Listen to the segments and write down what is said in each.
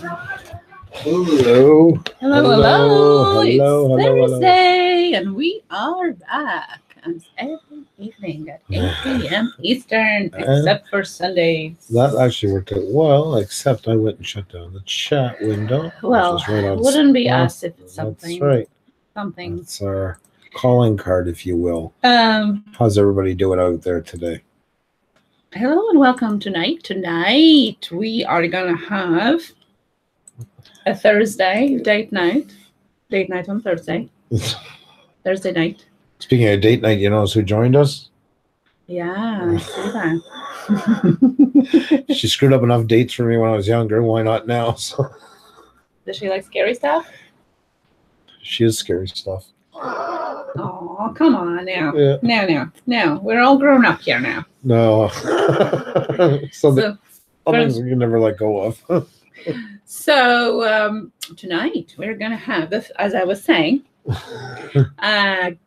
Hello. Hello, hello. It's Thursday, and we are back as every evening at 8 p.m. Eastern, except for Sundays. That actually worked out well, except I went and shut down the chat window. Well, it wouldn't be us if it's something. That's right. Something. It's our calling card, if you will. How's everybody doing out there today? Hello and welcome tonight. Tonight we are gonna have a Thursday date night on Thursday. Thursday night. Speaking of date night, you notice who joined us? Yeah, I see that. She screwed up enough dates for me when I was younger. Why not now? So. Does she like scary stuff? She is scary stuff. Oh, come on now. Yeah. No. We're all grown up here now. No. So things we can never let go of. So tonight we're going to have, as I was saying,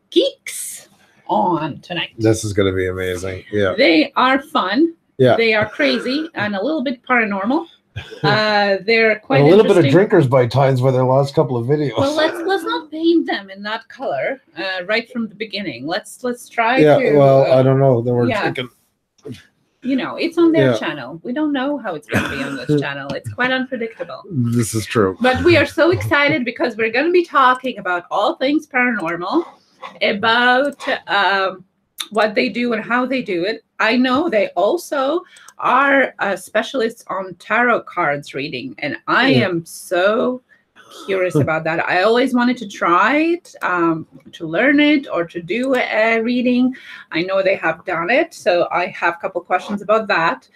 Geeks on tonight. This is going to be amazing. Yeah. They are fun. Yeah. They are crazy and a little bit paranormal. They're quite a little bit of drinkers by times with their last couple of videos. Well, let's not paint them in that color right from the beginning. Let's try. Yeah. To, well, I don't know. They were drinking. You know, it's on their channel. We don't know how it's going to be on this channel. It's quite unpredictable. This is true. But we are so excited because we're going to be talking about all things paranormal, about what they do and how they do it. I know they also are specialists on tarot cards reading, and I am so curious about that. I always wanted to try it, to learn it or to do a reading. I know they have done it, so I have a couple questions about that.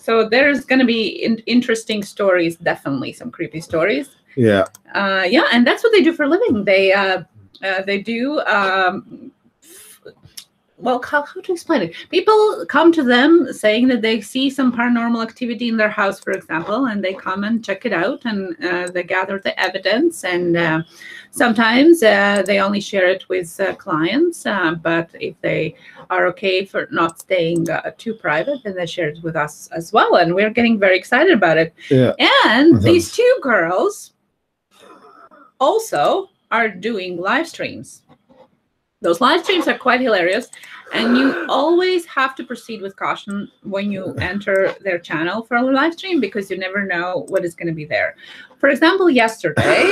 So there's going to be interesting stories, definitely some creepy stories. Yeah. Yeah, and that's what they do for a living. They do... well, how to explain it? People come to them saying that they see some paranormal activity in their house, for example, and they come and check it out, and they gather the evidence. And sometimes they only share it with clients, but if they are okay for not staying too private, then they share it with us as well. And we're getting very excited about it. Yeah. And these two girls also are doing live streams. Those live streams are quite hilarious, and you always have to proceed with caution when you enter their channel for a live stream because you never know what is going to be there. For example, yesterday,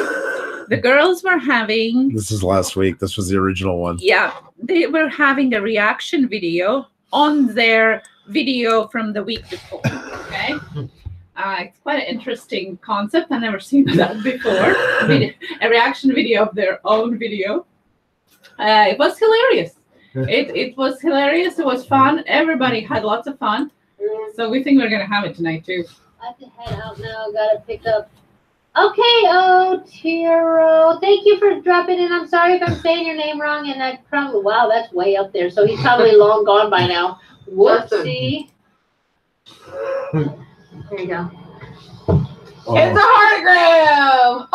the girls were having... This is last week. This was the original one. Yeah. They were having a reaction video on their video from the week before, okay? It's quite an interesting concept. I've never seen that before, a reaction video of their own video. It was hilarious. It was hilarious. It was fun. Everybody had lots of fun. So we think we're going to have it tonight, too. I have to head out now. Got to pick up. Okay, Otero. Thank you for dropping in. I'm sorry if I'm saying your name wrong. And I probably, wow, that's way up there. So he's probably long gone by now. Whoopsie. There you go. Oh. It's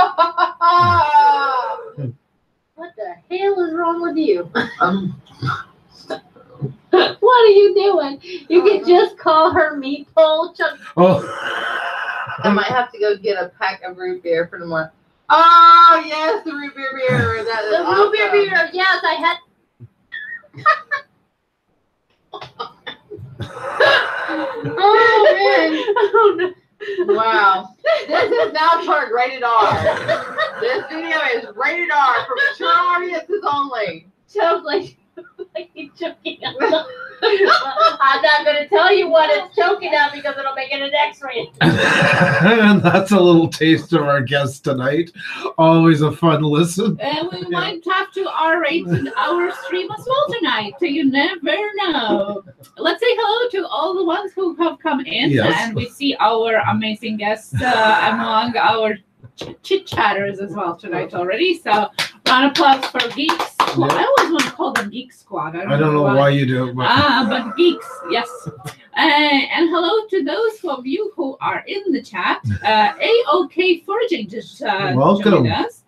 a hologram. What the hell is wrong with you? What are you doing? You could just call her Meatball Chuck. Oh. I might have to go get a pack of root beer for tomorrow. Oh, yes, the root beer beer. That is the awesome. Root beer beer. Yes, I had. Oh, man. Oh, no. Wow. This is now turned rated R. This video is rated R for mature audiences only. Choke like you're choking up. I'm not going to tell you what it's choking up because it'll make it an X-ray. And that's a little taste of our guest tonight. Always a fun listen. And we might have to R-rate our stream as well tonight, so you never know. Let's say hello to all the ones who have come in. Yes. And we see our amazing guests among our chit-chatters as well tonight already. So round of applause for Geeks. Yeah. I always want to call them Geek Squad. I don't know why you do. But Geeks, yes. And hello to those of you who are in the chat. A-OK Forging just joined us.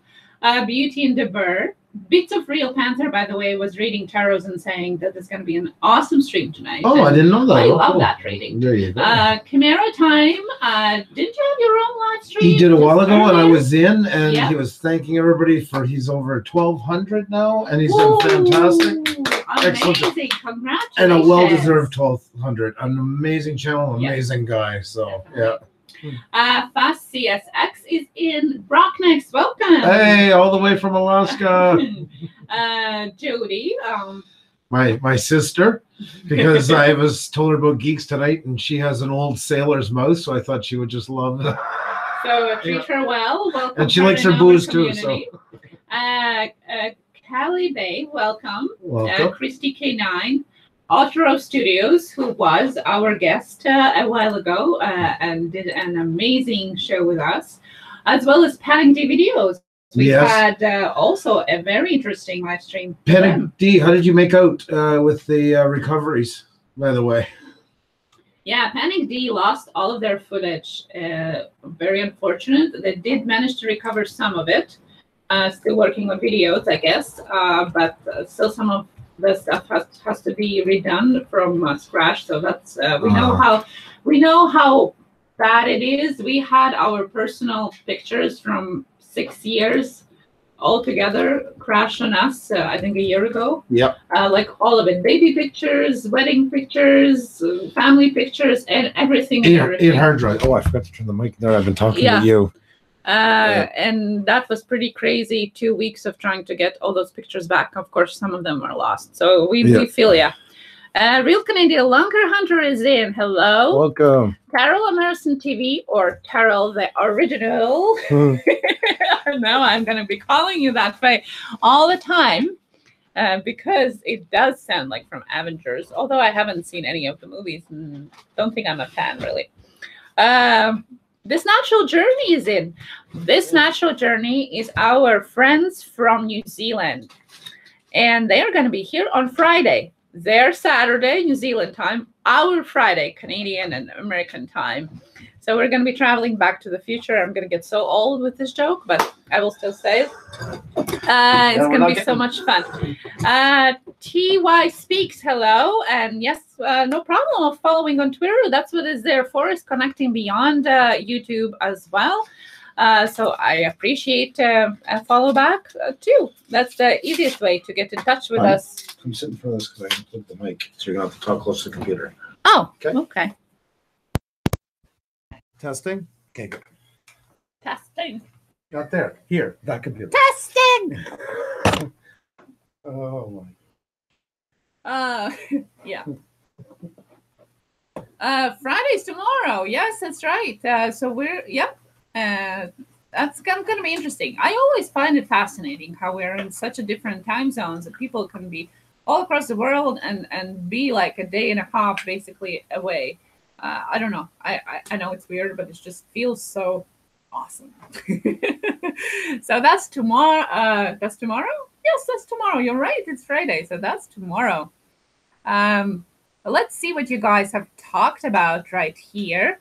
Beauty and the Bird. Bits of Real Panther, by the way, was reading tarots and saying that there's going to be an awesome stream tonight. Oh, and I didn't know that. I love that reading. There you go. Chimera Time, didn't you have your own live stream? He did a while ago, and I was in, and he was thanking everybody for, he's over 1,200 now, and he's done fantastic. Amazing. Excellent. Congratulations. And a well-deserved 1,200. An amazing channel, amazing guy. So, Fast CSX is in. Brocknex, welcome. Hey, all the way from Alaska. Jody. My sister, because I was told her about Geeks Tonight, and she has an old sailor's mouth, so I thought she would just love that. So treat her well. Welcome. And she likes her booze too. So. Callie Bay, welcome. Welcome. Christy K9. Otero Studios, who was our guest a while ago and did an amazing show with us, as well as Panic D Videos. We had also a very interesting live stream. Panic D, how did you make out with the recoveries, by the way? Yeah, Panic D lost all of their footage. Very unfortunate. They did manage to recover some of it. Still working on videos, I guess, but still some of the stuff has to be redone from scratch. So that's we know how bad it is. We had our personal pictures from 6 years altogether crash on us. I think a year ago. Yep. Like all of it: baby pictures, wedding pictures, family pictures, and everything. In hard drive. Oh, I forgot to turn the mic. There, I've been talking to you. And that was pretty crazy, 2 weeks of trying to get all those pictures back. Of course, some of them are lost. So we feel ya. Real Canadian Lunker Hunter is in. Hello. Welcome. Carol Emerson TV, or Carol the Original. No, I'm going to be calling you that way all the time because it does sound like from Avengers, although I haven't seen any of the movies and don't think I'm a fan, really. This Natural Journey is in. This Natural Journey is our friends from New Zealand. And they are going to be here on Friday. Their Saturday, New Zealand time. Our Friday, Canadian and American time. So we're going to be traveling back to the future. I'm going to get so old with this joke, but I will still say it. It's going to be so much fun. TY Speaks, hello. And yes, no problem of following on Twitter. That's what it's there for, is connecting beyond YouTube as well. So I appreciate a follow back too. That's the easiest way to get in touch with us. I'm sitting in front of this because I can plug the mic, so you're going to have to talk close to the computer. Oh, okay. Testing. Okay, good. Testing. Not there. Here, that computer. Testing. Oh my. Yeah. Friday's tomorrow. Yes, that's right. So we're that's going to be interesting. I always find it fascinating how we're in such a different time zones that people can be all across the world and be like a day and a half basically away. I don't know. I know it's weird, but it just feels so awesome. So that's tomorrow. That's tomorrow. Yes, that's tomorrow. You're right. It's Friday. So that's tomorrow. Let's see what you guys have talked about right here.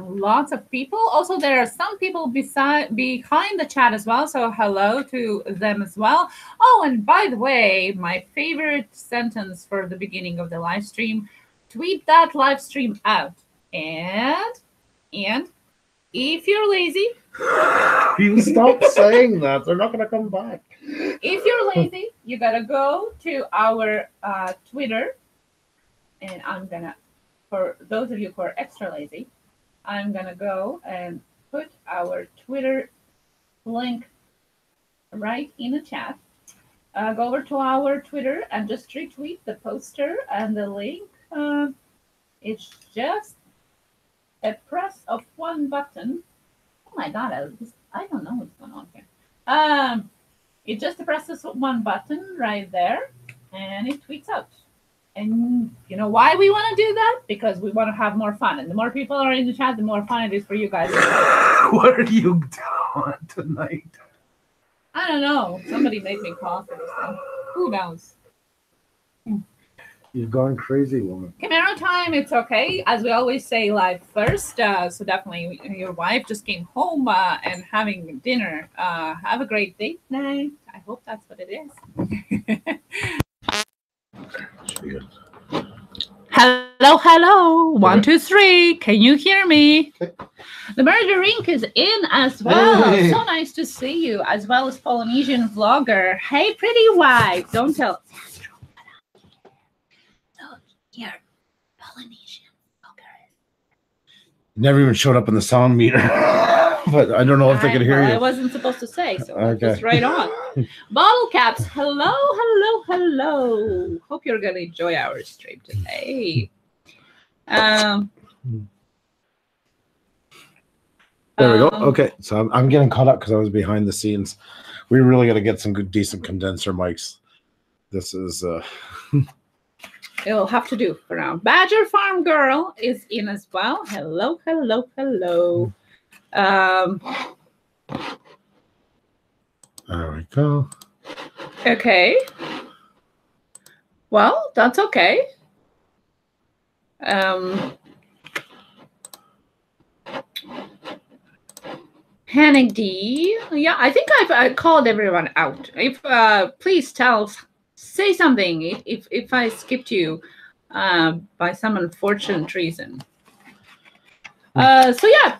Lots of people. Also, there are some people behind the chat as well. So hello to them as well. Oh, and by the way, my favorite sentence for the beginning of the live stream: tweet that live stream out. And if you're lazy, you stop saying that. They're not going to come back. If you're lazy, you got to go to our Twitter, and I'm going to. For those of you who are extra lazy, I'm going to go and put our Twitter link right in the chat. Go over to our Twitter and just retweet the poster and the link. It's just a press of one button. Oh my God, I don't know what's going on here. It just presses one button right there and it tweets out. And you know why we want to do that? Because we want to have more fun. And the more people are in the chat, the more fun it is for you guys. What are you doing tonight? I don't know. Somebody made me cough or something. Who knows? You've gone crazy, woman. Camaro time, it's okay. As we always say, live first. So definitely, your wife just came home and having dinner. Have a great date night. I hope that's what it is. Hello, hello. 1, 2, 3. Can you hear me? Okay. The Merger Inc. is in as well. Hey. So nice to see you, as well as Polynesian Vlogger. Hey, pretty wife. Don't tell. Here, Polynesian Walker. Never even showed up in the sound meter, but I don't know if they could hear you. I wasn't supposed to say, so okay. Just right on. Bottle caps, hello, hello, hello. Hope you're going to enjoy our stream today. There we go. Okay, so I'm getting caught up because I was behind the scenes. We really got to get some good, decent condenser mics. This is... It'll have to do for now. Badger Farm Girl is in as well. Hello, hello, hello. There we go. Okay. Well, that's okay. Panic D. Yeah, I think I called everyone out. If please tell. Say something if I skipped you by some unfortunate reason. So yeah,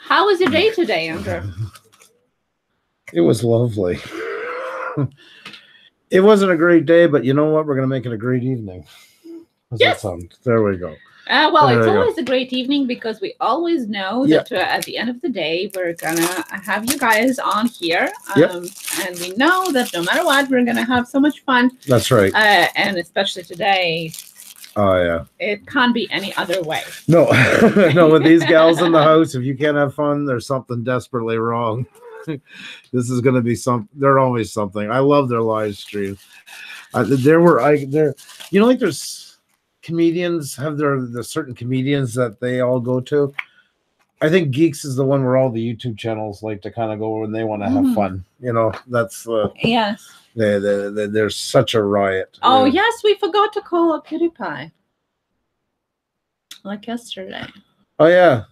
how was your day today, Andrew? It was lovely. It wasn't a great day, but you know what? We're gonna make it a great evening. How's yes. That sound? There we go. Well, there it's always a great evening because we always know that at the end of the day, we're going to have you guys on here. And we know that no matter what, we're going to have so much fun. That's right. And especially today. Oh, yeah. It can't be any other way. No. No, with these gals in the house, if you can't have fun, there's something desperately wrong. This is going to be something. They're always something. I love their live stream. You know, like there's... comedians have the certain comedians that they all go to. I think Geeks is the one where all the YouTube channels like to kind of go when they want to have fun. You know, that's yes. There's such a riot. Oh yeah. Yes, we forgot to call up PewDiePie. Like yesterday. Oh yeah.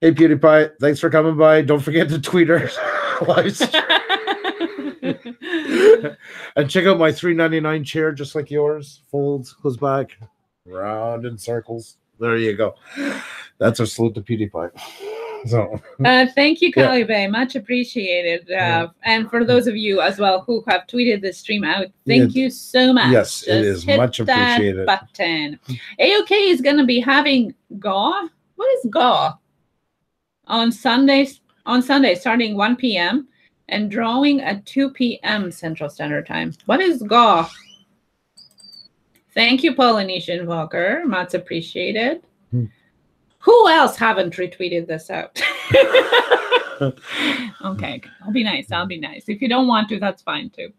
Hey PewDiePie, thanks for coming by. Don't forget to tweet our live stream. And check out my $3.99 chair, just like yours. Folds, goes back, round in circles. There you go. That's a salute to PewDiePie. So, thank you, Calibe. Yeah. Much appreciated. And for those of you as well who have tweeted this stream out, thank you so much. Yes, just it is much appreciated. Button. AOK is going to be having GAW. What is GAW? On Sunday, starting 1 p.m. and drawing at 2 p.m. Central Standard Time. What is GAW? Thank you, Polynesian Walker. Much appreciated. Who else haven't retweeted this out? Okay, I'll be nice. I'll be nice. If you don't want to, that's fine too.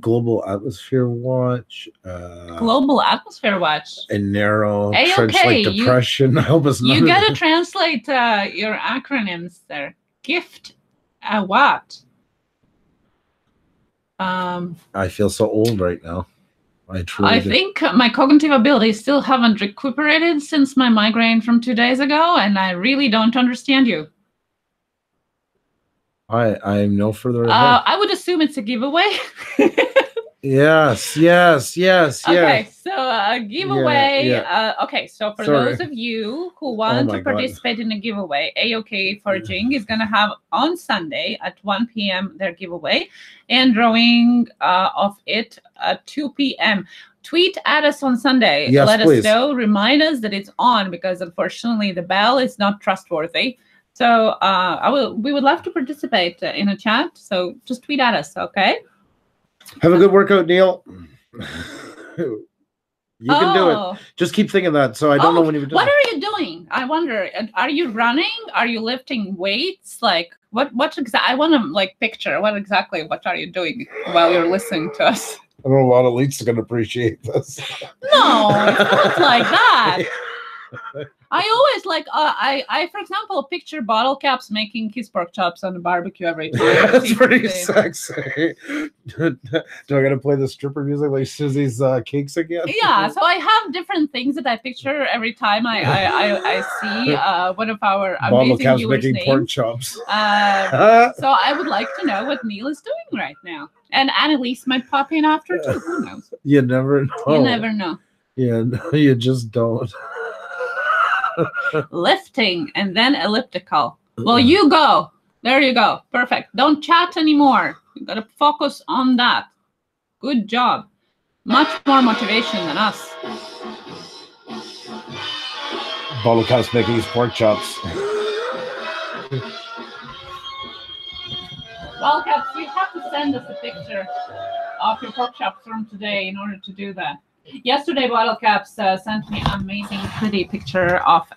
Global Atmosphere Watch. Global Atmosphere Watch. A narrow trench like depression. I hope it's not. You got to translate your acronyms there. GIFT. A what? I feel so old right now. I think my cognitive abilities still haven't recuperated since my migraine from 2 days ago, and I really don't understand you. I know further ahead. I would assume it's a giveaway. Yes. Okay, so a giveaway. Okay, so for those of you who want to participate in a giveaway, AOK Forging is going to have on Sunday at 1 p.m. their giveaway and drawing of it at 2 p.m. Tweet at us on Sunday. Yes, let us know. Remind us that it's on because unfortunately the bell is not trustworthy. So we would love to participate in a chat. So just tweet at us, okay? Have a good workout, Neil. You can do it. Just keep thinking that. So I don't know when you do What are you doing? I wonder. Are you running? Are you lifting weights? Like what exactly? I want to like picture what are you doing while you're listening to us? I know a lot of elites are going to appreciate this. No, it's not like that. I always like, I for example, picture Bottle Caps making his pork chops on the barbecue every time. Yeah, that's pretty sexy. Do I got to play the stripper music like Susie's cakes again? Yeah, so I have different things that I picture every time I see one of our amazing Bottle Caps making names. Pork chops. So I would like to know what Neil is doing right now. And Annalise might pop in after too. Who knows? You never know. You never know. Yeah, no, you just don't. Lifting and then elliptical. Well, you go. There you go. Perfect. Don't chat anymore. You got to focus on that. Good job. Much more motivation than us. Bottle Caps making his pork chops. Well, Caps, you have to send us a picture of your pork chops from today in order to do that. Yesterday, Bottle Caps sent me an amazing, pretty picture of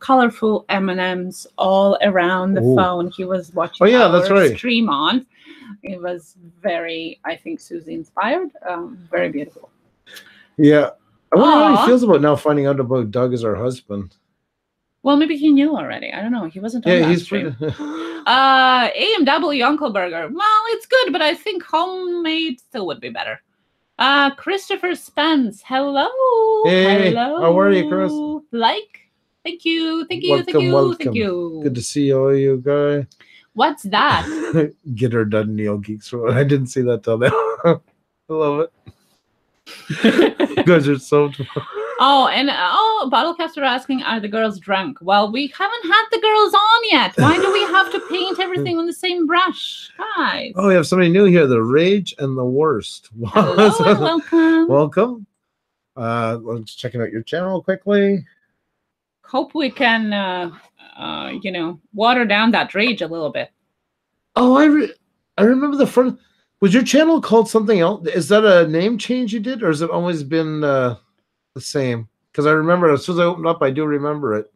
colorful M&Ms all around the phone. He was watching our stream on. It was very, I think, Susie inspired. Very beautiful. Yeah. I wonder how he feels about now finding out about Doug as our husband. Well, maybe he knew already. I don't know. He wasn't on that stream. AMW Uncle Burger. Well, it's good, but I think homemade still would be better. Christopher Spence, hello. Hey, hello. How are you, Chris? Like, thank you, thank you, welcome, thank you. Good to see all you guys. What's that? Get her done, Neil Geeks. I didn't see that till now. I love it. You guys are so. Oh, and Bottle Caps were asking, are the girls drunk? Well, we haven't had the girls on yet. Why do we have to paint everything on the same brush? Guys. Oh, we have somebody new here, the Rage and the Worst. Hello and welcome. Welcome. Let's check out your channel quickly. Hope we can, you know, water down that rage a little bit. Oh, I remember the front. Was your channel called something else? Is that a name change you did, or has it always been... the same, because I remember as soon as I opened up, I do remember it.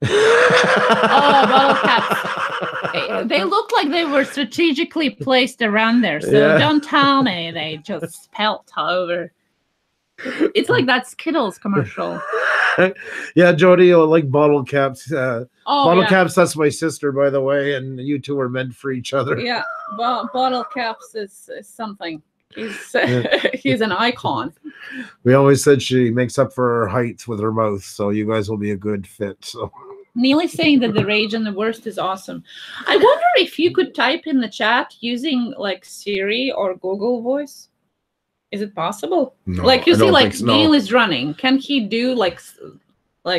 Oh, Bottle Caps. They look like they were strategically placed around there, so don't tell me they just spelt all over. It's like that Skittles commercial. Yeah, Jody, I like Bottle Caps. Bottle Caps, that's my sister, by the way, and you two are meant for each other. Yeah, Bottle Caps is something. He's an icon. We always said she makes up for her height with her mouth, so you guys will be a good fit. So Neil is saying that the Rage and the Worst is awesome. I wonder if you could type in the chat using like Siri or Google Voice. Is it possible? No, like you see, like Neil is running. Can he do like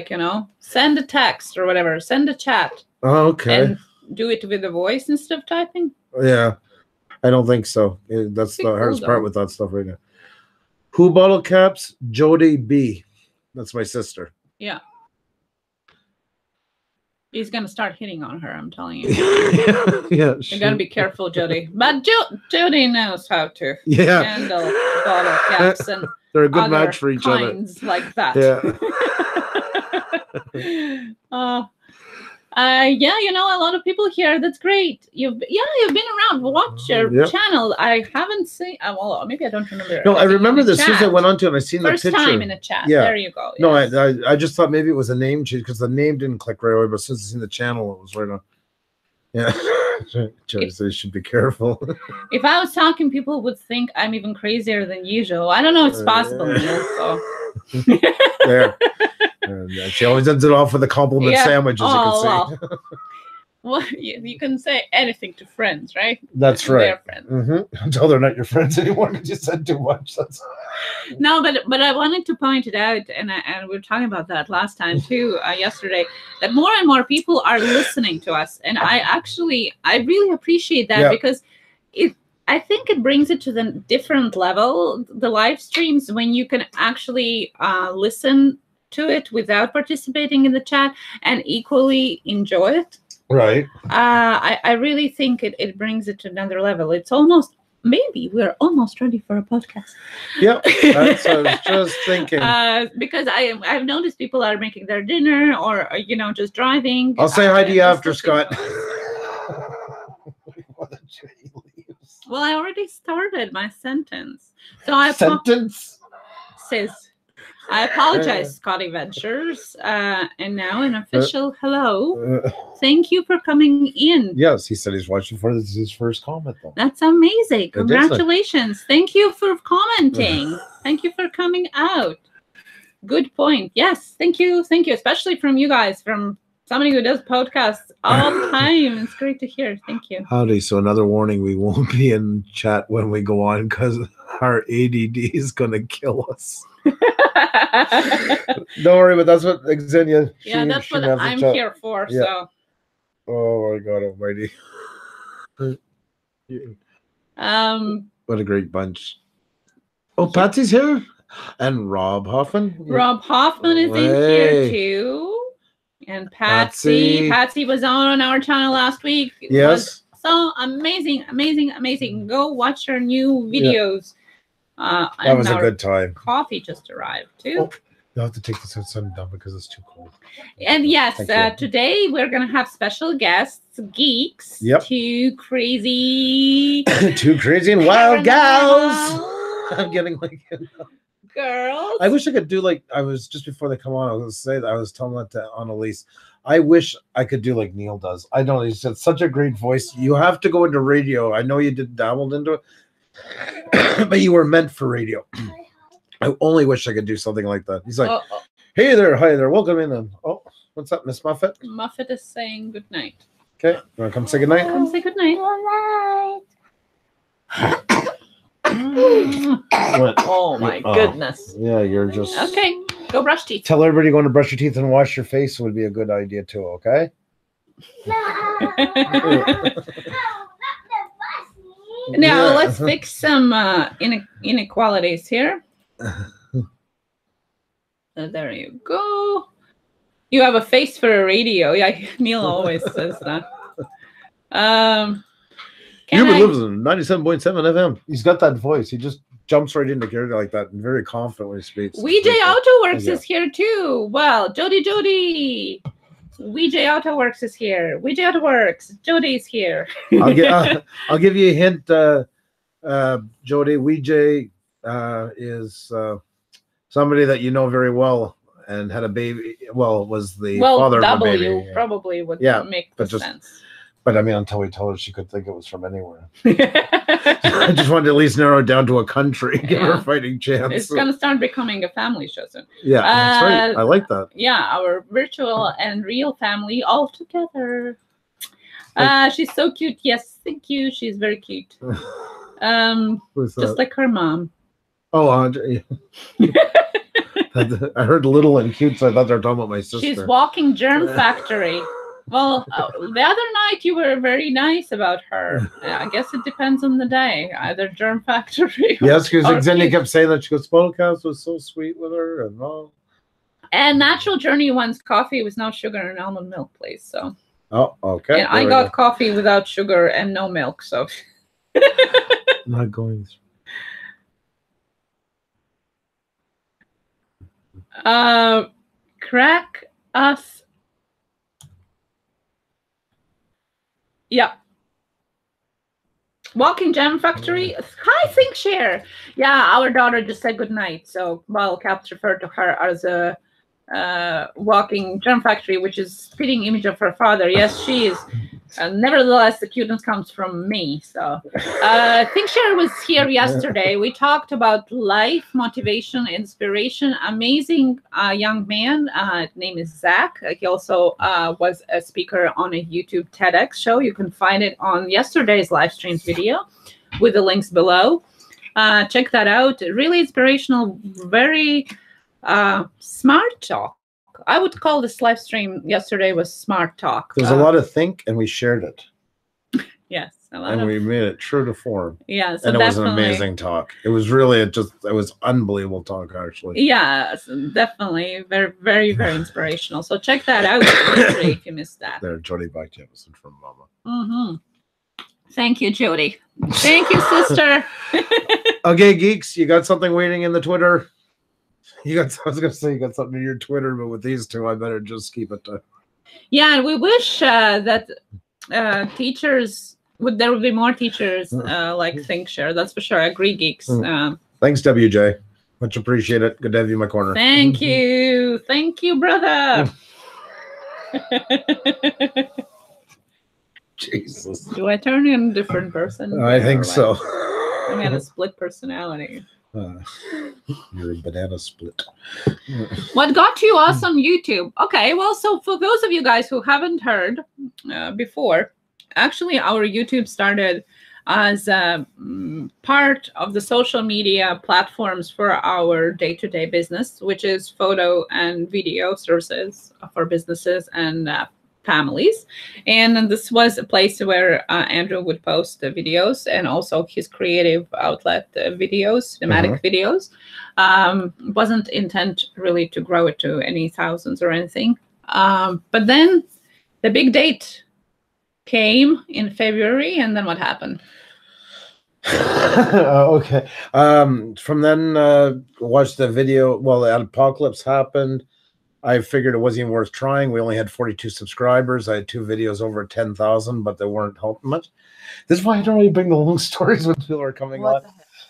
you know, send a text or whatever, send a chat? Oh, okay. And do it with the voice instead of typing? Yeah. I don't think so. That's the hardest part with that stuff right now. Who Bottle Caps? Jody B. That's my sister. Yeah. He's going to start hitting on her, I'm telling you. Yeah. You got to be careful, Jody. But Jody knows how to handle Bottle Caps and they're a good match for each other. Like that. Yeah. Yeah, you know, a lot of people here. That's great. You've been around. Watch your channel. I haven't seen. Well, maybe I don't remember. No, I remember this as soon as I went on to it. I seen the picture. First time in a chat. Yeah. There you go. Yes. No, I just thought maybe it was a name change because the name didn't click right away. But since I seen the channel, it was right on. Yeah, so you should be careful. If I was talking, people would think I'm even crazier than usual. I don't know. It's possible. Neil, so. There. She always ends it off with a compliment sandwich, as you can see. Well, you can say anything to friends, right? That's right. Friends. Mm-hmm. Until they're not your friends anymore because you said too much. That's... No, but I wanted to point it out, and we were talking about that last time too, yesterday, that more and more people are listening to us, and I really appreciate that because I think it brings it to the different level, the live streams, when you can actually listen to it without participating in the chat and equally enjoy it. Right. I really think it brings it to another level. It's almost, maybe we're almost ready for a podcast. Yep. That's what I was just thinking. Because I've noticed people are making their dinner or, you know, just driving. I'll say hi to you after, Scott. Well, I already started my sentence. So I says I apologize, Scotty Ventures. And now an official hello. Thank you for coming in. Yes, he said he's watching for this is his first comment, though. That's amazing. Congratulations. Thank you for commenting. Thank you for coming out. Good point. Yes, thank you. Thank you, especially from you guys, from somebody who does podcasts all the time. It's great to hear. Thank you. Howdy. So another warning, we won't be in chat when we go on because our ADD is going to kill us. Don't worry, but that's what Xenia. Yeah, that's what I'm here for. Yeah. So. Oh my God, almighty! What a great bunch! Oh, Patsy's here, and Rob Hoffman. Rob Hoffman is in here too, and Patsy. Patsy was on our channel last week. Yes. So amazing, amazing, amazing! Go watch her new videos. Yeah. That was a good time. Coffee just arrived too. Oh, you'll have to take this outside and dump it because it's too cold. And yes, today we're gonna have special guests, geeks, two crazy and wild gals. I'm getting like girls. I wish I could do like I was just before they come on. I was gonna say that I was telling that to Annalise. I wish I could do like Neil does. I know he's got such a great voice. You have to go into radio. I know you did dabbled into it. But you were meant for radio. I only wish I could do something like that. He's like, hey there, hi there, welcome in. And, oh, what's up, Miss Muffet? Muffet is saying good night. Okay, you want to come say good night? Come say good night. What? Oh my goodness. Yeah, you're just okay. Go brush teeth. Tell everybody you're going to brush your teeth and wash your face would be a good idea too. Okay. Now let's fix some inequalities here. There you go. You have a face for a radio. Yeah, Neil always says that. Huber lives in 97.7 FM. He's got that voice. He just jumps right into character like that and very confident when he speaks. WeJ AutoWorks is here too. Well, Jody. WeJ AutoWorks is here. WeJ AutoWorks. Jody's here. I'll give you a hint, Jody. WeJ is somebody that you know very well and had a baby. Well, was the father of a baby. Probably would make sense. But I mean, until we told her, she could think it was from anywhere. I just wanted to at least narrow it down to a country, give her a fighting chance. It's going to start becoming a family show soon. Yeah, that's right. I like that. Yeah, our virtual and real family all together. She's so cute. Yes, thank you. She's very cute. Just like her mom. Oh, Andre. I heard little and cute, so I thought they were talking about my sister. She's walking germ factory. Well, the other night you were very nice about her. I guess it depends on the day. Either germ factory. Yes, because Xenia kept saying that. She goes, Podcast was so sweet with her and all. And Natural Journey wants coffee with no sugar and almond milk, please. So. Oh, okay. And I got coffee without sugar and no milk, so. Not going through. Crack us. Yeah. Walking Jam Factory. Hi, Think Share. Yeah, our daughter just said good night. So, well, Caps referred to her as a walking Jam Factory, which is a fitting image of her father. Yes, she is. Nevertheless, the cuteness comes from me. So, Think Share was here yesterday. We talked about life, motivation, inspiration. Amazing young man. His name is Zach. He also was a speaker on a YouTube TEDx show. You can find it on yesterday's live stream video with the links below. Check that out. Really inspirational, very smart talk. I would call this live stream yesterday was smart talk. There's a lot of think, and we shared it. Yes, a lot and we made it true to form. Yeah, so and it was an amazing talk. It was really it was unbelievable talk actually. Yeah, so definitely very, very, very inspirational. So check that out if you missed that. There, Jody Bike Jamison from Mama. Mm-hmm. Thank you, Jody. Thank you, sister. Okay, geeks, you got something waiting in the Twitter. I was gonna say you got something in your Twitter, but with these two, I better just keep it. Yeah, and we wish that teachers there would be more teachers like ThinkShare. That's for sure. I agree, geeks. Thanks, WJ. Much appreciate it. Good to have you in my corner. Thank you. Thank you, brother. Jesus. Do I turn in a different person? I think so. I had a split personality. You're a banana split. What got you us on YouTube? Okay, well, so for those of you guys who haven't heard before, actually our YouTube started as part of the social media platforms for our day-to-day business, which is photo and video services for businesses and families. And this was a place where Andrew would post the videos and also his creative outlet videos, thematic videos. Wasn't intent really to grow it to any thousands or anything. But then the big date came in February, and then what happened? Okay. From then, watched the video. Well, the apocalypse happened. I figured it wasn't even worth trying. We only had 42 subscribers. I had 2 videos over 10,000, but they weren't helping much. This is why I don't really bring the long stories when people are coming on.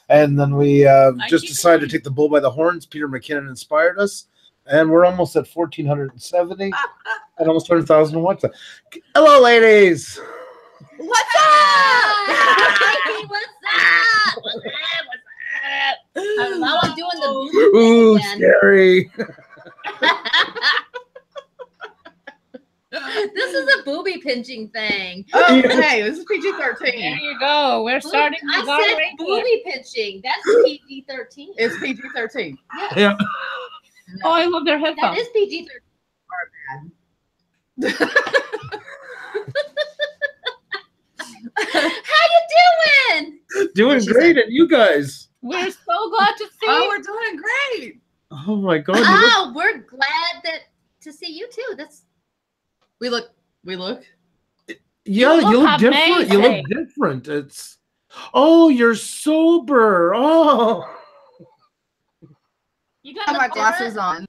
And then we just decided to take the bull by the horns. Peter McKinnon inspired us. And we're almost at 1,470 and almost 100,000 watch. Hello, ladies. What's up? Hey, what's up? What's up? What's up? I love doing the music. Ooh, again. Scary. This is a booby pinching thing. Oh, okay, this is PG-13. There you go. We're starting. I said booby pinching. That's PG-13. It's PG-13. Yes. Yeah. No. Oh, I love their headphones. That is PG-13. How you doing? Doing great, and you guys? We're so glad to see you. Oh, we're doing great. Oh my God. Oh, we're glad to see you too. That's we look. Yeah, you look different. You look different. It's oh, you're sober. Oh. You got my glasses on.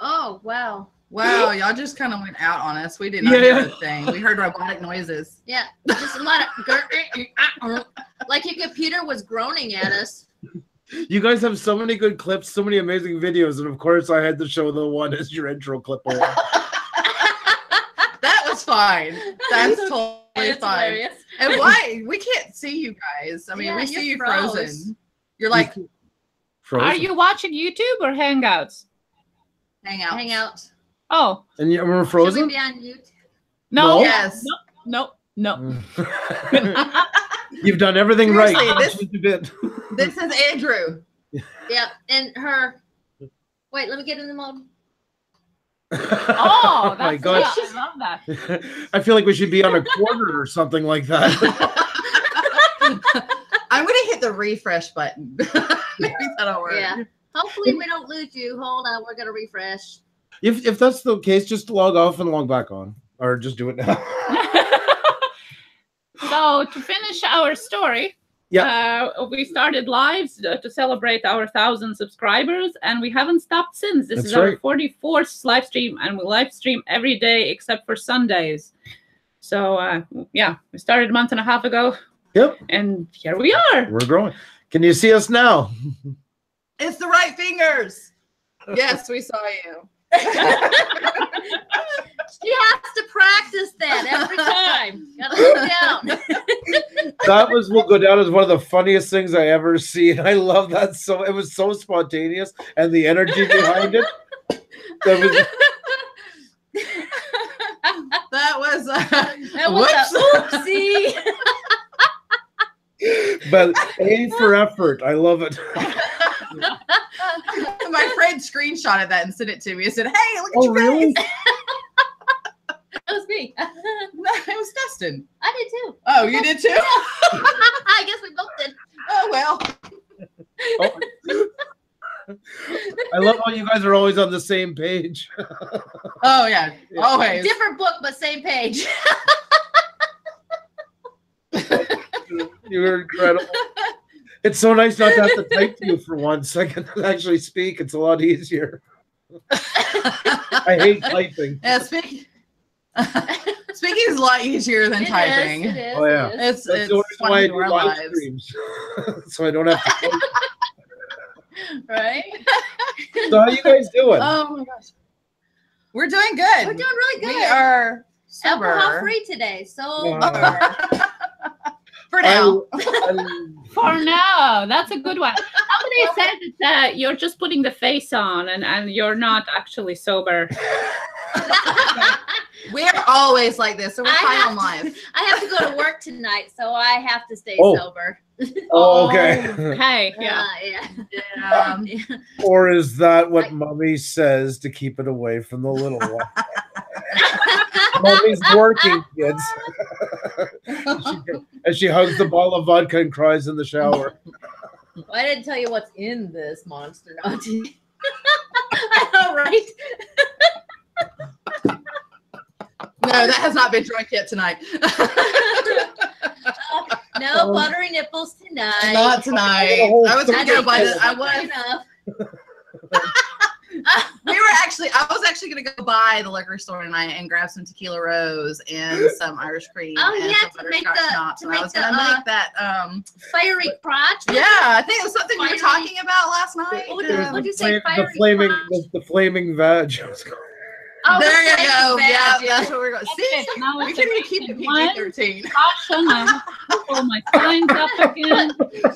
Oh, wow. Wow, y'all just kind of went out on us. We did not do a thing. We heard robotic noises. Yeah, just a lot of... like your computer was groaning at us. You guys have so many good clips, so many amazing videos, and of course I had to show the one as your intro clip. That was fine. That's totally fine. Hilarious. And why? We can't see you guys. I mean, we see you frozen. You're like... Frozen. Are you watching YouTube or Hangouts? Hangouts. Hangouts. Oh. And you were frozen? Should we be on YouTube? No. Yes. No. No. No. You've done everything right. This is Andrew. Yeah. And her. Wait, let me get in the mode. Oh, that's my God. I love that. I feel like we should be on a quarter or something like that. I'm going to hit the refresh button. Maybe that'll work. Yeah. Hopefully we don't lose you. Hold on. We're going to refresh. If that's the case, just log off and log back on. Or just do it now. So to finish our story, we started lives to celebrate our 1,000 subscribers. And we haven't stopped since. This is our 44th live stream. And we live stream every day except for Sundays. So, yeah, we started a month and a half ago. Yep. And here we are. We're growing. Can you see us now? It's the right fingers. Yes, we saw you. She has to practice that every time. Gotta look down. That was what go down as one of the funniest things I ever seen. I love that. So it was so spontaneous and the energy behind it. That was a whoopsie. But A for effort. I love it. My friend screenshotted that and sent it to me. I said, hey, look at your face. That was me. It was Dustin. I did too. Oh, you did too? I guess we both did. Oh, well. Oh. I love how you guys are always on the same page. Oh, yeah. Always. Different book, but same page. You were incredible. It's so nice not to have to type to you for once. I can actually speak. It's a lot easier. I hate typing. Yeah, speaking is a lot easier than typing. It is. It's why I do live streams. So I don't have to Right? So how you guys doing? Oh my gosh. We're doing good. We're doing really good. We are sober. Alcohol free today. So for now. For now. That's a good one. Somebody said that you're just putting the face on and you're not actually sober. We're always like this, so we're high on life. I have to go to work tonight, so I have to stay sober. Oh, okay. Okay, yeah. Or is that what Mommy says to keep it away from the little one? Mommy's working, kids. And she hugs the bottle of vodka and cries in the shower. Well, I didn't tell you what's in this monster, Auntie. I know, right? No, that has not been drunk yet tonight. No buttery nipples tonight. Not tonight. I was going to go buy this. I was. I was actually going to go by the liquor store tonight and grab some tequila rose and some Irish cream. Oh, and some butterscotch scotch. And I was going to make that fiery crotch. Yeah, I think it was something we were talking about last night. What did you say? Fiery crotch? The flaming veg. Oh, there you go. Yeah, that's what we're going to see. We can even keep it PG-13. Awesome. I'm all my signs up again.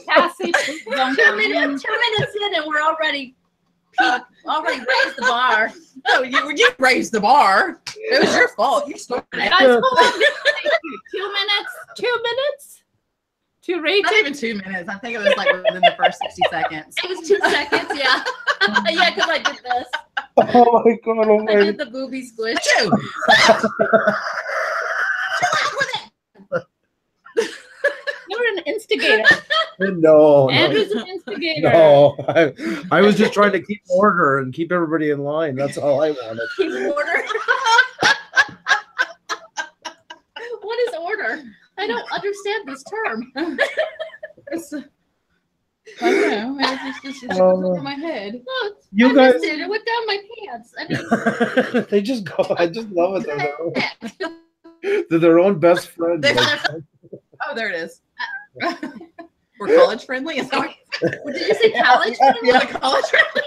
Cassie, 2 minutes in and we're already raised the bar. No, you raised the bar. It was your fault. You started it. Guys, hold on. 2 minutes. 2 minutes. To rate Not it. Even 2 minutes. I think it was like within the first 60 seconds. It was 2 seconds, yeah. Yeah, because I did this. Oh my God! Oh my. I did the booby squish. Chill out with it. You're an instigator. No, Andrew's an instigator. No, I was just trying to keep order and keep everybody in line. That's all I wanted. Keep order. What is order? I don't understand this term. I don't know. It's just over my head. Look, you guys, it went down my pants. I mean, they just go. I just love it. They're their own best friend. Oh, there it is. We're college friendly. Is that what, did you say college friendly? Yeah, college friendly.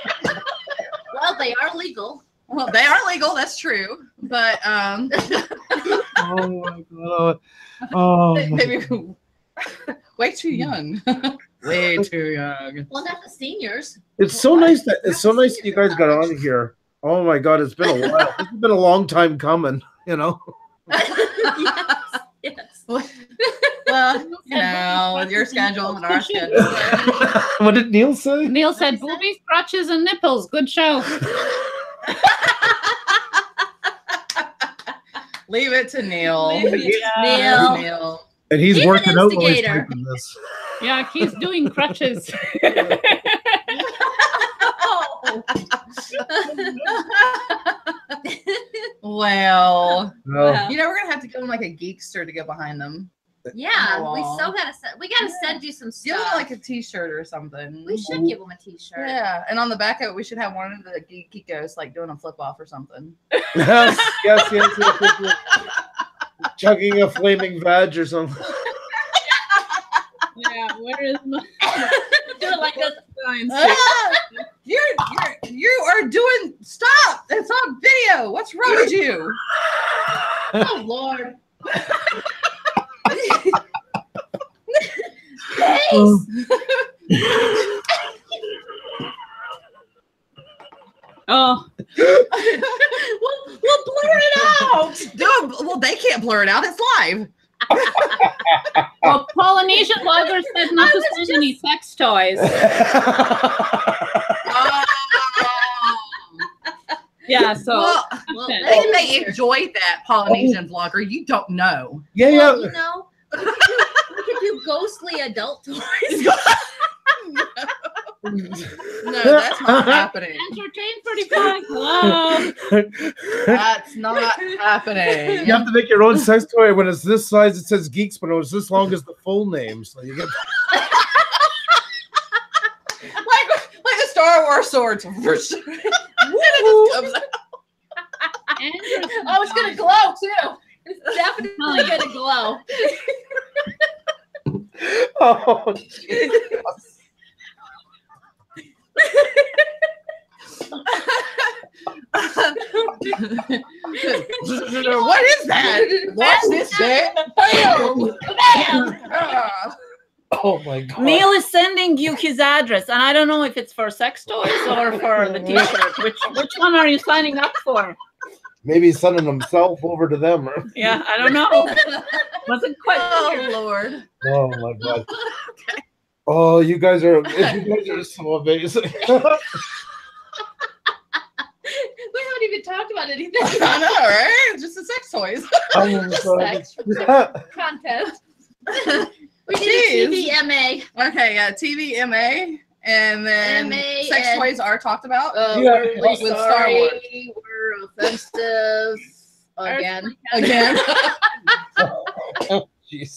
Well, they are legal. Well, they are legal. That's true. But oh my God. Oh. Maybe way too young. Way too young. Well, not the seniors. It's so nice that you guys got on here. Oh my God, it's been a while. It's been a long time coming, you know. Yes. Well, you know, with your schedule and our schedule. What did Neil say? Neil said boobies, crotches, and nipples. Good show. Leave it to Neil. Neil. And he's working out while he's typing this. Yeah, he's doing crutches. Well, no. You know, we're going to have to go in like a geekster to go behind them. Yeah, we so got to send you some stuff. Give them like a t-shirt or something. We should give them a t-shirt. Yeah, and on the back of it, we should have one of the geeky ghosts like doing a flip-off or something. Yes. Chugging a flaming veg or something. Yeah, where is my? Do it like this. You are doing. Stop! It's on video. What's wrong with you? Oh Lord! Oh. We'll blur it out. Well, they can't blur it out. It's live. Well, Polynesian Walker said not to send any sex toys. Yeah, so well, they enjoyed that, Polynesian Vlogger. You don't know. Yeah, well, yeah. You know, we could do ghostly adult toys. No, that's not happening. Entertain 45. That's not happening. You have to make your own sex toy. When it's this size, it says geeks, but it was this long as the full name. So you get like the Star Wars swords. Oh, it's gonna glow too. It's definitely gonna glow. Oh, Jesus. What is that? What's this shit? Oh my God. Neil is sending you his address, and I don't know if it's for sex toys or for the t-shirt. Which one are you signing up for? Maybe he's sending himself over to them. Or... yeah, I don't know. Wasn't quite. Oh Lord. Oh my God. Okay. Oh, you guys are so amazing. We haven't even talked about anything. I know, right? Just the sex toys. Sex content. We did a TVMA. Okay, yeah, TVMA, and then MA sex and toys are talked about. With Star Wars. We're offensive again. Oh, jeez.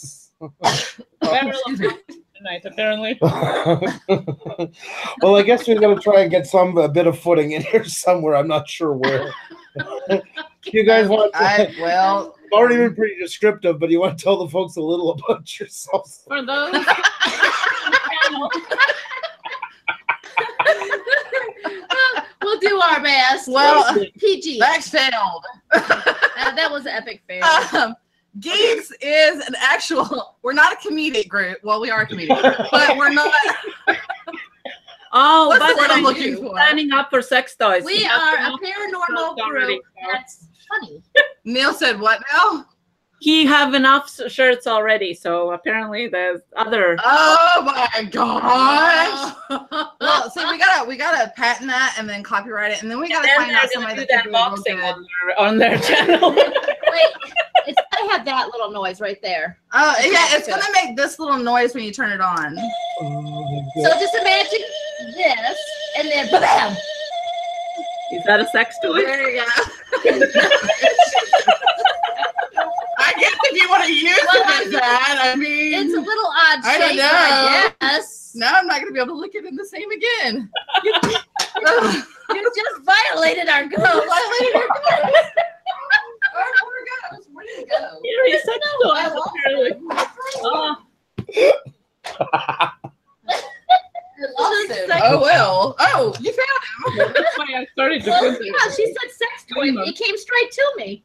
Tonight, apparently. Well, I guess we're gonna try and get a bit of footing in here somewhere. I'm not sure where. You guys want to? I've already been pretty descriptive, but you want to tell the folks a little about yourselves? For those on the panel. We'll do our best. Well, PG. That's failed. That was an epic fail. Geeks is an actual, we're not a comedic group. Well, we are a comedic group, but we're not. Oh, but I'm looking for signing up for sex toys. We are a paranormal group that's funny. Neil said what now? He have enough shirts already, so apparently there's other. Oh my gosh! Well, so we gotta patent that and then copyright it, and then we gotta find out somebody that can do unboxing on their channel. Wait, it's gonna have that little noise right there. Oh yeah, it's gonna make this little noise when you turn it on. Oh, so just imagine this, and then bam. Is that a sex toy? There you go. I guess if you want to use it as that, I mean, it's a little odd shape, I don't know. I guess. Now I'm not going to be able to look it in the same again. You just violated our goals. Our poor goals. Where did it go? You're such a I oh well. Oh, you found him. That's why I started to. Well, yeah, she said sex toy. It came straight to me.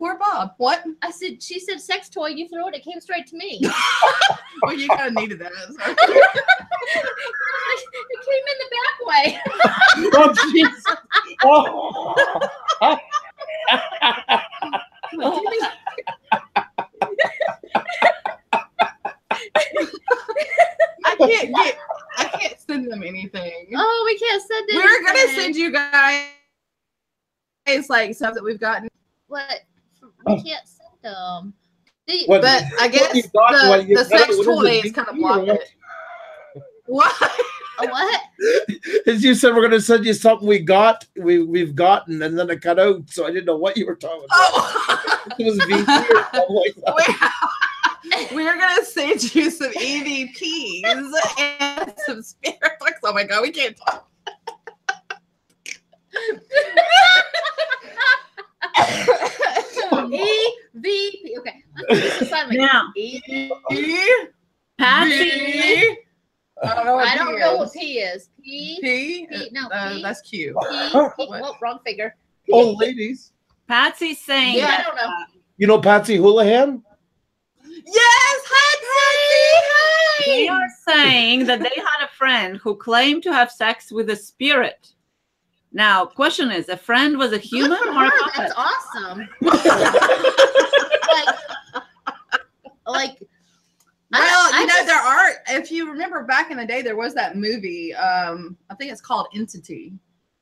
Poor Bob. What? I said, she said sex toy, you threw it, it came straight to me. Well, you kind of needed that. It came in the back way. Oh, Jesus. Oh. I can't send them anything. Oh, we can't send anything. We're going to send you guys, like, stuff that we've gotten. What? We can't send them. But I guess the sex toy is kind of blocked it. What? What? As you said, we're going to send you something we've gotten, and then it cut out, so I didn't know what you were talking about. Oh. It was VP or something like that. We're going to send you some EVPs and some spirit books. Oh, my God, we can't talk. EVP. Okay. Now, Patsy. I don't know what P is. P. No. P. That's Q. P. Oh, wrong figure. Oh, ladies. Patsy's saying. Yeah, that, I don't know. You know Patsy Houlihan? Yes. Hi, Patsy. Hi. They are saying that they had a friend who claimed to have sex with a spirit. Now, question is, a friend was a human or a puppet? That's awesome. like, well, you know, there are, if you remember back in the day, there was that movie, I think it's called Entity.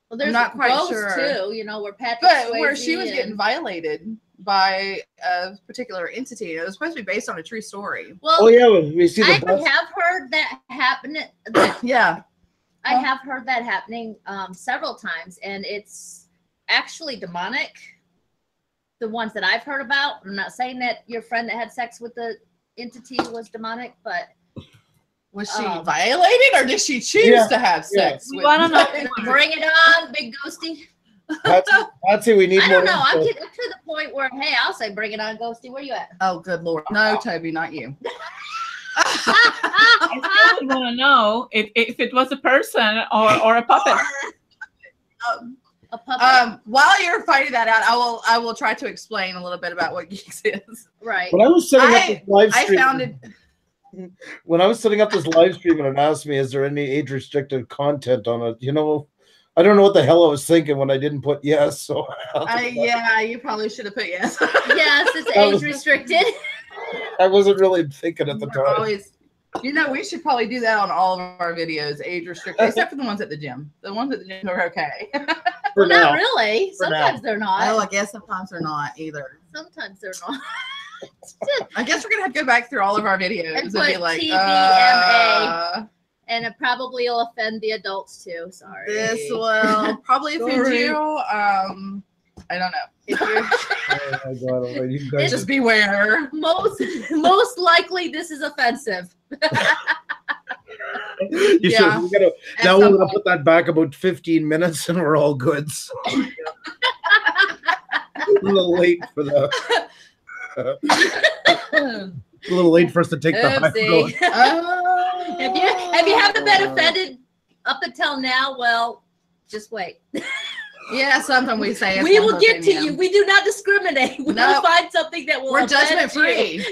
Well, there's not quite sure too, you know, where she was getting violated by a particular entity. It was supposed to be based on a true story. Well, oh yeah, we see the I have heard that happen. Yeah. I have heard that happening several times, and it's actually demonic. The ones that I've heard about. I'm not saying that your friend that had sex with the entity was demonic, but was she violated, or did she choose to have sex? We want to know. Bring it on, big ghosty. Patsy, we need. I don't know. I'm getting to the point where, hey, I'll say, bring it on, ghosty. Where you at? Oh, good Lord! No, Toby, not you. I still want to know if it was a person or a puppet. A puppet. While you're finding that out, I will try to explain a little bit about what Geeks is. Right. When I was setting up this live stream, and it asked me, "Is there any age-restricted content on it?" You know, I don't know what the hell I was thinking when I didn't put yes. So yeah, you probably should have put yes. Yes, it's age-restricted. I wasn't really thinking at the time. You know, we should probably do that on all of our videos, age-restricted, except for the ones at the gym. The ones at the gym are okay. Well, not really. Sometimes they're not. Oh, I guess sometimes they're not either. Sometimes they're not. I guess we're going to have to go back through all of our videos and be like, TVMA. And it probably will offend the adults, too. Sorry. This will probably offend you. I don't know. If you're, oh my God, you guys just beware. Most likely, this is offensive. You gotta, now we're gonna put that back about 15 minutes, and we're all good. So. A little late for the. A little late for us to take the high road. If you haven't been offended up until now, well, just wait. Yeah, something we say. We will get to you. We do not discriminate. We will find something that will. We're judgment free.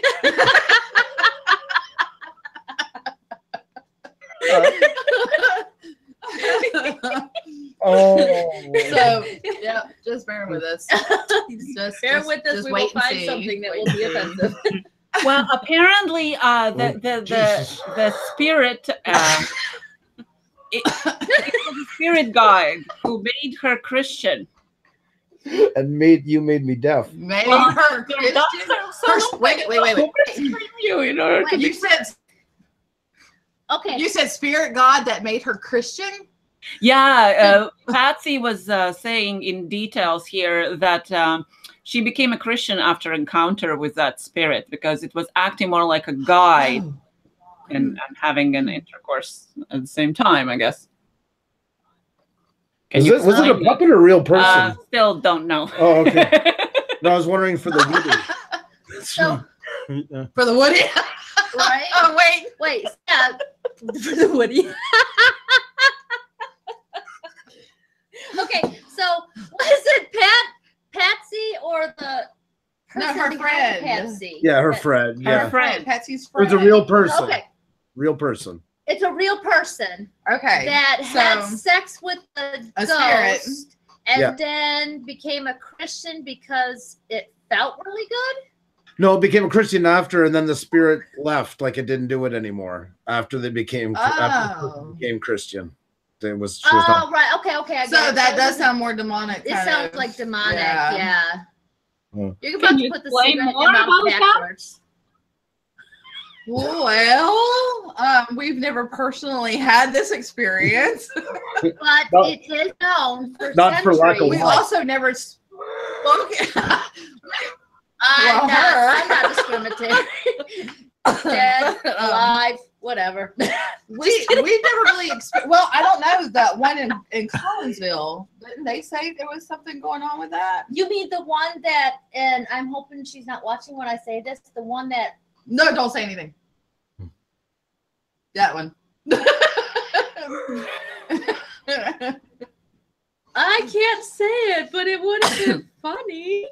So yeah, just bear with us. Just we will find something that will be offensive. Well, apparently, the spirit. It was a spirit guide who made her Christian, and made me deaf. Made her Christian. Wait, you said okay. You said spirit God that made her Christian. Yeah, Patsy was saying in details here that she became a Christian after encounter with that spirit because it was acting more like a guide. Oh. And having an intercourse at the same time, I guess. Was it a puppet or a real person? Still don't know. Oh, okay. No, I was wondering for the Woody. So, for the Woody? Right? Oh, wait. Yeah. For the Woody. Okay, so was it Patsy or the... No, her friend. Patsy? Yeah, her friend. Yeah. Her friend. Patsy's friend. It was a real person. Okay. Real person. It's a real person. Okay. That had sex with a ghost spirit. And then became a Christian because it felt really good? No, it became a Christian after, and then the spirit left, like it didn't do it anymore after they became, Christian. It was, oh, right. Okay, okay. I so that does sound more demonic. It sounds like demonic, yeah. You're about to put the cigarette in your mouth backwards. Well, we've never personally had this experience, but it is known for centuries. For lack of. We've also never spoken. I'm not discriminating. Dead, alive, whatever. We've never really experienced. Well, I don't know, that one in Collinsville. Didn't they say there was something going on with that? You mean the one that, and I'm hoping she's not watching when I say this, the one that. No, don't say anything. That one. I can't say it, but it would have been funny.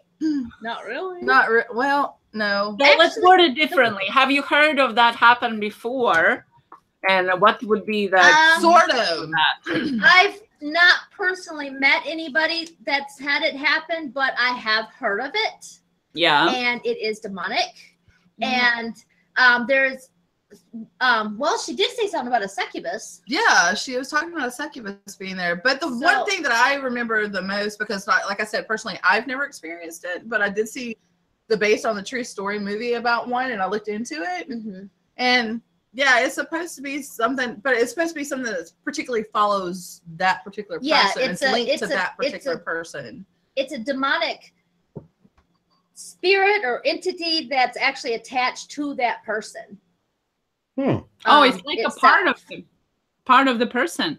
Not really. Not well. No. So let's word it differently. Have you heard of that happen before? And what would be the sort of that? I've not personally met anybody that's had it happen, but I have heard of it. Yeah. And it is demonic. Mm-hmm. And there's, well, she did say something about a succubus. Yeah, she was talking about a succubus being there. But the one thing that I remember the most, because like I said, personally, I've never experienced it, but I did see the Based on the True Story movie about one, and I looked into it. Mm-hmm. And yeah, it's supposed to be something, but it's supposed to be something that particularly follows that particular person. Yeah, it's linked to that particular person. It's a demonic spirit or entity that's actually attached to that person. Hmm. Oh, it's like a part of the person.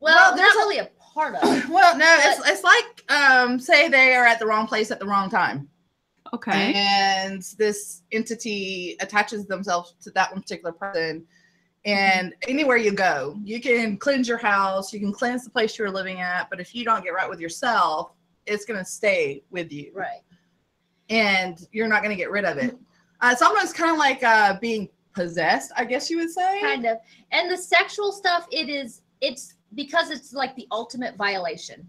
Well there's only a part of it. Well, no, it's like say they are at the wrong place at the wrong time. Okay. And this entity attaches themselves to that one particular person And anywhere you go, you can cleanse your house, you can cleanse the place you're living at, but if you don't get right with yourself, it's going to stay with you. Right. And you're not going to get rid of it. It's almost kind of like being possessed, I guess you would say. Kind of. And the sexual stuff, it's because it's like the ultimate violation.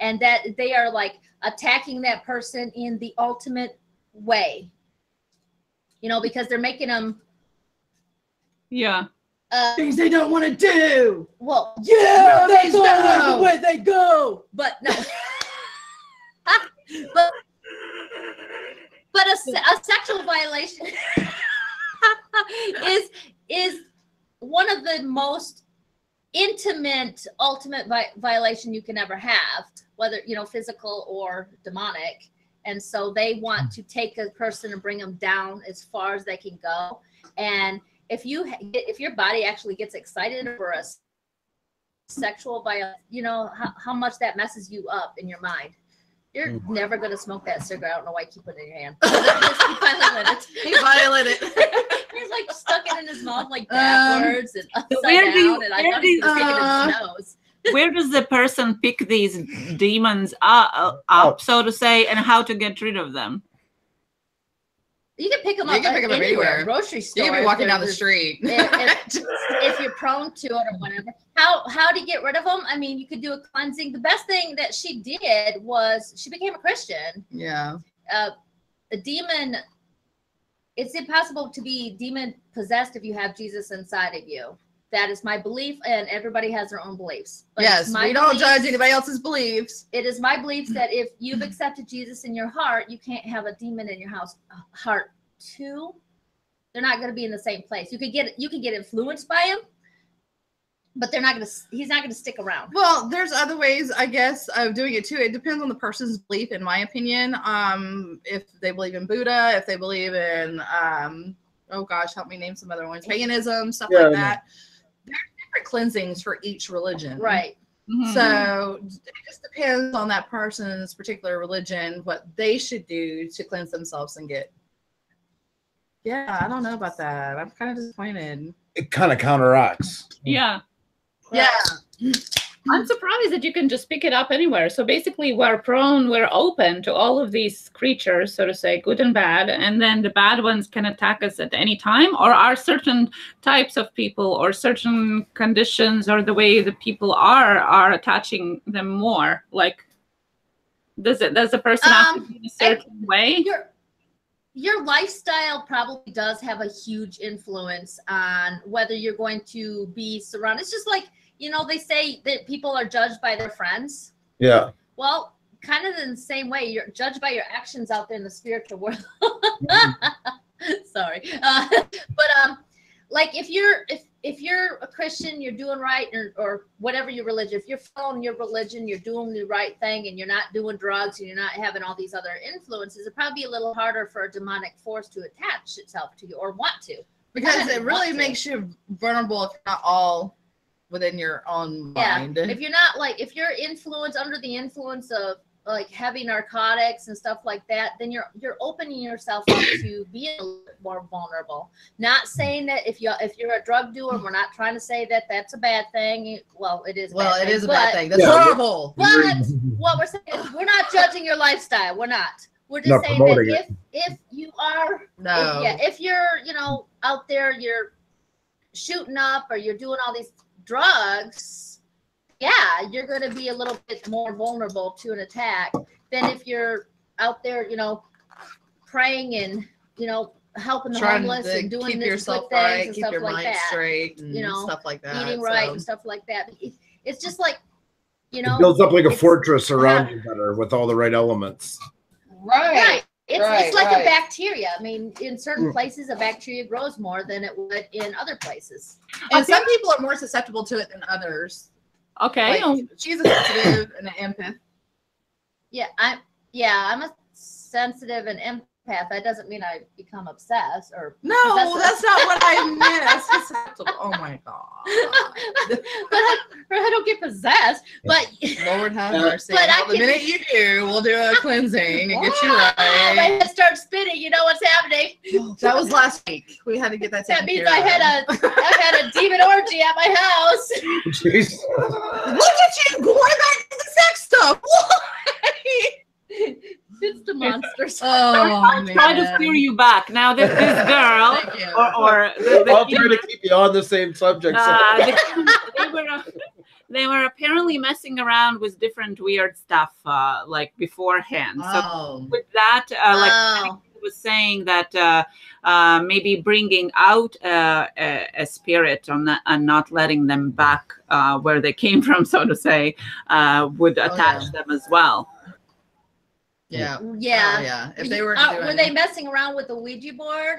And that they are like attacking that person in the ultimate way. You know, because they're making them. Yeah. Things they don't want to do. Well, yeah, that's the way they go. But no. But a sexual violation is one of the most intimate, ultimate violation you can ever have, whether, you know, physical or demonic. And so they want to take a person and bring them down as far as they can go. And if your body actually gets excited over a sexual violence, you know, how much that messes you up in your mind. You're never going to smoke that cigarette. I don't know why you keep it in your hand. He finally lit it. He finally lit it. He's like stuck it in his mouth like backwards and upside down. And I thought he was taking his nose. Where does the person pick these demons up, so to say, and how to get rid of them? You can pick them up anywhere. Grocery store. You can be walking down the street. If you're prone to it or whatever. How to get rid of them? I mean, you could do a cleansing. The best thing that she did was she became a Christian. Yeah. A demon, it's impossible to be demon possessed if you have Jesus inside of you. That is my belief, and everybody has their own beliefs. But yes, we don't judge anybody else's beliefs. It is my belief that if you've accepted Jesus in your heart, you can't have a demon in your heart too. They're not going to be in the same place. You could get influenced by him, but they're not going to. He's not going to stick around. Well, there's other ways, I guess, of doing it too. It depends on the person's belief, in my opinion. If they believe in Buddha, if they believe in oh gosh, help me name some other ones, paganism, stuff like that. There's different cleansings for each religion. Right. Mm-hmm. So it just depends on that person's particular religion, what they should do to cleanse themselves and get. Yeah, I don't know about that. I'm kind of disappointed. It kind of counteracts. Yeah. Yeah. I'm surprised that you can just pick it up anywhere. So basically we're open to all of these creatures, so to say, good and bad. And then the bad ones can attack us at any time, or are certain types of people or certain conditions or the way the people are attaching them more. Like, does the person have to be in a certain way? Your lifestyle probably does have a huge influence on whether you're going to be surrounded. It's just like, you know, they say that people are judged by their friends. Yeah. Well, kind of in the same way, you're judged by your actions out there in the spiritual world. Sorry. Like if you're a Christian, you're doing right, or whatever your religion, if you're following your religion, you're doing the right thing and you're not doing drugs and you're not having all these other influences, it'd probably be a little harder for a demonic force to attach itself to you or want to. Because it really makes you vulnerable if not all within your own mind. Yeah. If you're not like, if you're under the influence of like heavy narcotics and stuff like that, then you're opening yourself up to being a little more vulnerable. Not saying that if you're a drug doer, we're not trying to say that that's a bad thing. Well, it is. Well, it is a bad thing. That's horrible. But what we're saying is we're not judging your lifestyle. We're not. We're just saying that if you are, if you're, you know, out there, you're shooting up or you're doing all these drugs, yeah, you're going to be a little bit more vulnerable to an attack than if you're out there, you know, praying and, you know, helping the homeless and doing keep yourself right, and keep stuff your like mind that, straight, and you know, stuff like that, eating right and stuff like that. It's just like, you know, it builds up like a fortress around you better with all the right elements. Right. Right. It's like a bacteria. I mean, in certain places, a bacteria grows more than it would in other places. And some people are more susceptible to it than others. Okay. Like, she's a sensitive and an empath. Yeah, I'm a sensitive and psychopath, that doesn't mean I become obsessed or possessive. That's not what I meant. That's susceptible. Oh my god. But I don't get possessed. But Lord have mercy. But well, the minute you do, we'll do a cleansing and get you right. I start spinning. You know what's happening. Oh, that was last week. We had to get that. That means I had a demon orgy at my house. Jeez. Look at you going back to the sex stuff. Why? It's the monsters. Oh, I'll try to steer you back. Now this girl, I'll try to keep you on the same subject. They were apparently messing around with different weird stuff like beforehand. Oh. So with that, like he was saying that maybe bringing out a spirit on that and not letting them back where they came from, so to say, would attach them as well. Yeah. Yeah. Oh, yeah. If they were they messing around with the Ouija board?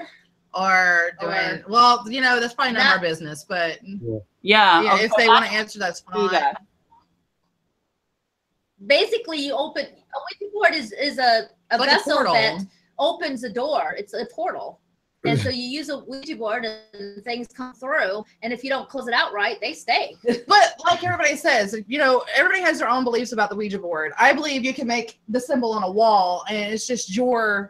Or doing well, you know, that's probably not our business, but yeah if they want to answer, that's fine. That. Basically, you open a Ouija board is a like vessel that opens a door. It's a portal. And so you use a Ouija board and things come through. And if you don't close it out right, they stay. But like everybody says, you know, everybody has their own beliefs about the Ouija board. I believe you can make the symbol on a wall, and it's just your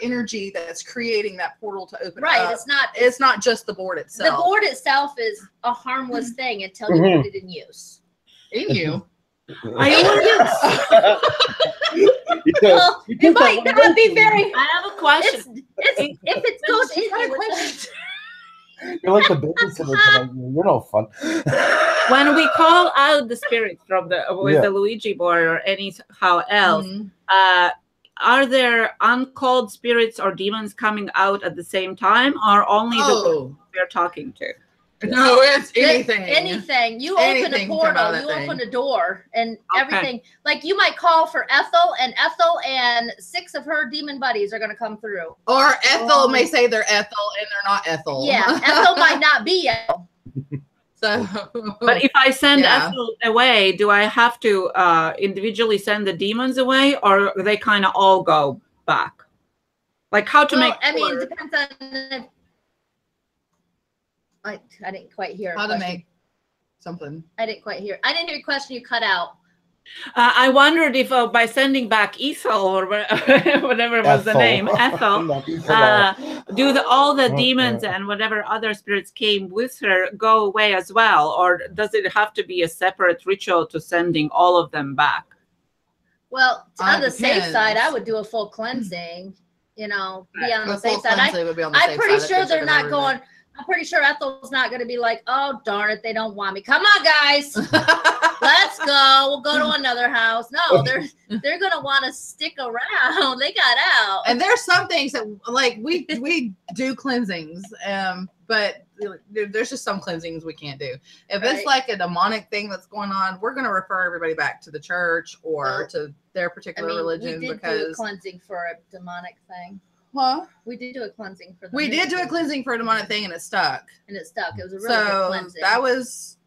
energy that's creating that portal to open up. It's not just the board itself. The board itself is a harmless thing until you put it in use. In you. Well, it might not be very. I have a question. If it goes in, you're like the babysitter. You're no fun. When we call out the spirit from the Ouija board or anyhow else, are there uncalled spirits or demons coming out at the same time, or only the ones we're talking to? No, it's anything. Anything. You open a portal, you open a door, and everything. Like you might call for Ethel, and Ethel and 6 of her demon buddies are going to come through. Or Ethel may say they're Ethel, and they're not Ethel. Yeah, Ethel might not be Ethel. So, but if I send Ethel away, do I have to individually send the demons away, or they kind of all go back? Like how to make sure. I mean, it depends on if I didn't quite hear how to make something. I didn't hear your question. You cut out. I wondered if by sending back Ethel or whatever was the name, Ethel, do all the demons and whatever other spirits came with her go away as well? Or does it have to be a separate ritual to sending all of them back? Well, on the safe side, I would do a full cleansing, you know, be on the safe side. I'm pretty sure they're not going... I'm pretty sure Ethel's not going to be like, oh, darn it, they don't want me. Come on, guys. Let's go. We'll go to another house. No, they're going to want to stick around. They got out. And there's some things that, like, we do cleansings, but there's just some cleansings we can't do. If it's like a demonic thing that's going on, we're going to refer everybody back to the church or to their particular religion. We did do a cleansing for a demonic thing. Huh? We did do a cleansing for the demonic thing, and it stuck. It was a really good cleansing. That was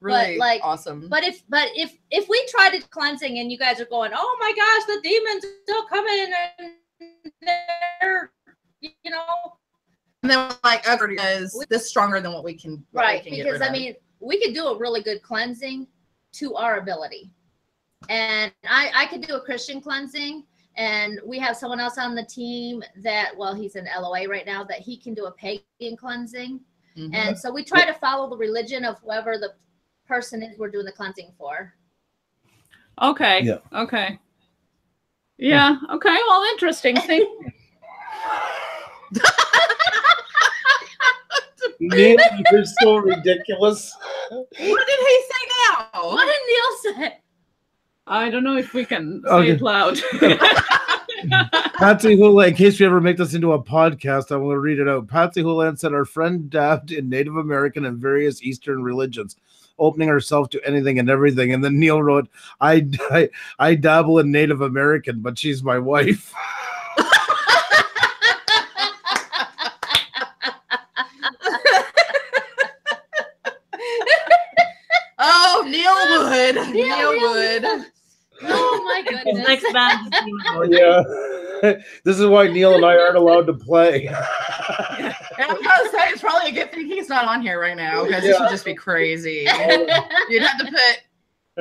really awesome. But if we tried a cleansing and you guys are going, oh my gosh, the demons are still coming, and they're, you know, and then we're like, oh, this is stronger than what we can, because I mean, we could do a really good cleansing to our ability, and I could do a Christian cleansing. And we have someone else on the team that, well, he's in LOA right now, that he can do a pagan cleansing. And so we try to follow the religion of whoever the person is we're doing the cleansing for. Okay. Yeah. Okay. Yeah. Okay. Well, interesting. Thank you. Neil, you're so ridiculous. What did he say now? What did Neil say? I don't know if we can say it loud. Patsy Hula, in case we ever make this into a podcast, I want to read it out. Patsy Hula said, our friend dabbed in Native American and various Eastern religions, opening herself to anything and everything. And then Neil wrote, I dabble in Native American, but she's my wife. Neil would. Oh my goodness. Next band. Yeah. This is why Neil and I aren't allowed to play. Yeah, I was about to say, it's probably a good thing he's not on here right now, because this would just be crazy. You'd have to put,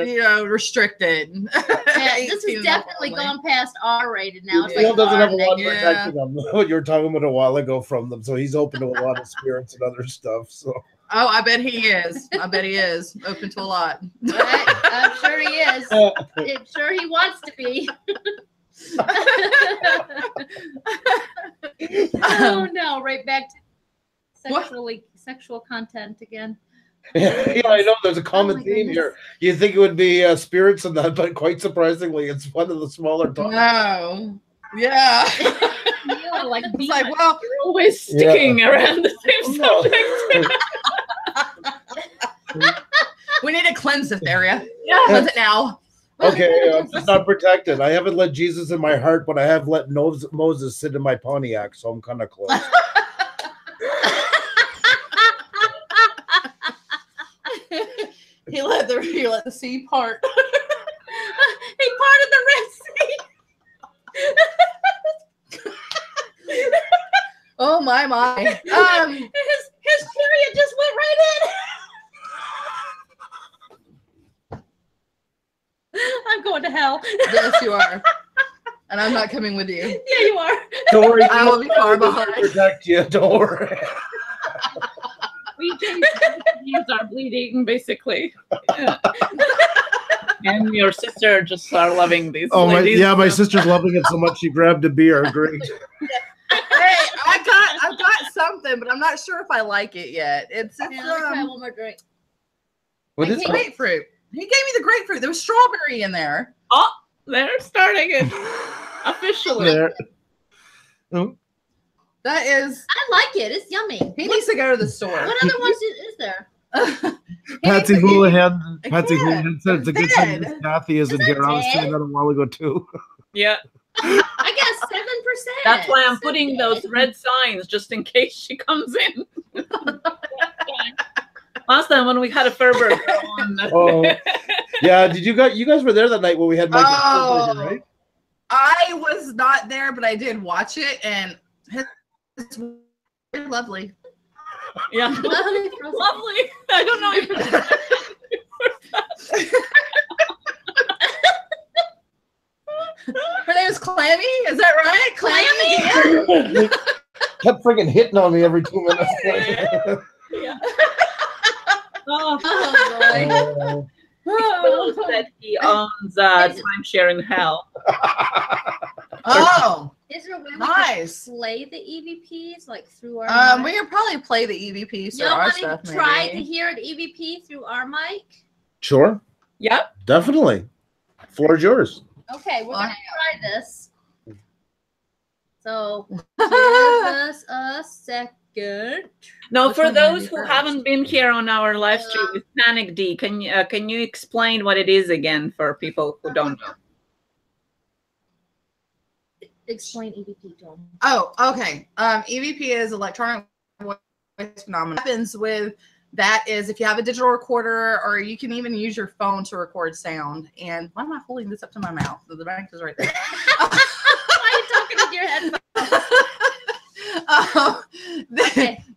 you know, restricted. Yeah, this has definitely gone past R-rated now. Neil doesn't have a lot of protection on what you were talking about a while ago from them, so he's open to a lot of spirits and other stuff. So. Oh, I bet he is. I bet he is open to a lot. I'm sure he is. I'm sure he wants to be. Oh no! Right back to sexual content again. Yeah, I know. There's a common theme here. You think it would be spirits and that, but quite surprisingly, it's one of the smaller topics. No. Yeah. It's like, well, you're always sticking around the same subject. We need to cleanse this area. Yeah. Cleanse it now. Okay, I'm just not protected. I haven't let Jesus in my heart, but I have let Moses sit in my Pontiac, so I'm kind of close. he let the sea part. He parted the Red Sea. Oh my! His chariot just went right in. I'm going to hell. Yes, you are. And I'm not coming with you. Yeah, you are. Don't worry. I will be far behind. Protect you. Don't worry. We just are bleeding, basically. Yeah. And your sister just are loving these. Oh, ladies. My sister's loving it so much she grabbed a beer. Great. Hey, I've got something, but I'm not sure if I like it yet. I'll try one more drink. What is grapefruit? He gave me the grapefruit. There was strawberry in there. Oh, they're starting it officially. Oh. That is. I like it. It's yummy. He needs to go to the store. What other ones is there? Patsy Houlihan. Patsy Houlihan said it's a good thing Kathy isn't here. I was saying that a while ago too. Yeah. I guess 7%. That's why I'm putting those red signs just in case she comes in. Last time when we had a Ferber. Oh. Yeah, you guys were there that night when we had Michael, right? I was not there, but I did watch it, and it's lovely. Yeah. Lovely. I don't know if her name is Clammy, is that right? Clammy? Yeah. Kept freaking hitting on me every 2 minutes. Yeah. Oh, boy. He that he owns timeshare in hell. Oh, is there a way we can play the EVPs like through our mic? We can probably play the EVPs through our stuff. You want to try to hear an EVP through our mic? Sure. Yep. Definitely. Floor is yours. Okay, we're going to try this. So, give us a second. Good. Now, for those who haven't been here on our live stream, it's Panic D. Can you explain what it is again for people who don't know? Explain EVP, Tom. Oh, okay. EVP is electronic voice phenomenon. What happens with that is if you have a digital recorder, or you can even use your phone to record sound. And why am I holding this up to my mouth? So the mic is right there. Why are you talking with your headphones?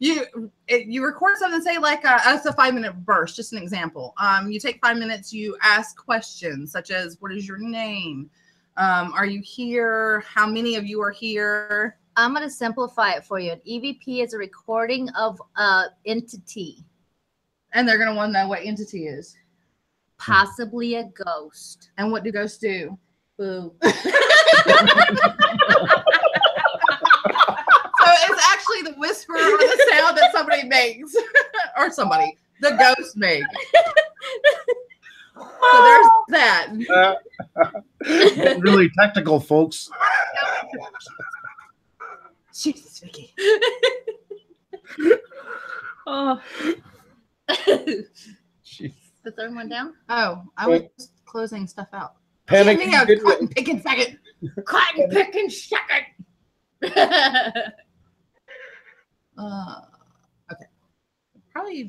You record something, say like that's a 5-minute burst, just an example. You take 5 minutes, you ask questions such as, what is your name? Are you here? How many of you are here? I'm going to simplify it for you. An EVP is a recording of entity. And they're going to want to know what entity is. Possibly a ghost. And what do ghosts do? Boo. It's actually the whisper or the sound that somebody makes, or the ghost makes. So there's that. Really technical, folks. Jesus, Vicky. Oh. Jeez. The third one down? Oh, I was closing stuff out. Panic. Cotton picking second. Cotton picking second. Okay. Probably.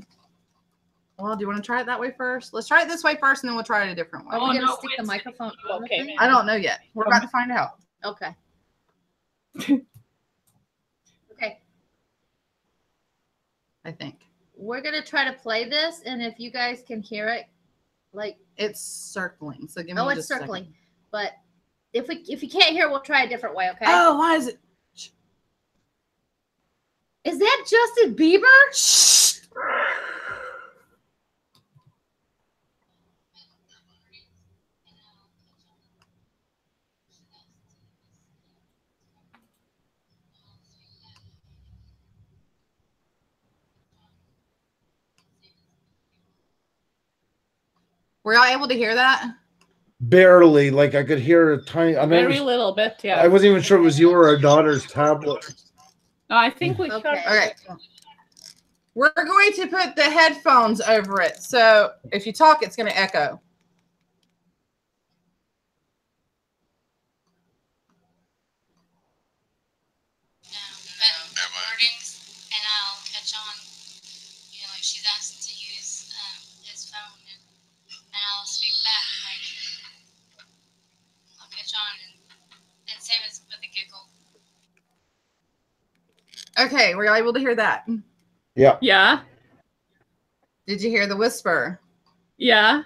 Well, do you want to try it that way first? Let's try it this way first, and then we'll try it a different way. Oh, no, stick the microphone. Okay. I don't know yet. We're about to find out. Okay. Okay. I think. We're going to try to play this, and if you guys can hear it, like... It's circling, so give me just a second. Oh, it's circling, but if you can't hear it, we'll try a different way, okay? Oh, why is it... Is that Justin Bieber? Shh. Were y'all able to hear that? Barely. Like I could hear a tiny, I mean, very little bit. Yeah. I wasn't even sure it was you or our daughter's tablet. No, I think we covered it. Okay. We're going to put the headphones over it. So if you talk, it's going to echo. Recordings, and I'll catch on. You know, if she's asking to use his phone, and I'll speak back. Like, I'll catch on, and same as with the giggle. Okay, were you able to hear that? Yeah. Yeah. Did you hear the whisper? Yeah.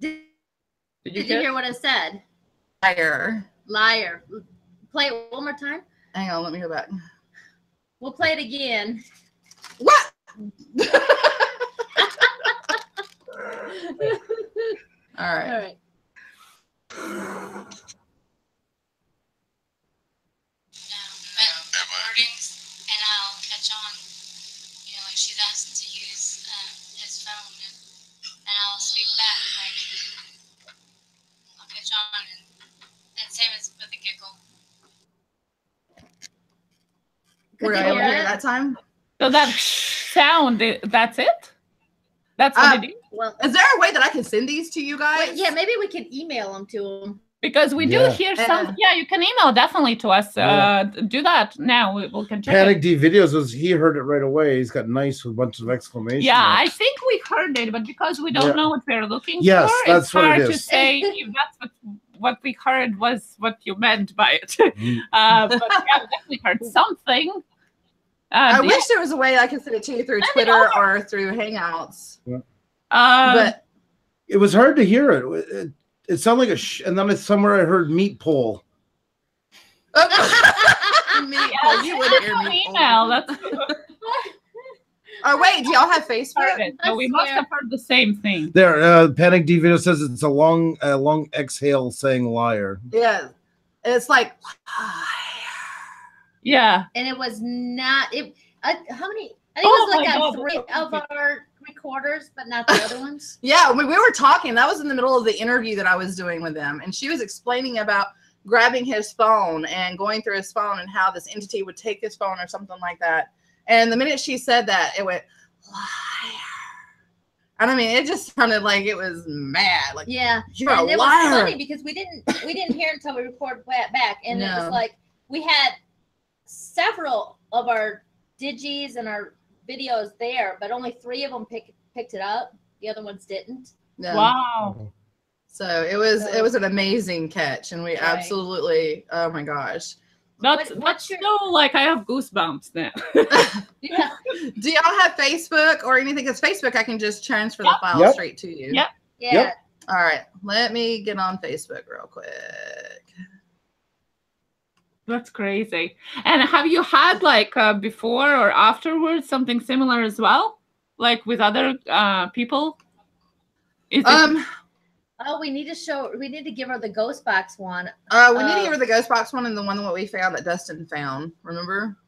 Did you hear what I said? Liar. Liar. Play it one more time. Hang on, let me go back. We'll play it again. What? All right. All right. And I'll catch on, you know, if she's asking to use his phone, and I'll speak back, like, I'll catch on, and same as with the giggle. Were I able to hear that time? So that sound, that's it? That's what it is? Well, is there a way that I can send these to you guys? Well, yeah, maybe we can email them to them. Because we do hear some, you can email definitely to us. Do that now. We'll continue. Panic D videos was he heard it right away. He's got nice with a bunch of exclamations. Yeah, marks. I think we heard it, but because we don't know what we're looking for, that's it's what hard it is. To say if that's what we heard was what you meant by it. But yeah, we definitely heard something. I wish there was a way I could send it to you through Twitter or through Hangouts. Yeah. But it was hard to hear it. It sounded like a sh, and then it's somewhere I heard meat pole. Meat pole. You wouldn't hear meat pole. Oh wait, do y'all have Facebook? No, we must have heard the same thing. There, Panic D video says it's a long exhale saying liar. Yeah, and it's like liar. Yeah, and it was not. It how many? I think it was like three of our recorders, but not the other ones. Yeah, we were talking. That was in the middle of the interview that I was doing with them, and she was explaining about grabbing his phone and going through his phone and how this entity would take his phone or something like that. And the minute she said that, it went liar. And I mean, it just sounded like it was mad. Like you're a liar. It was funny because we didn't hear until we recorded back, and it was like we had several of our digis and our videos there, but only 3 of them picked it up. The other ones didn't. No. Wow. So it was an amazing catch, and we absolutely, oh my gosh. That's so like I have goosebumps now. Yeah. Do y'all have Facebook or anything? Because Facebook, I can just transfer the file straight to you. Yep. Yeah. Yep. All right. Let me get on Facebook real quick. That's crazy. And have you had like before or afterwards something similar as well, like with other people? Is oh, we need to give her the ghost box one. We need to give her the ghost box one and the one that we found that Dustin found. Remember?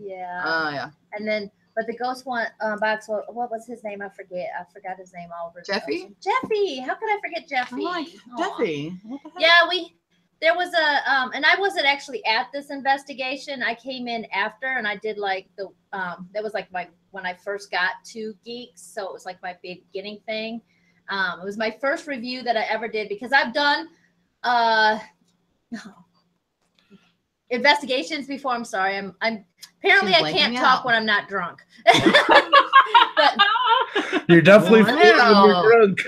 Yeah. Oh yeah. And then, but the ghost one box one. What was his name? I forget. I forgot his name all over. Jeffy. Jeffy. How could I forget Jeffy? Like Jeffy. Yeah, we. There was a, and I wasn't actually at this investigation. I came in after, and I did like the, that was like my, when I first got to Geeks. So it was like my beginning thing. It was my first review that I ever did, because I've done investigations before. I'm sorry. I'm apparently I can't talk when I'm not drunk. But, you're definitely drunk.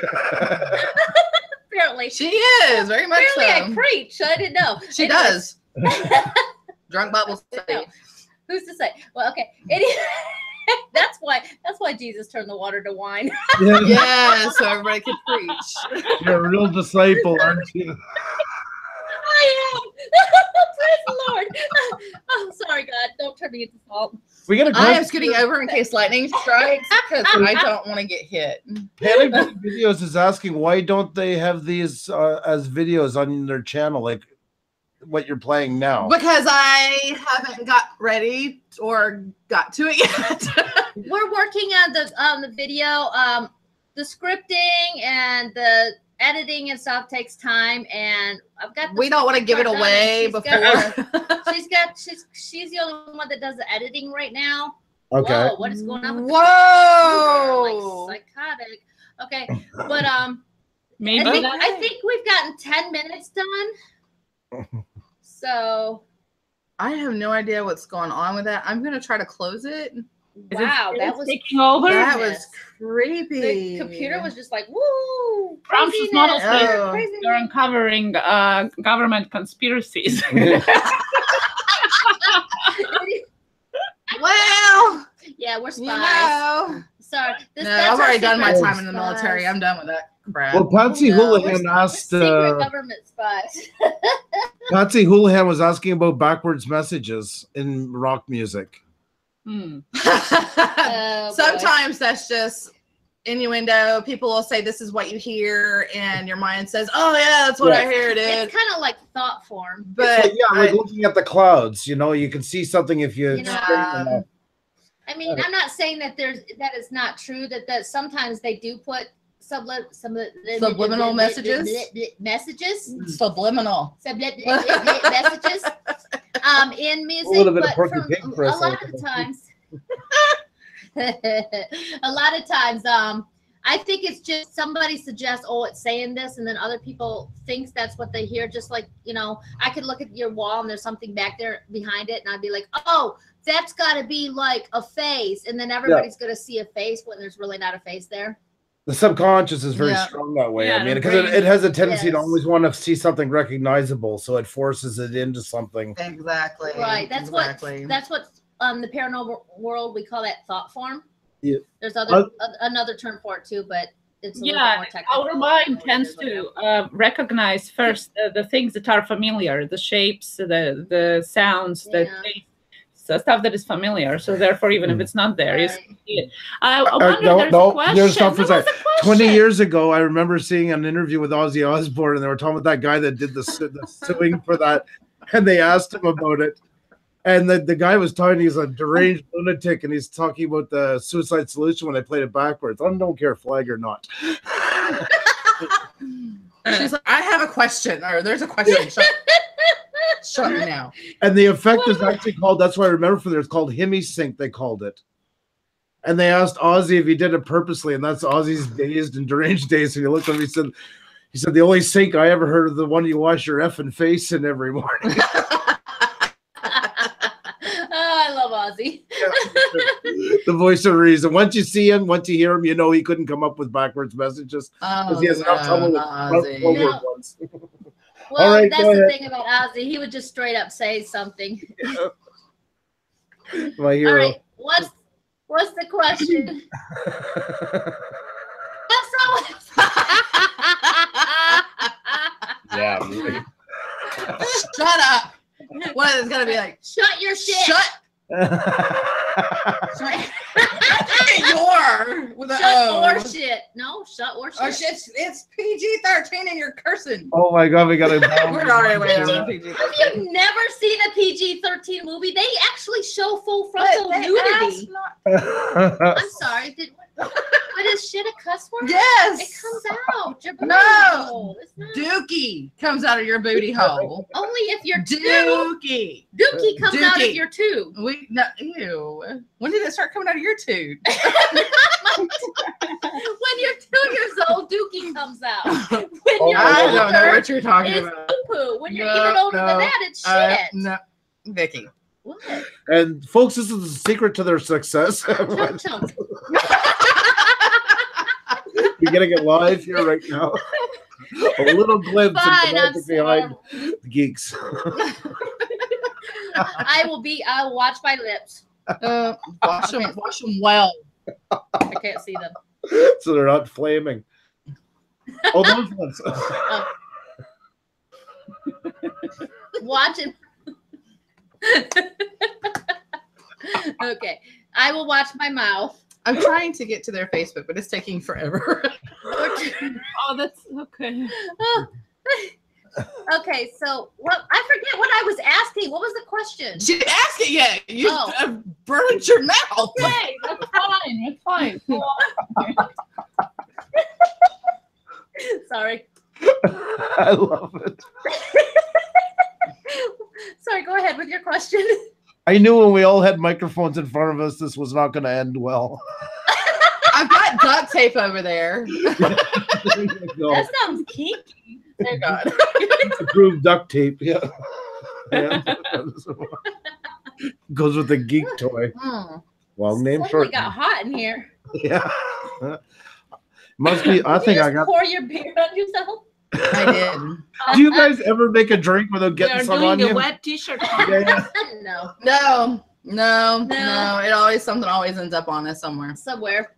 Apparently right? She is, very much so. Apparently I preach, so I didn't know. She does. Drunk Bible study. Who's to say? Well, okay. That's why Jesus turned the water to wine. Yeah, yeah, so everybody could preach. You're a real disciple, aren't you? I am. Praise the Lord. Oh, sorry, God. Don't turn me into salt. We got a question. I am scooting over in case lightning strikes because I don't want to get hit. Panic Videos is asking, why don't they have these as videos on their channel, like what you're playing now? Because I haven't got ready or got to it yet. We're working on the video. The scripting and the editing and stuff takes time, and I've got. We don't want to give it away before. She's the only one that does the editing right now. Okay. Whoa, what is going on? With whoa! Like psychotic. Okay, but maybe I think we've gotten 10 minutes done. So I have no idea what's going on with that. I'm gonna try to close it. Wow, that was taking over. That was creepy. The computer was just like, woo! Craziness. Oh. They're uncovering government conspiracies. Well, yeah, we're spies. You know. Sorry, I've already done my time in the military. I'm done with that crap. Well, Patsy Houlihan asked. Secret government spies. Patsy Houlihan was asking about backwards messages in rock music. Hmm. Sometimes that's just innuendo. People will say this is what you hear, and your mind says, "Oh yeah, that's what I hear." It is. It's kind of like thought form. But like, yeah, like looking at the clouds. You know, you can see something if you. I mean, I'm not saying that it's not true. That sometimes they do put subliminal messages. Subliminal messages. In music, a lot of times, I think it's just somebody suggests, oh, it's saying this, and then other people thinks that's what they hear. Just like, you know, I could look at your wall and there's something back there behind it, and I'd be like, oh, that's got to be like a face, and then everybody's going to see a face when there's really not a face there. The subconscious is very strong that way. Yeah, I mean, because it has a tendency to always want to see something recognizable, so it forces it into something. Exactly. Right. That's what. That's what. The paranormal world, we call that thought form. Yeah. There's another term for it too, but it's a little more technical. Our mind tends to recognize first the things that are familiar, the shapes, the sounds, the stuff that is familiar, so therefore, even if it's not there, it's there's a question. 20 years ago, I remember seeing an interview with Ozzy Osbourne, and they were talking about that guy that did the suing for that, and they asked him about it, and the guy was talking. He's a deranged lunatic, and he's talking about the Suicide Solution when I played it backwards. I don't care, flag or not. She's like, I have a question, or there's a question. Shut me now. And the effect is actually called, that's why I remember from there, it's called hemi-sync, they called it. And they asked Ozzy if he did it purposely, and that's Ozzy's dazed and deranged days. And he looked at him, he said, the only sink I ever heard of the one you wash your effing face in every morning. Oh, I love Ozzy. The voice of reason. Once you see him, once you hear him, you know he couldn't come up with backwards messages. Because he has enough trouble with forward ones. Well, right, that's the thing about Ozzy. He would just straight up say something. Yeah. My hero. All right, what's the question? Yeah. Really. Shut up. One of them's gonna be like, shut your shit. Shut your shit. No, shut or shit. Or shit. It's PG-13 and you're cursing. Oh my God, we got to. We're already way over PG-13. Have you never seen a PG-13 movie? They actually show full frontal nudity. I'm sorry. But is shit a cuss word? Yes. It comes out. Your booty hole. It's not. Dookie comes out of your booty hole. Only if you're dookie. Dookie comes out of your tube. Ew. When did it start coming out of your tube? When you're 2 years old, dookie comes out. When you're I don't know what you're talking about. Poo-poo. When you're even older than that, it's shit. No, Vicky. What? And folks, this is the secret to their success. Chunk. You're getting it live here right now. a little glimpse of behind the geeks. I'll watch my lips. Wash them well. I can't see them. So they're not flaming. Oh, those ones. Oh. Watch it. Okay. I will watch my mouth. I'm trying to get to their Facebook, but it's taking forever. Oh, that's okay. Oh. Okay, so I forget what I was asking. What was the question? She didn't ask it yet. You burned your mouth. Okay, that's fine. That's fine. Sorry. I love it. Sorry, go ahead with your question. I knew when we all had microphones in front of us, this was not going to end well. I've got duct tape over there. That sounds kinky. They're gone. Approved duct tape. Yeah. Goes with the geek toy. Mm. Long name short. We got hot in here. Yeah. Must be. I think I got. Pour your beer on yourself. I did. Do you guys ever make a drink without getting some on you? Doing a wet T-shirt. Yeah. No. It always something ends up on us somewhere.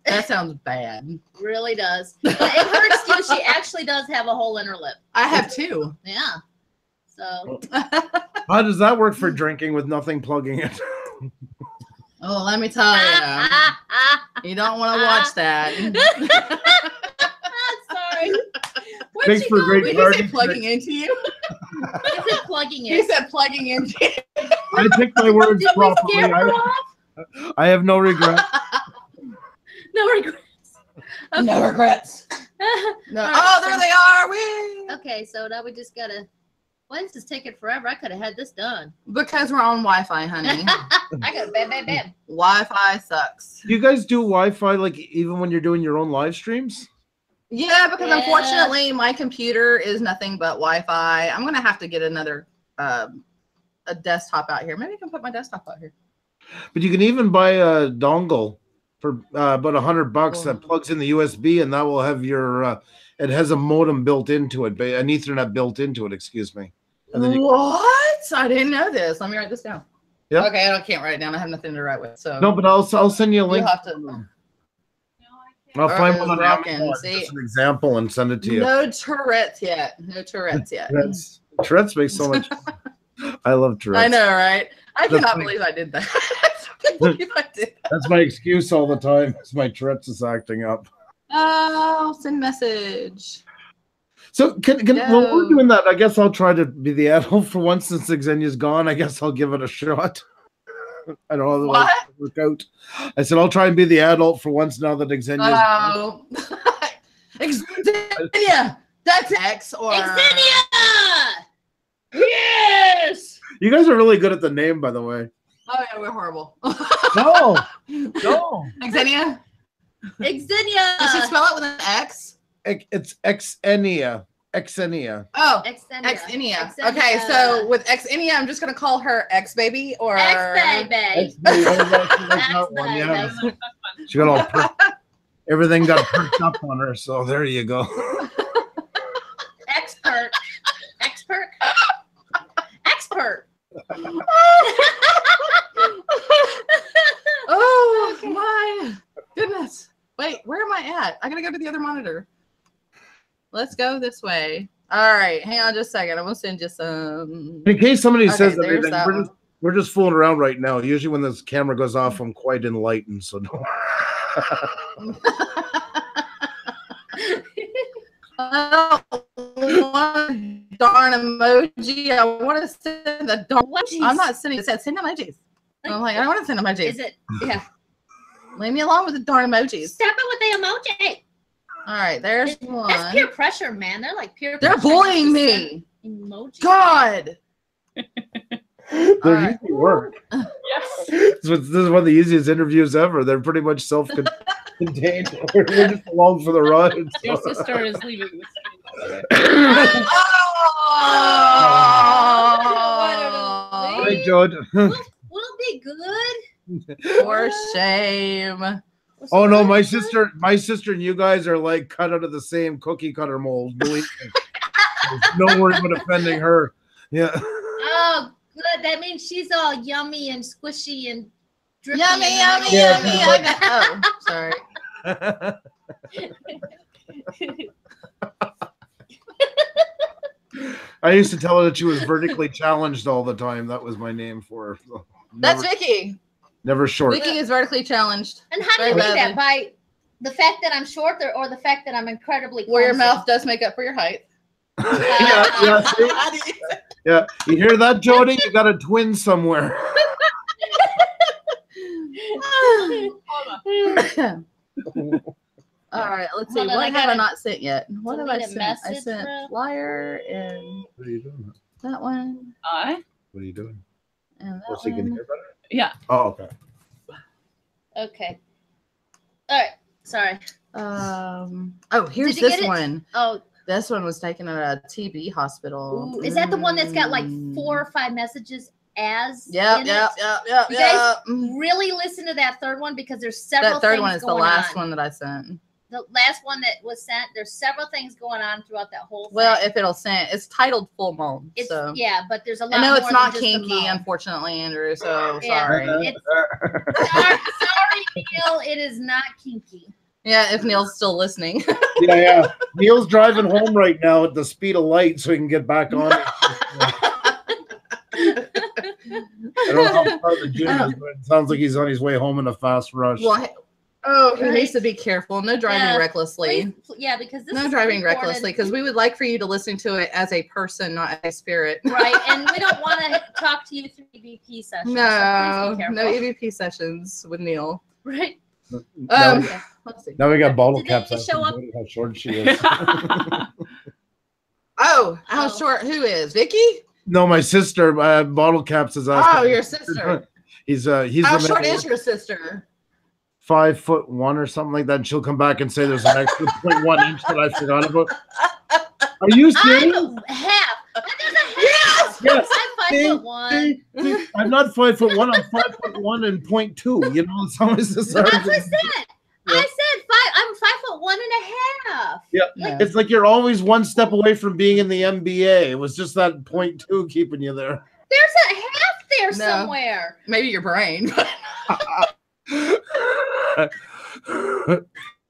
That sounds bad. Really does. But in her excuse, she actually does have a hole in her lip. I have two. Yeah. So. How does that work for drinking with nothing plugging it? Oh, let me tell you. You don't want to watch that. Sorry. Thanks for great garden. Is it plugging into you? Is it plugging in? He said plugging into you. I picked my words properly. I have no regrets. No regrets. Okay. No regrets. No. Right, oh, there they are. Whee! Okay, so now we just got to. Why is this taking forever? I could have had this done. Because we're on Wi-Fi, honey. I got bam. Wi-Fi sucks. You guys do Wi-Fi like even when you're doing your own live streams? Yeah, because unfortunately my computer is nothing but Wi-Fi. I'm gonna have to get another a desktop out here. Maybe I can put my desktop out here. But you can even buy a dongle for about $100 that plugs in the USB, and that will have your. It has a modem built into it, an Ethernet built into it. Excuse me. And then what? I didn't know this. Let me write this down. Yeah. Okay, I can't write it down. I have nothing to write with. So. No, but I'll send you a link. You'll have to. I'll find one on Amazon, just an example, and send it to you. No Tourette's yet. No Tourette's yet. Tourette's makes so much. I love Tourette's. I know, right? I cannot believe I did that. I believe I did. That's my excuse all the time. It's my Tourette's is acting up. Oh, send message. So while we're doing that, I guess I'll try to be the adult for once since Xenia's gone. I guess I'll give it a shot. I don't know how to work out. I said, I'll try and be the adult for once now that Xenia's Xenia! That's X or... Xenia! Yes! You guys are really good at the name, by the way. Oh, yeah, we're horrible. No. Xenia? Xenia! You should spell it with an X. It's Xenia. Xenia. Oh, Xenia. Okay, so with Xenia, I'm just gonna call her X baby or X baby. She got all everything got perked up on her, so there you go. Expert. Oh my goodness! Wait, where am I at? I gotta go to the other monitor. Let's go this way. All right. Hang on just a second. I'm going to send you some. In case somebody says that, we're just fooling around right now. Usually when this camera goes off, I'm quite enlightened. So don't. I don't want darn emoji. I want to send the darn emojis. I'm not sending. It said send emojis. Like, I'm like, I don't want to send emojis. Is it? Yeah. Leave me alone with the darn emojis. Stop it with the emoji. All right, there's one. That's peer pressure, man. They're like peer pressure. They're bullying me. Emoji. God. They're easy work. Yes. This is one of the easiest interviews ever. They're pretty much self-contained. We're just along for the ride. Your sister is leaving. Oh! Hi, Jod. We'll be good. For shame. Oh no, my sister and you guys are like cut out of the same cookie cutter mold. Believe me. Don't worry about offending her. Yeah. Oh, good. That means she's all yummy and squishy and drippy. Yummy, and yummy, yeah, yummy. Like, oh, sorry. I used to tell her that she was vertically challenged all the time. That was my name for her. Never, that's Vicky. Never short. Vicky is vertically challenged. And how do you do that? By the fact that I'm short, or the fact that I'm incredibly clumsy? Where your mouth does make up for your height. Yeah, you hear that, Jody? You got a twin somewhere. All right, let's see. What have I not sent yet? What have I sent? I sent flyer and what are you doing? That one. What are you doing? And that one. Can hear better? Yeah. Oh, okay. Okay. All right. Sorry. Oh, here's this one. Oh. This one was taken at a TB hospital. Ooh, is that the one that's got like 4 or 5 messages as? Yep. You guys really listen to that third one, because there's several things going on. That third one is the last one that I sent. The last one that was sent, there's several things going on throughout that whole thing. Well, if it'll send, it's titled Full Moan. So. Yeah, but there's a lot more. I know it's not kinky, unfortunately, Andrew, so sorry. Sorry, Neil, it is not kinky. Yeah, if Neil's still listening. Yeah. Neil's driving home right now at the speed of light so he can get back on it. I don't know how far the gym is, but it sounds like he's on his way home in a fast rush. What? Oh, he needs to be careful. No driving recklessly. Please, because this is driving recklessly, because we would like for you to listen to it as a person, not as a spirit. Right, and we don't want to talk to you through EVP sessions. No, so no EVP sessions with Neil. Right. Now, let's see. Now we got bottle caps. How short she is. How short? Who is Vicky? No, my sister. Bottle caps is asking. Oh, your sister. He's how short is your sister? 5'1" or something like that. And she'll come back and say there's an extra 0.1 inch that I forgot about. Are you serious? I'm half. Yes. I'm 5'1". I'm not 5'1". I'm 5'1" and 0.2. You know, it's always the same. That's what I said. Yeah. I said 5. I'm 5'1.5". Yeah. It's like you're always one step away from being in the MBA. It was just that 0.2 keeping you there. There's a half there somewhere. Maybe your brain.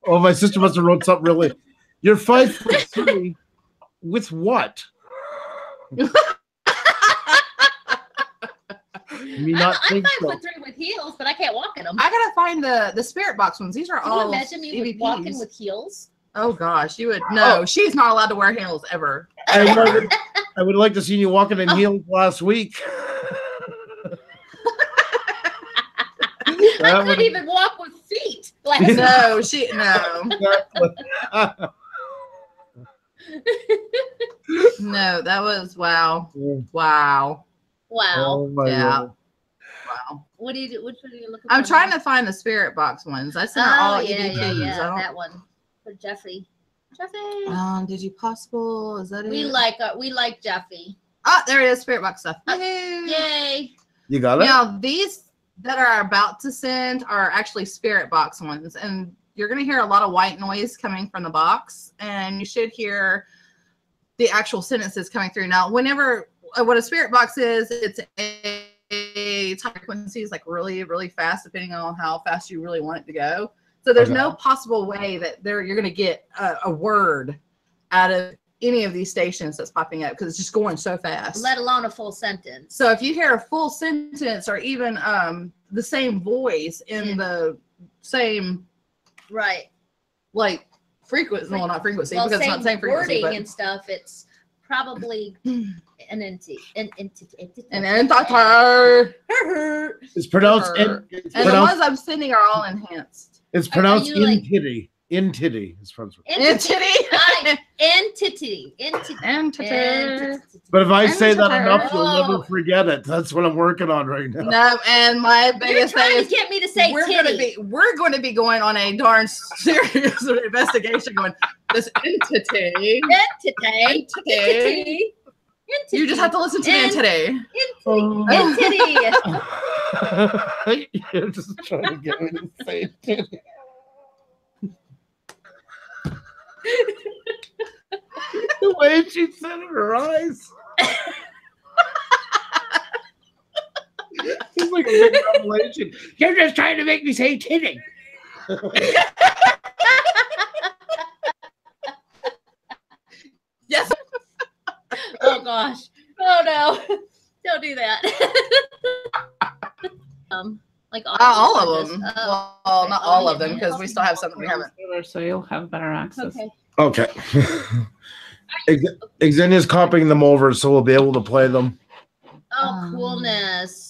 Oh, my sister must have wrote something really. You're 5'3" with what? I'm 5'3" with heels, but I can't walk in them. I gotta find the spirit box ones. These are all. Can you imagine me with walking with heels? Oh gosh, you would. No, she's not allowed to wear heels ever. I would like to see you walking in heels last week. I couldn't even walk with feet. Like, no, no, that was wow. Oh my God. Wow. What do you do? Which one are you looking for? I'm trying to find the spirit box ones. I sent all EVPs. Yeah, that one for Jeffy. Jeffy. Did you possible? Is that it? We like Jeffy. Oh, there it is. Spirit box stuff. Yay! You got it. Now these that are about to send are actually spirit box ones, and you're going to hear a lot of white noise coming from the box, and you should hear the actual sentences coming through. Now, whenever what a spirit box is, it's a frequency is like really, really fast, depending on how fast you really want it to go. So there's no possible way that you're going to get a word out of any of these stations that's popping up, because it's just going so fast. Let alone a full sentence. So if you hear a full sentence or even the same voice in the same like frequency, well, not frequency, because it's not the same frequency, wording but and stuff, it's probably an entity. An entity. It's pronounced. And the ones I'm sending are all enhanced. It's pronounced entity. Entity is from entity. But if I say that enough, you'll never forget it. That's what I'm working on right now. No, and my biggest thing is get me to say we're going to be going on a darn serious investigation. Going this entity. You just have to listen to me today. Entity. You're just trying to get me to say entity. The way she said in her eyes. It's like a big revelation. You're just trying to make me say titting. Yes. Oh gosh. Oh no. Don't do that. Like all of them. Well, okay. Not all of them, because we still have something we haven't. So you'll have better access. Okay. Xenia's copying them over, so we'll be able to play them. Oh, coolness.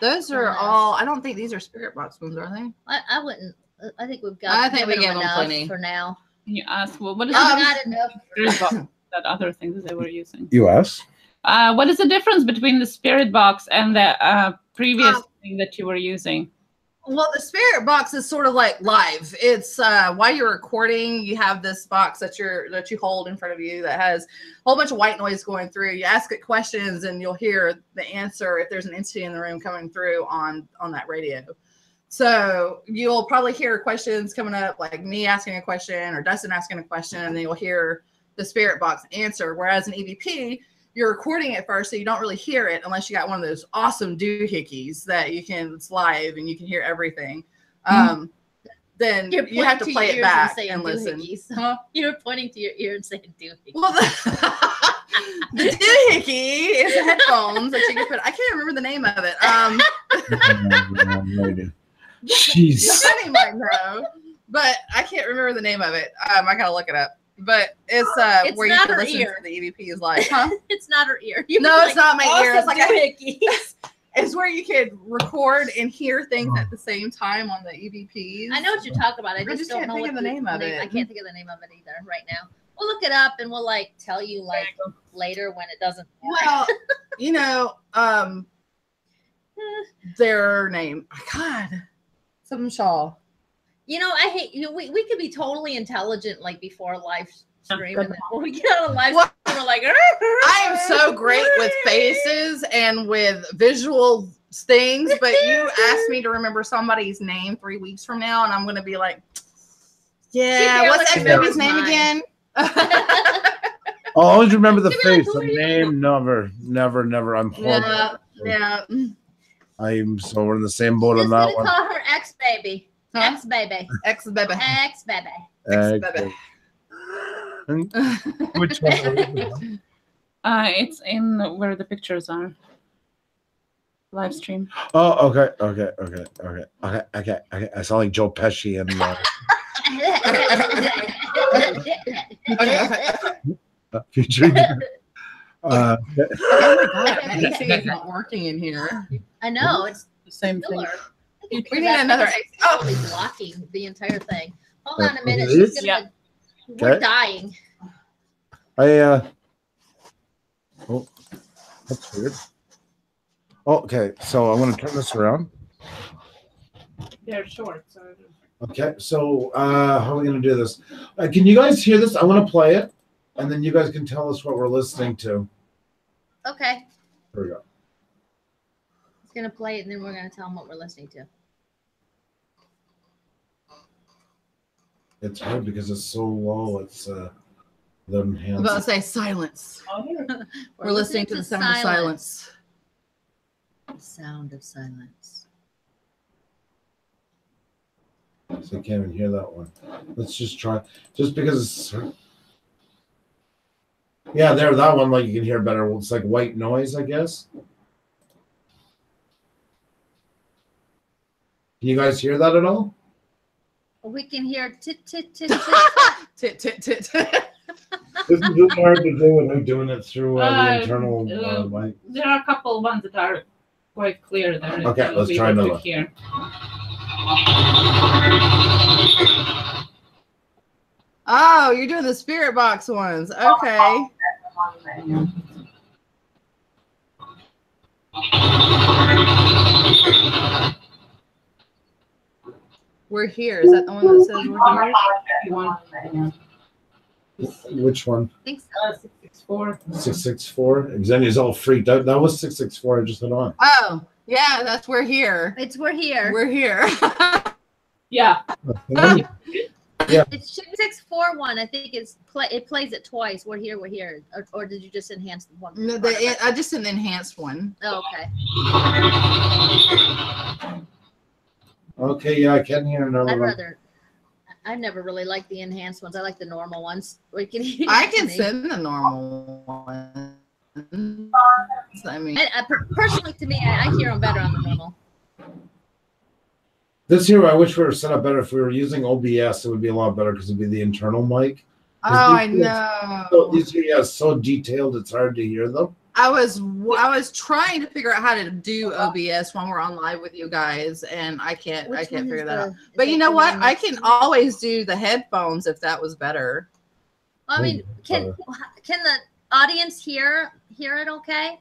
Those are all. I don't think these are spirit box ones, are they? I wouldn't. I think we've got. I think we gave them plenty for now. Can you ask, well, what is that other thing that they were using? You asked. What is the difference between the spirit box and the previous thing that you were using? Well, the spirit box is sort of like live. It's while you're recording, you have this box that you hold in front of you that has a whole bunch of white noise going through. You ask it questions, and you'll hear the answer if there's an entity in the room coming through on that radio. So you'll probably hear questions coming up, like me asking a question or Dustin asking a question, and then you'll hear the spirit box answer. Whereas an EVP, you're recording it first, so you don't really hear it unless you got one of those awesome doohickeys that you can, it's live and you can hear everything. Then you have to play it back and listen. Huh? You're pointing to your ear and saying doohickey. Well, the doohickey is the headphones that you can put. I can't remember the name of it. Jeez. Jenny might know, but I can't remember the name of it. I gotta look it up. But it's where you can listen to the EVP is live, huh? It's not her ear. You no, it's like, not my awesome ear. It's like a, it's where you could record and hear things at the same time on the EVPs. I know what you're talking about. I just don't know what the name of it. I can't think of the name of it either right now. We'll look it up and we'll like tell you like later when it doesn't. Well, you know, their name. Oh, God, something Shaw. You know, I hate, you know, we could be totally intelligent like before a live stream, and then when we get on a live stream, we're like, I am so great with faces and with visual things, but you asked me to remember somebody's name 3 weeks from now, and I'm going to be like, yeah, what's that baby's name again? I'll always remember the face, the name, never. I'm horrible. Yeah. So we're in the same boat on that one. Call her ex-baby. Huh? Ex-baby. Which one? It's in where the pictures are. Live stream. Oh, okay. I sound like Joe Pesci and. Oh my God! AC is not working in here. I know it's the same thing. We need another. Oh, blocking the entire thing. Hold on a minute. She's gonna, We're dying. Oh, that's weird. Okay, so I'm gonna turn this around. They're short. So. Okay, so how are we gonna do this? Can you guys hear this? I want to play it, and then you guys can tell us what we're listening to. Okay. Here we go. Gonna play it and then we're gonna tell them what we're listening to. It's hard because it's so low. It's them hands. I'm about to say silence. Oh, yeah. We're listening to the sound of silence. The sound of silence. So I can't even hear that one. Let's just try. Just because. It's... Yeah, there. That one, like you can hear better. It's like white noise, I guess. Can you guys hear that at all? We can hear tit. This is really hard to do when I'm doing it through the internal mic. There are a couple ones that are quite clear there. Okay, let's try another. Here. Oh, you're doing the spirit box ones. Okay. We're here. Is that the one that says we're here? Which one? I think so. 664. 664. Xenia's all freaked out. That was 664. I just went on. Oh, yeah. That's we're here. It's we're here. We're here. Yeah. Yeah. It's 641. I think it's it plays it twice. We're here, or did you just enhance the one? No, I just an enhanced one. Oh, okay. Okay, yeah, I can hear another. I never really liked the enhanced ones. I like the normal ones. I can send the normal ones. I mean, personally, to me, I hear them better on the normal. This year, I wish we were set up better. If we were using OBS, it would be a lot better because it would be the internal mic. Oh, I know. These are so detailed, it's hard to hear them. I was trying to figure out how to do OBS when we're on live with you guys, and I can't figure that out. But you know what? I can always do the headphones if that was better. I mean, can the audience hear it okay?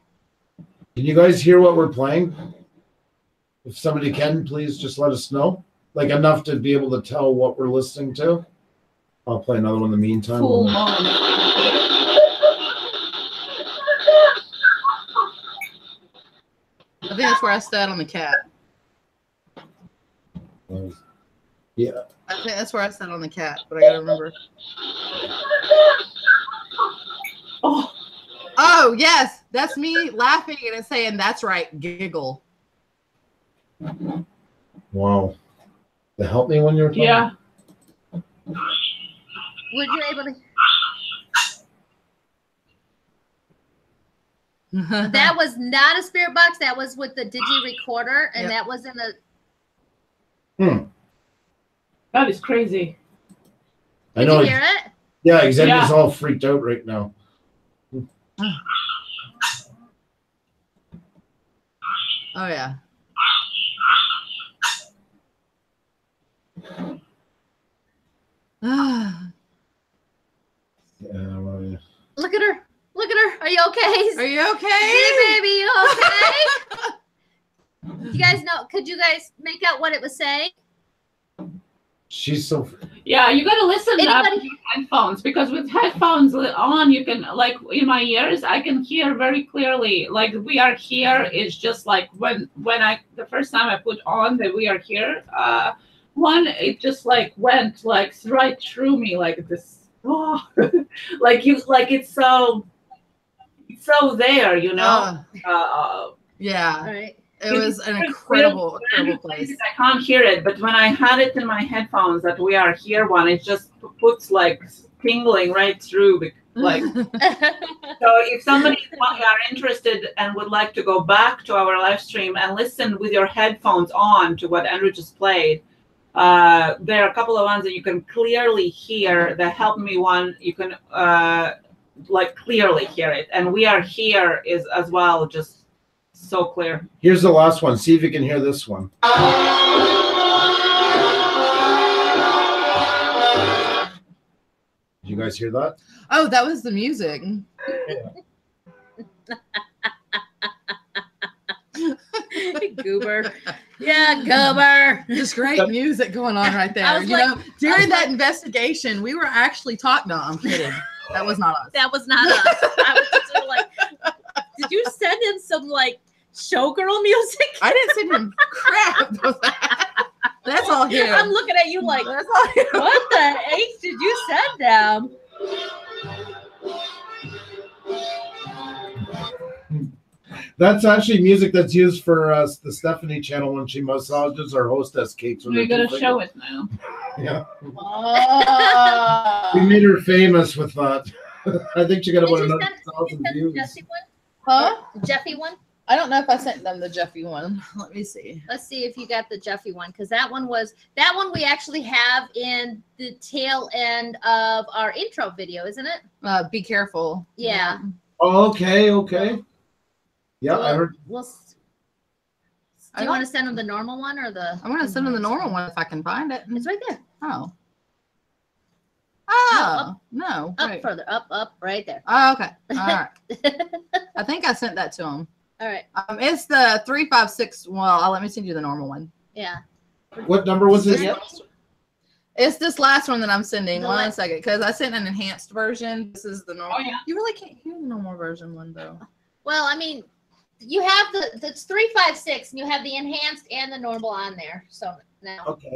Can you guys hear what we're playing? If somebody can, please just let us know. Like enough to be able to tell what we're listening to. I'll play another one in the meantime. Cool. I think that's where I sat on the cat. Yeah. I think that's where I sat on the cat, but I gotta remember. Oh, oh yes, that's me laughing and saying that's right, giggle. Wow. That helped me when you were talking? Yeah. Would you able to... That was not a spirit box. That was with the digi recorder, and that was in the. That is crazy. I know. Did you hear it? Yeah, exactly. Yeah. It's all freaked out right now. Oh yeah. Look at her. Look at her. Are you okay? Are you okay? Hey, baby, you okay? You guys know, could you guys make out what it was saying? She's so... Yeah, you got to listen up with your headphones, because with headphones on, you can, like, in my ears, I can hear very clearly. Like, we are here. It's just like when I, the first time I put on the we are here one, it just, like, went, like, right through me, like this. Oh, like, you, like, it's so... So there, you know. Yeah, right. It was an incredible place. I can't hear it, but when I had it in my headphones, that we are here one, it just puts like tingling right through. Like, so if somebody are interested and would like to go back to our live stream and listen with your headphones on to what Andrew just played, there are a couple of ones that you can clearly hear. The Help Me one, you can. Like clearly hear it, and we are here is as well just so clear. Here's the last one, see if you can hear this one. Did you guys hear that? Oh, that was the music. Yeah. Goober. Yeah, Goober. There's great music going on right there. You know, during that investigation, we were actually talking. No, I'm kidding. That was not us. That was not us. I was just sort of like, did you send him some like showgirl music? I didn't send him crap. That's all here. I'm looking at you like, that's all here. What the H did you send them? That's actually music that's used for the Stephanie channel when she massages our Hostess cakes. We're going to show it now. Yeah. Oh. We made her famous with that. I think she got about another 1,000 views. Jeffy one? Huh? Jeffy one? I don't know if I sent them the Jeffy one. Let me see. Let's see if you got the Jeffy one, because that one we actually have in the tail end of our intro video, isn't it? Be careful. Yeah. Oh, okay. Okay. Yeah, I heard. Well, do you want to send them the normal one or the? I want to send them the normal one if I can find it. It's right there. Oh. Oh no! Up further, up, right there. Oh, okay. All right. I think I sent that to him. All right. It's the 356. Well, let me send you the normal one. Yeah. What number was it? It's this last one that I'm sending. One second, because I sent an enhanced version. This is the normal. Oh, yeah. You really can't hear the normal version one though. Well, I mean. You have the 356, and you have the enhanced and the normal on there. So now. Okay.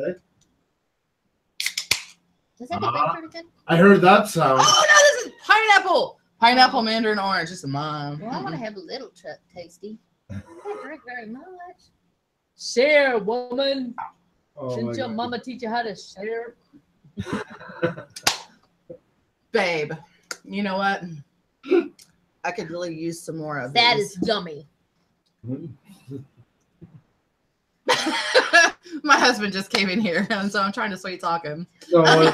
Does that make pretty good? I heard that sound. Oh, no, this is pineapple. Pineapple, mandarin, orange. Just a mom. Well, I want to have a little tasty. I don't drink very much. Share, woman. Oh, shouldn't your mama teach you how to share? Babe, you know what? I could really use some more of that. These. Is yummy. My husband just came in here, and so I'm trying to sweet talk him. So, you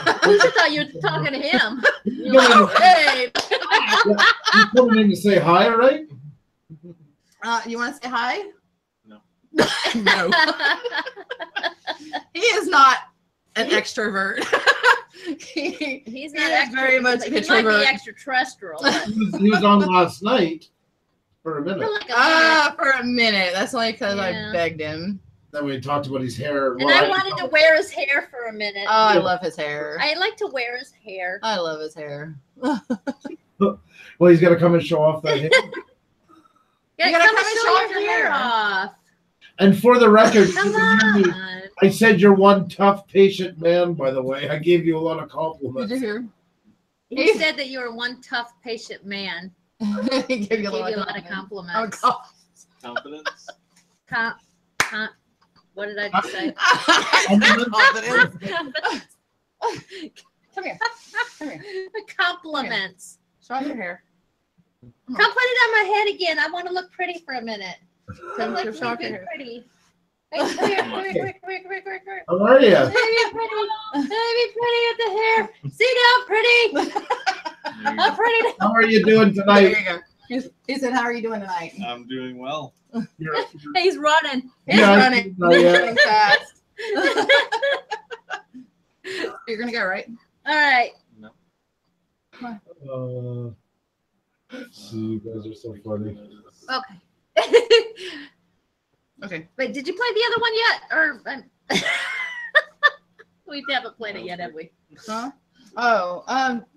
thought you were talking to him. You're like, hey. You coming in to say hi, right? You want to say hi? No. No. He is not an extrovert. He's not extrovert, very much an introvert. He might be extraterrestrial. He was on last night for a minute. For a minute. That's only because I begged him. Then we talked about his hair. And well, I wanted to wear his hair for a minute. Oh, I love his hair. I like to wear his hair. I love his hair. Well, he's got to come and show off that hair. You got to come and show your hair off. And for the record, I said you're one tough, patient man, by the way. I gave you a lot of compliments. Did you hear? He said that you were one tough, patient man. He gave you a lot of compliments. Oh, confidence? What did I just say? Confidence. Come here. Come here. Compliments. Show off your hair. Come put it on my head again. I want to look pretty for a minute. Come look pretty. Come here. How are you? Let me pretty with the hair. See now, pretty. I'm pretty. How are you doing tonight? He said, "How are you doing tonight?" I'm doing well. He's running. He's running. Running fast. You're gonna go right. All right. No. Come on. See, you guys are so funny. Okay. Okay. Wait, did you play the other one yet? We haven't played it yet, have we? Huh? Oh,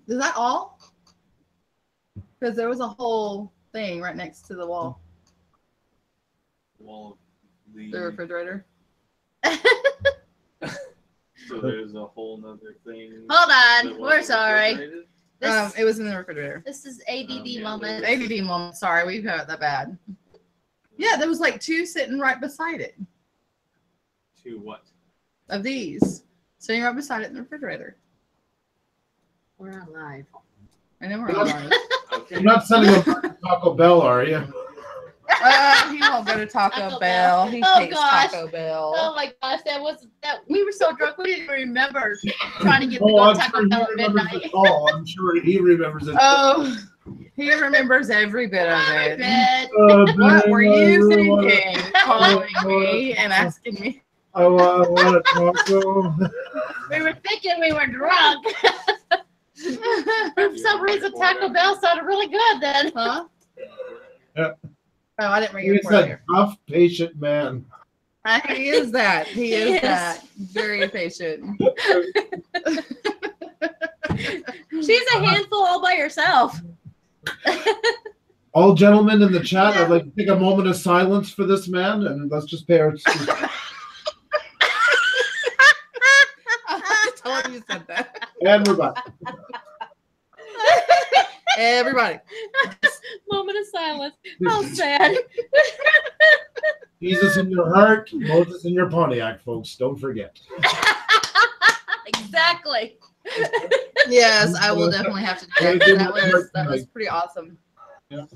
is that all? Because there was a whole thing right next to the wall. The refrigerator. So there's a whole nother thing. Hold on. We're sorry. This, it was in the refrigerator. This is ADD moment. ADD moment. Sorry, we've got it that bad. Yeah, there was like two sitting right beside it. Two what? Of these. Sitting right beside it in the refrigerator. We're on live. I know we're on live. You're not sending him to Taco Bell, are you? He won't go to Taco Bell. He hates Taco Bell. Oh my gosh, that we were so drunk we didn't remember trying to get to Taco Bell at midnight. I'm sure he remembers it. Oh, he remembers every bit of it. What were you thinking? Calling me and asking me. I want a taco. We were thinking we were drunk. For some reason, Taco Bell sounded really good then, huh? Yeah. Oh, I didn't bring your report here. He's a tough, patient man. He is that. He is that. Very patient. She's a handful all by herself. All gentlemen in the chat, I'd like to take a moment of silence for this man, and let's just pay our excuse. I told you you said that. And we're back. Everybody. Moment of silence. How sad. Jesus in your heart, Moses in your Pontiac, folks. Don't forget. Exactly. Yes, I will definitely have to do that. That was pretty awesome. Yeah.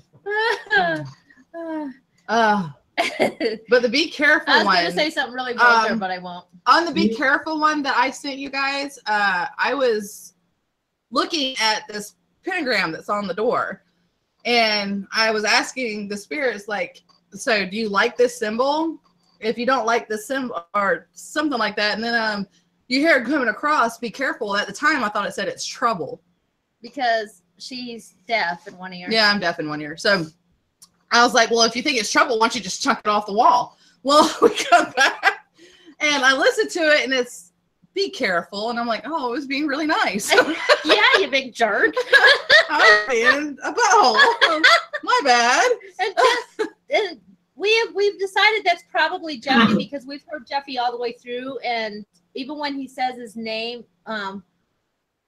But the be careful one. I was going to say something really vulgar, but I won't. On the be careful one that I sent you guys, I was looking at this pentagram that's on the door. And I was asking the spirits, like, so do you like this symbol? If you don't like this symbol or something like that, and then you hear it coming across, be careful. At the time, I thought it said it's trouble. Because she's deaf in one ear. Yeah, I'm deaf in one ear. So I was like, well, if you think it's trouble, why don't you just chuck it off the wall? Well, we come back, and I listened to it, and it's be careful. And I'm like, oh, it was being really nice. Yeah, you big jerk. I'm being a butthole. My bad. And we've decided that's probably Jeffy because we've heard Jeffy all the way through. And even when he says his name,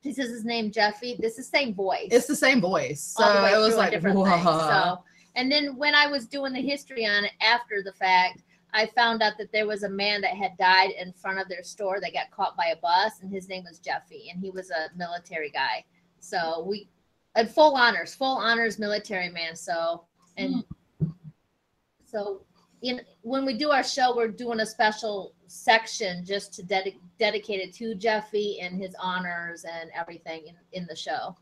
He says his name, Jeffy. This is the same voice. It's the same voice. So it was like, whoa. So, and then when I was doing the history on it after the fact, I found out that there was a man that had died in front of their store that got caught by a bus, and his name was Jeffy, and he was a military guy. So we, and full honors, military man. So, and so when we do our show, we're doing a special section just to dedicated to Jeffy and his honors and everything in the show.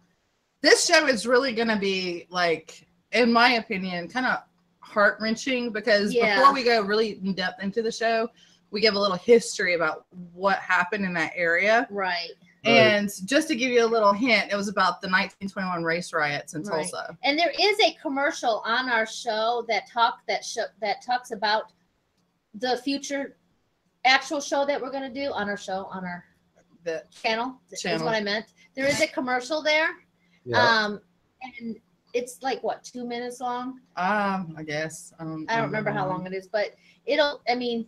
This show is really going to be, like, in my opinion, kind of heart-wrenching, because before we go really in depth into the show, we give a little history about what happened in that area. Right. And just to give you a little hint, it was about the 1921 race riots in Tulsa. And there is a commercial on our show that talks about the future actual show that we're going to do on our show, on our channel. Is what I meant. There is a commercial there. And it's like, what, 2 minutes long? I guess. I don't remember how long it is, but it'll, I mean,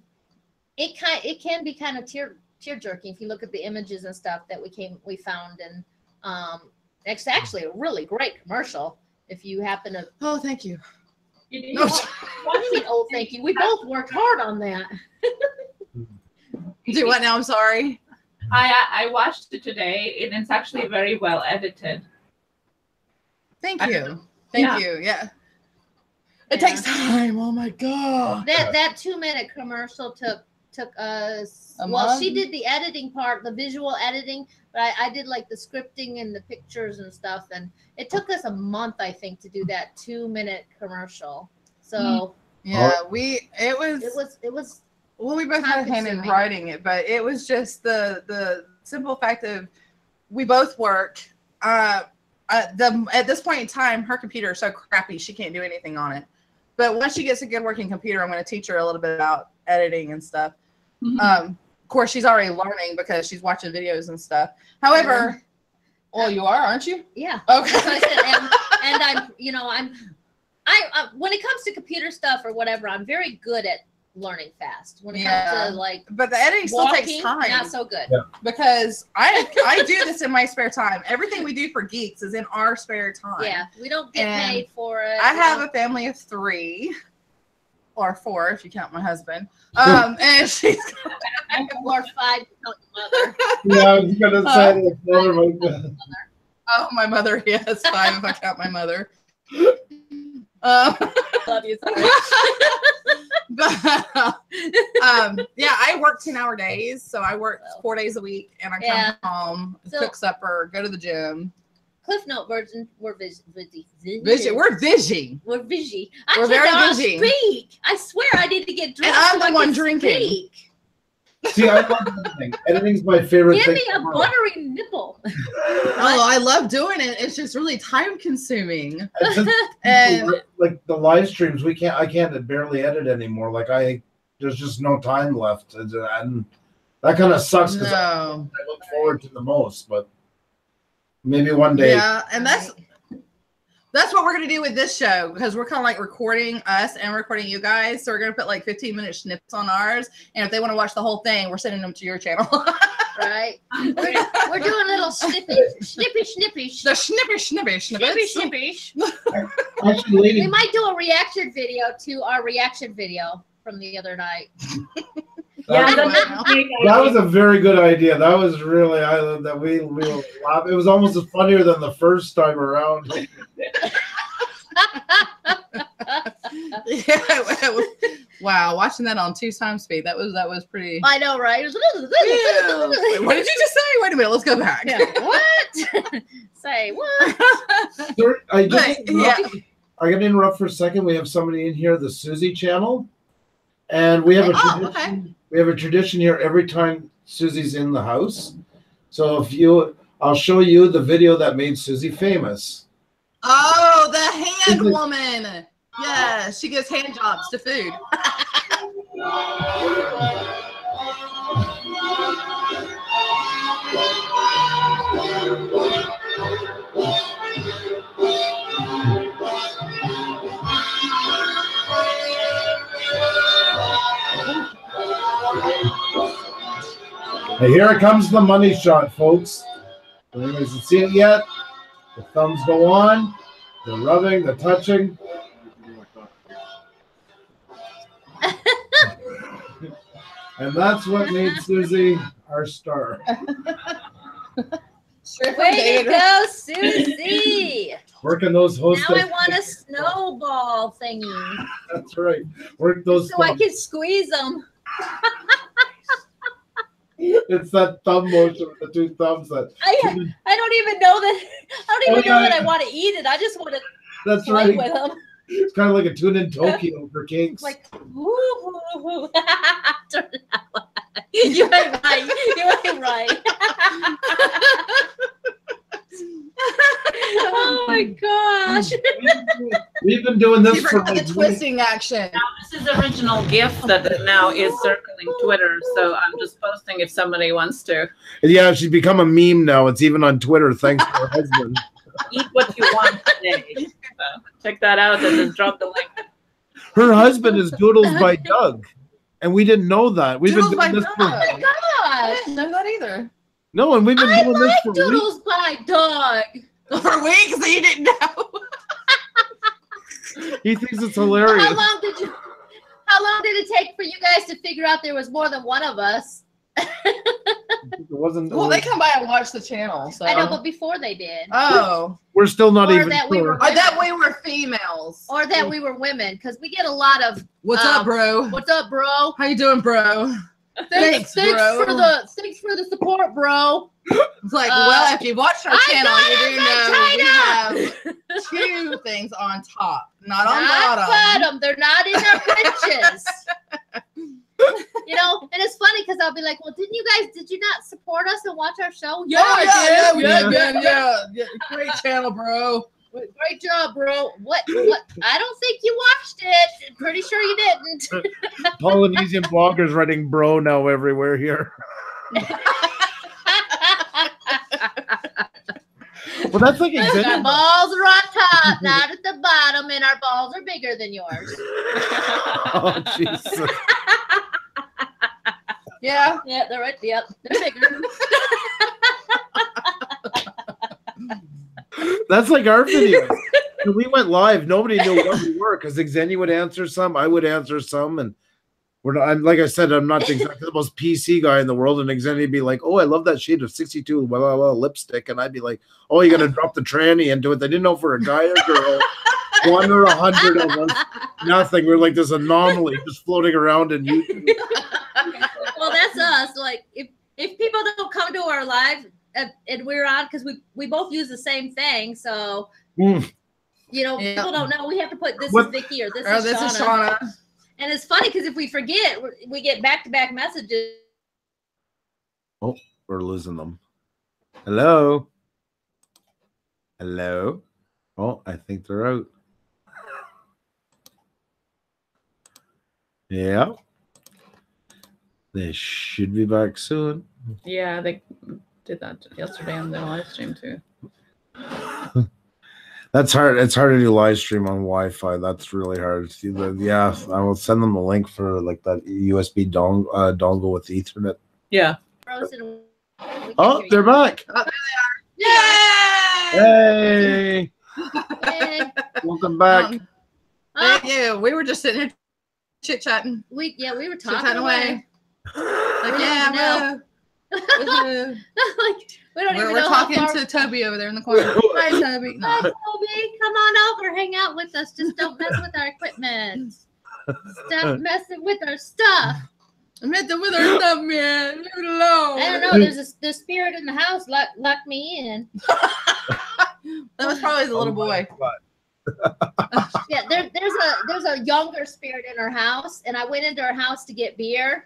it can be kind of tear jerking if you look at the images and stuff that we found. And it's actually a really great commercial if you happen to. Oh, thank you. You know, oh, thank you. We both worked hard on that. Do what now? I'm sorry. I watched it today, and it's actually very well edited. Thank you. Yeah. It takes time. Oh my God. That 2 minute commercial took us. Well, she did the editing part, the visual editing, but I did like the scripting and the pictures and stuff. And it took us a month, I think, to do that 2 minute commercial. So it was. Well, we both had a hand in writing it, but it was just the simple fact of we both work. At this point in time, her computer is so crappy, she can't do anything on it. But once she gets a good working computer, I'm going to teach her a little bit about editing and stuff. Mm-hmm. Of course, she's already learning because she's watching videos and stuff. However, well, you are, aren't you? Yeah. Okay. That's what I said. And when it comes to computer stuff or whatever, I'm very good at learning fast when it comes to like, but the editing still takes time. Not so good because I do this in my spare time. Everything we do for Geeks is in our spare time. Yeah, we don't get paid for it. I have a family of three, or four if you count my husband. And she's or five if you count your mother. Yeah, I was gonna say that. Oh, my mother. Yes, five if I count my mother. Love you so much. But, I work 10-hour days, so I work 4 days a week, and I come home, cook supper, go to the gym. Cliff note version, we're busy. We're busy. We're busy. We're very busy. I swear I need to get drunk. And I'm the one drinking. See, I love editing. Editing's my favorite thing. Give me a buttery nipple. I love doing it. It's just really time consuming. And like the live streams, I can't barely edit anymore. Like there's just no time left, and that kind of sucks because I look forward to the most. But maybe one day. Yeah, and that's what we're going to do with this show, because we're kind of like recording us and recording you guys. So we're going to put like 15-minute snips on ours. And if they want to watch the whole thing, we're sending them to your channel. Right. We're doing little snippish. The snippish. We might do a reaction video to our reaction video from the other night. That was a very good idea. That was really we were laughing. It was almost funnier than the first time around. Wow, watching that on 2x speed. That was pretty. I know, right? Wait, what did you just say? Wait a minute, let's go back. Yeah. What? Say what? I got to interrupt for a second. We have somebody in here, the Susie Channel, and we have a tradition. Okay. We have a tradition here every time Susie's in the house. So I'll show you the video that made Susie famous. Oh, the hand woman. Yeah, she gives hand jobs to food. Here comes the money shot, folks. If anyone hasn't seen it yet, the thumbs go on. They're rubbing, they're touching. And that's what made Susie our star. Sure. Way to go, Susie! Working those hostess. Now I want a snowball thingy. That's right. Work those. So thumbs. I can squeeze them. It's that thumb motion with the two thumbs that. I don't even know that. I don't even know that I want to eat it. I just want to. That's right. With them. It's kind of like a tune in Tokyo for cakes. Like, woo, woo, woo. You ain't right. You ain't right. Oh my gosh. We've been doing this for like the twisting action. Now, this is the original GIF that now is circling Twitter. So I'm just posting if somebody wants to. Yeah, she's become a meme now. It's even on Twitter, thanks to her husband. Eat what you want today. Check that out and just drop the link. Her husband is Doodles by Doug, and we didn't know that. We've Doodles been doing this Doug. For. Oh my gosh! I didn't know that either. No, and we've been doing this for Doodles weeks. By Doug for weeks. That you didn't know. He thinks it's hilarious. How long did you? How long did it take for you guys to figure out there was more than one of us? It wasn't. Well, they come by and watch the channel. So. I know, but before they did. Oh, we're still not or even that sure. Or that we were females, or that we were women, because we get a lot of. What's up, bro? What's up, bro? How you doing, bro? Thanks bro. Thanks for the support, bro. It's like, well, if you watched our channel, you do know we have two things on top, not on bottom. They're not in their pitches. You know, and it's funny because I'll be like, well, didn't you guys, did you not support us and watch our show? Yeah, I did. Yeah. Great channel, bro. Great job, bro. What? I don't think you watched it. I'm pretty sure you didn't. Polynesian Walker's writing bro now everywhere here. Well, that's like exactly. Our balls are on top, not at the bottom, and our balls are bigger than yours. Oh, Jesus. Yeah, they're right. Yep, they're bigger. That's like our videos. We went live. Nobody knew what we were because Xenia would answer some, I would answer some, and we're not. I'm, like I said, I'm not exactly the most PC guy in the world. And Xenia would be like, "Oh, I love that shade of 62 blah blah lipstick," and I'd be like, "Oh, you're gonna drop the tranny into it." They didn't know if we're a guy or girl. 1 or 100 of us. Nothing. We're like this anomaly just floating around in YouTube. Well, that's us. Like, if people don't come to our live and we're on, because we both use the same thing, so you know, people don't know. We have to put this is Vicky or this is Shauna. And it's funny because if we forget, we get back-to-back messages. Oh, we're losing them. Hello. Oh, I think they're out. Yeah. They should be back soon. Yeah, they did that yesterday on their live stream too. That's hard. It's hard to do live stream on Wi-Fi. That's really hard. Yeah, I will send them the link for like that USB dongle with the Ethernet. Yeah. Oh, they're back. Oh, there they are. Yay! Hey. Welcome back. Thank you. We were just sitting here. Chit chatting. We were talking away. Like, we don't even know. We're talking to Toby over there in the corner. Hi, Toby. Hi, Toby. Come on over, hang out with us. Just don't mess with our equipment. Stop messing with our stuff. I'm messing with our stuff, man. Leave it alone. I don't know. There's a spirit in the house. Lock me in. That was probably the little boy. Yeah, there's a younger spirit in our house, and I went into her house to get beer,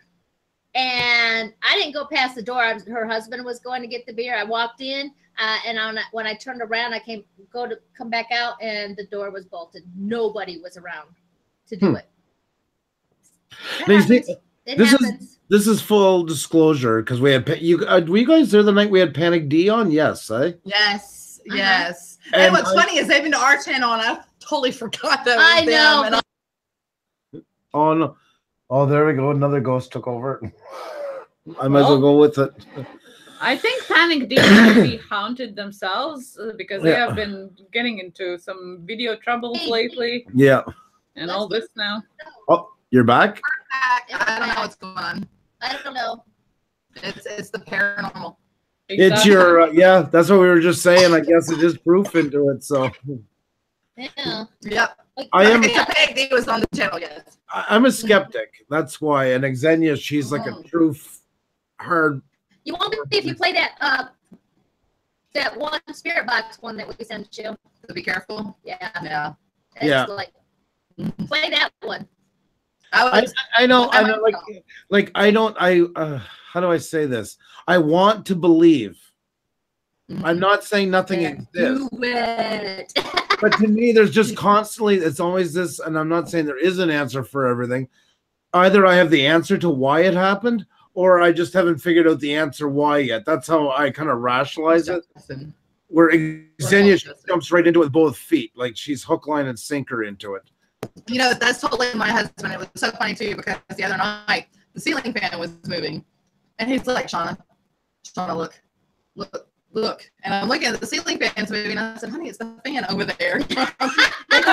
and I didn't go past the door. Her husband was going to get the beer. I walked in, and when I turned around, I come back out, and the door was bolted. Nobody was around to do it. This is full disclosure because we had were you guys there the night we had Panic D on? Yes, yes. And what's funny is they've been to our channel, and I totally forgot that. I know. And oh no! Oh, there we go. Another ghost took over. I might as well go with it. I think Panic D might be haunted themselves because they have been getting into some video troubles lately. Yeah. And all this now. Oh, you're back? I'm back. I don't know what's going on. I don't know. It's the paranormal. Exactly. It's your, yeah, that's what we were just saying. I guess it is proof into it, so. Yeah. Yep. Panic D was on the channel, yes. I'm a skeptic. That's why. And Xenia, she's like a truth hard. You won't believe if you play that that one spirit box one that we sent you. So be careful. Yeah. Yeah. It's like, play that one. I know like how do I say this? I want to believe. I'm not saying nothing exists. Do it. But to me, there's just constantly, it's always this, and I'm not saying there is an answer for everything. Either I have the answer to why it happened, or I just haven't figured out the answer why yet. That's how I kind of rationalize it. Where Xenia jumps right into it with both feet. Like she's hook, line, and sinker into it. You know, that's totally my husband. It was so funny too, because the other night, the ceiling fan was moving. And he's like, Shauna, look. And I'm looking at the ceiling fan's moving. And I said, honey, it's the fan over there. I'm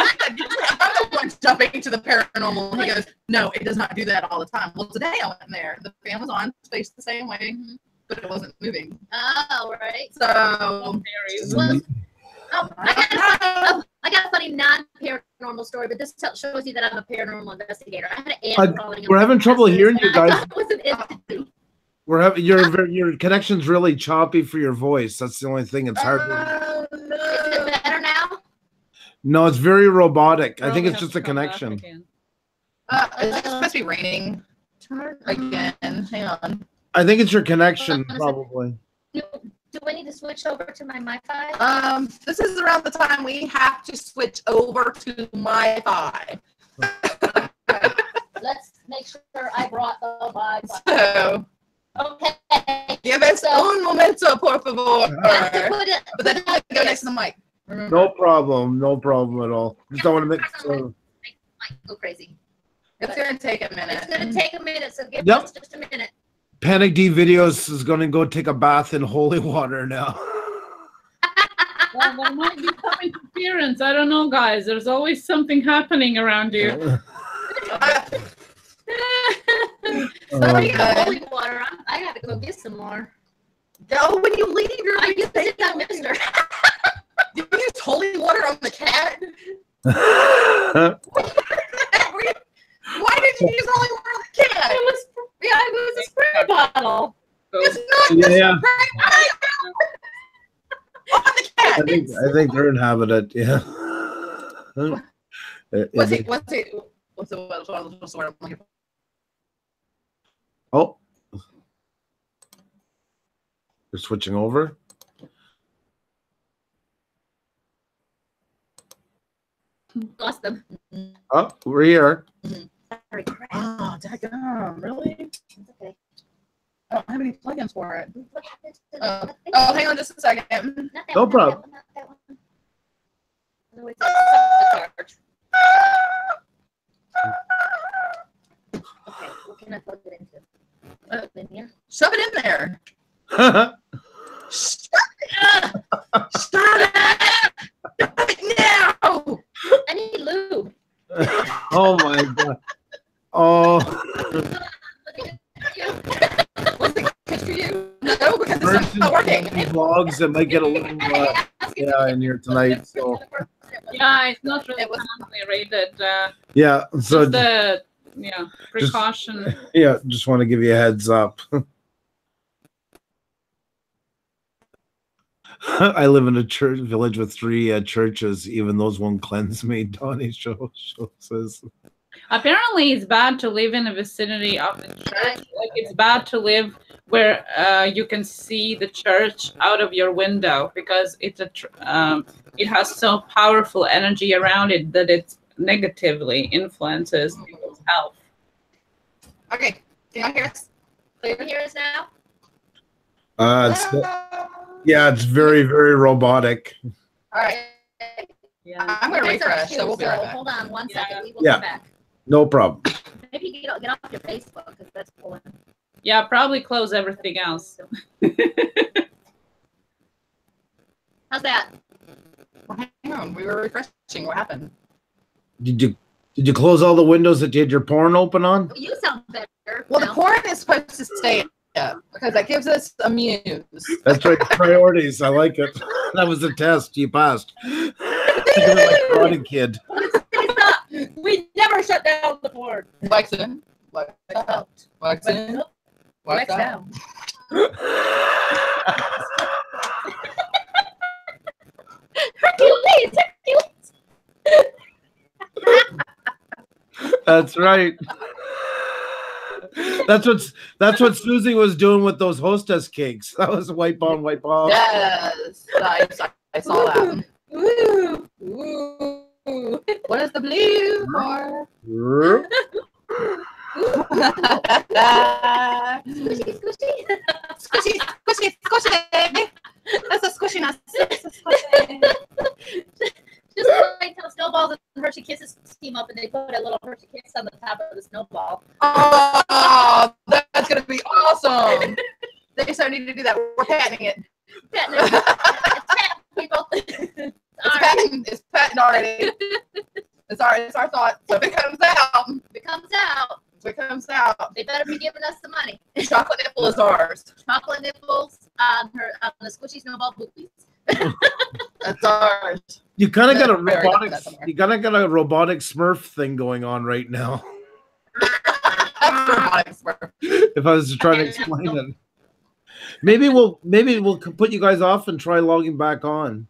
the one jumping to the paranormal. And he goes, no, it does not do that all the time. Well, today I went in there. The fan was on, faced the same way, but it wasn't moving. Oh, right. So, I got a funny non-paranormal story, but this shows you that I'm a paranormal investigator. I had an aunt calling. We're having trouble hearing you guys. We're having your connection's really choppy for your voice. That's the only thing. It's hard. No. Is it better now? No, it's very robotic. I think it's just a connection. It's supposed to be raining. Turn again. Hang on. I think it's your connection, probably. Do I need to switch over to my MiFi? This is around the time we have to switch over to MiFi. Let's make sure I brought the MiFi. So, okay. Give us un momento, por favor. But then I have to go next to the mic. Remember? No problem. No problem at all. Just don't want to make it so. Go crazy. It's going to take a minute. It's going to take a minute, so give us just a minute. Panic D Videos is going to go take a bath in holy water now. Well, there might be some interference. I don't know, guys. There's always something happening around you. Somebody got holy water. I got to go get some more. No, when you leave, you're going to say that, mister. You used holy water on the cat? Why did you use holy water on the cat? It was a spray bottle. It's not a spray bottle. On the cat. I think they're inhabited. Yeah. What's the word I'm looking for? Oh, they're switching over. Lost them. Oh, we're here. Oh, daggum, really? Okay. I don't have any plugins for it. Oh, hang on just a second. No problem. Okay, what can I plug it into? Shove it in there. Shut it up. Shut it now. I need lube. Oh my god. Oh. Was it good for you? No, because it's not working. Vlogs that might get a little in here tonight. So. Yeah, it's not really family rated. Yeah, so precaution. Just want to give you a heads up. I live in a church village with three churches. Even those won't cleanse me. Donnie Show says. Apparently, it's bad to live in a vicinity of the church. Like it's bad to live where you can see the church out of your window because it's it has so powerful energy around it that it negatively influences people's health. Okay, do y'all hear us? Do you hear us now? It's very, very robotic. All right. Yeah. I'm going to refresh, so we'll be right back. Hold on one second. We will come back. No problem. Maybe you get off your Facebook, because that's pulling. Yeah, probably close everything else. So. How's that? Well, hang on, we were refreshing. What happened? Did you close all the windows that you had your porn open on? You sound better. Well, no. The porn is supposed to stay up because that gives us a muse. That's right. Priorities. I like it. That was a test. You passed. You were like a Karate Kid. We never shut down the board. Wax in, wax out, wax in, wax out. Hercules, Hercules. That's right. That's what Susie was doing with those Hostess cakes. That was wipe on, wipe off. Yes, I saw that. Woo, woo. What is the blue bar? Squishy, squishy. Squishy, squishy, squishy. That's a squishiness. Just like how Snowballs and Hershey Kisses team up and they put a little Hershey Kiss on the top of the Snowball. Oh, that's going to be awesome. They still need to do that. We're patenting it. People. It's patent. It's patent already. It's our thought. So if it comes out. If it comes out. If it comes out. They better be giving us the money. Chocolate nipple is ours. Chocolate nipples on the squishy Snowball booties. That's ours. You kind of got a robotic. You kind of got a robotic Smurf thing going on right now. Robotic Smurf. If I was trying to explain it, maybe we'll put you guys off and try logging back on.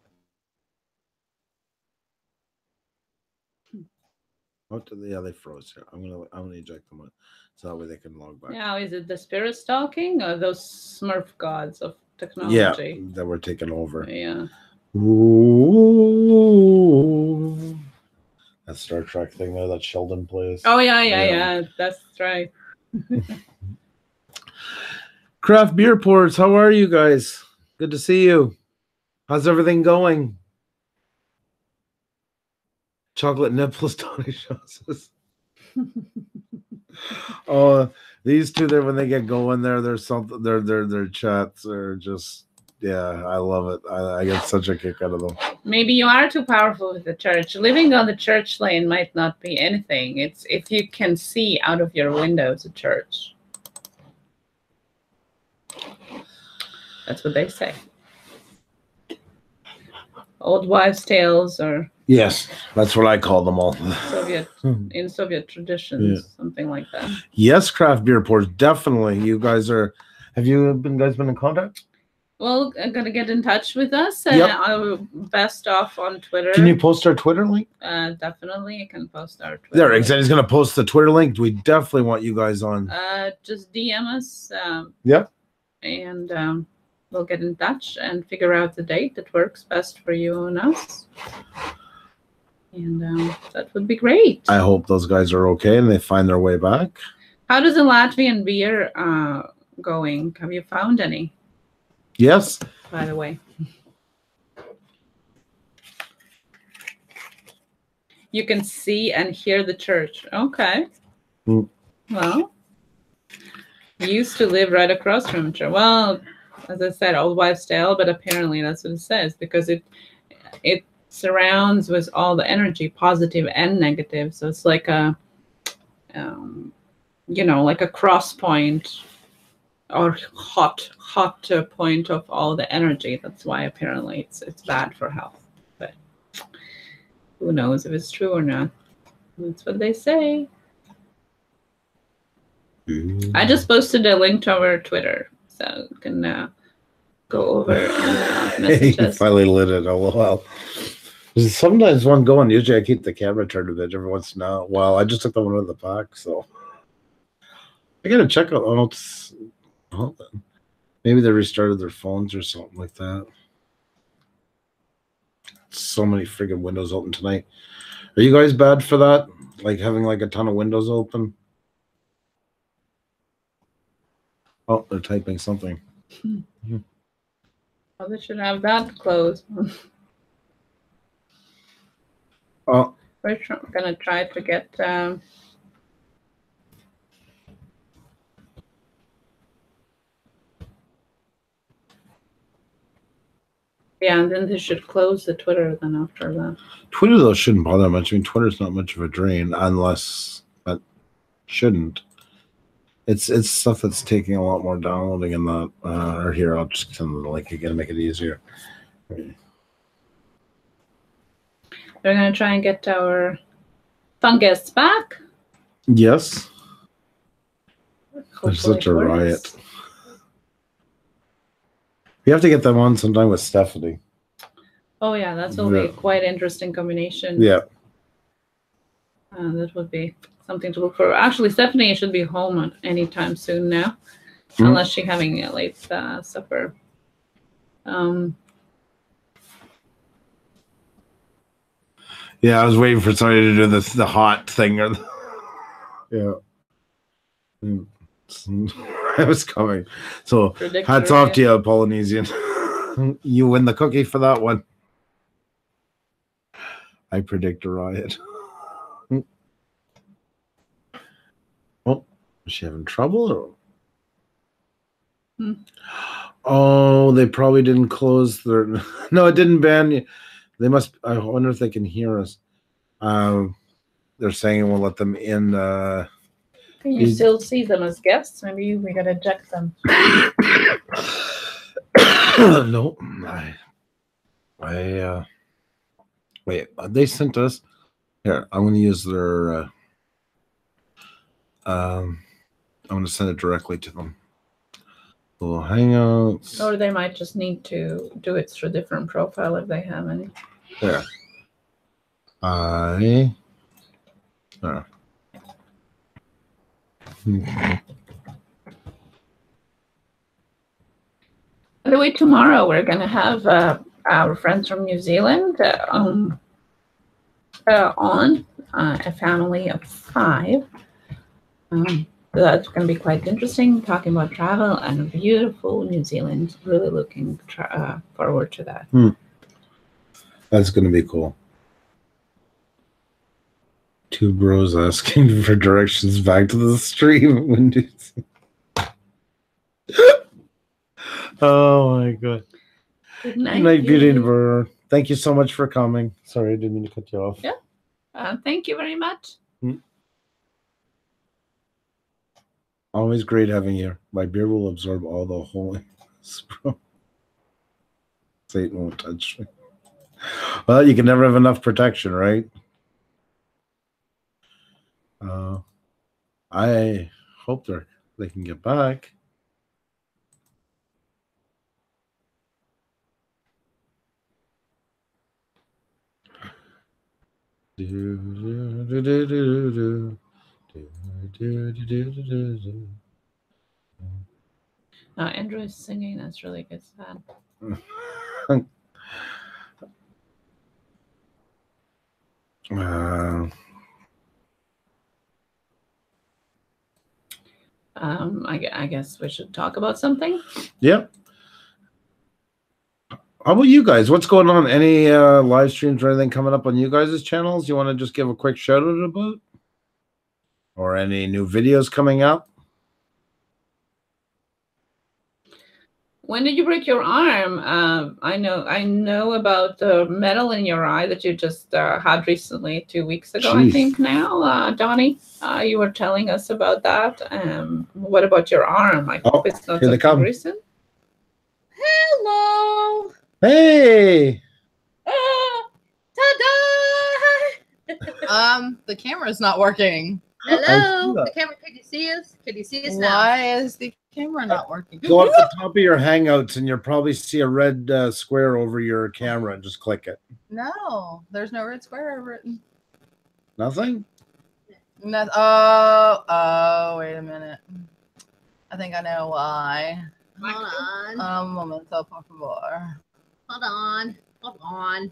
Yeah, they froze here. I'm gonna eject them out so that way they can log back. Now, is it the spirits talking or those Smurf gods of technology? Yeah, that were taken over. Yeah. Ooh. That Star Trek thing there that Sheldon plays. Oh yeah. That's right. Craft Beer Ports, how are you guys? Good to see you. How's everything going? Chocolate nipples, Tony shows. Oh, these two there when they get going there, there's something. Their chats are just, yeah, I love it. I get such a kick out of them. Maybe you are too powerful with the church. Living on the church lane might not be anything. It's if you can see out of your window to church. That's what they say. Old wives' tales or. Yes, that's what I call them all. In Soviet traditions, yeah. Something like that. Yes, Craft Beer Pours, definitely. You guys are. Have you guys been in contact? Well, I'm gonna get in touch with us, and yep. I'll best off on Twitter. Can you post our Twitter link? Definitely, I can post our Twitter. There, exactly. He's gonna post the Twitter link. We definitely want you guys on. Just DM us. Yep. And we'll get in touch and figure out the date that works best for you and us. And that would be great. I hope those guys are okay and they find their way back. How does the Latvian beer going? Have you found any? Yes. By the way. You can see and hear the church. Okay. Mm. Well, you used to live right across from the church. Well, as I said, old wives' tale, but apparently that's what it says because it surrounds with all the energy, positive and negative. So it's like a, you know, like a cross point or hot point of all the energy. That's why apparently it's bad for health. But who knows if it's true or not? That's what they say. Mm. I just posted a link to our Twitter, so you can go over and message us. Finally lit it. LOL. Sometimes one going, usually I keep the camera turned a bit every once in a while. I just took the one out of the pack, so I gotta check out. Oh, maybe they restarted their phones or something like that. So many friggin' windows open tonight. Are you guys bad for that? Like having like a ton of windows open? Oh, they're typing something. Mm-hmm. Well, they should have that closed. Oh. We're gonna try to get Yeah, and then they should close the Twitter then after that. Twitter, though, shouldn't bother much. I mean, Twitter's not much of a drain unless that shouldn't. It's stuff that's taking a lot more downloading and that. Or here, I'll just send the link again, make it easier. We're going to try and get our fungus back. Yes. Hopefully there's such a riot. We have to get them on sometime with Stephanie. Oh, yeah, that's will be quite an interesting combination. Yeah. That would be something to look for. Actually, Stephanie should be home at any time soon now, unless she's having a late supper. Yeah, I was waiting for somebody to do this, the hot thing. Or the... Yeah. I was coming. So hats off to you, Polynesian. You win the cookie for that one. I predict a riot. Oh, is she having trouble? Or... Oh, they probably didn't close their... No, it didn't ban you. They must... I wonder if they can hear us. They're saying we'll let them in... Can you still see them as guests? Maybe we gotta eject them. No, I wait. They sent us here. I'm gonna use their. I'm gonna send it directly to them. Little Hangouts. Or they might just need to do it through a different profile if they have any. Yeah. By the way, tomorrow we're going to have our friends from New Zealand on a family of 5. That's going to be quite interesting, talking about travel and beautiful New Zealand. Really looking forward to that. That's going to be cool. Two bros asking for directions back to the stream. When do oh my god! Good night, beauty bird. Thank you so much for coming. Sorry, I didn't mean to cut you off. Yeah, thank you very much. Always great having you. My beer will absorb all the holy. Satan won't touch me. Well, you can never have enough protection, right? I hope they can get back. Oh, Andrew is singing. That's really good sound. I guess we should talk about something. Yep. How about you guys? What's going on? Any live streams or anything coming up on you guys' channels? You want to just give a quick shout out about? Or any new videos coming up? When did you break your arm? I know about the metal in your eye that you just had recently 2 weeks ago. Jeez. I think now, Donnie, you were telling us about that. What about your arm? I hope it's not something recent. Hello. Hey. Ta-da! The camera's not working. Hello. The camera. Could you see us? Could you see us now? Why is the camera not working? Go up the top of your Hangouts, and you'll probably see a red square over your camera, and just click it. No, there's no red square written. Nothing. No. Oh, wait a minute. I think I know why. Hold on. Momento, por favor. Hold on. Hold on.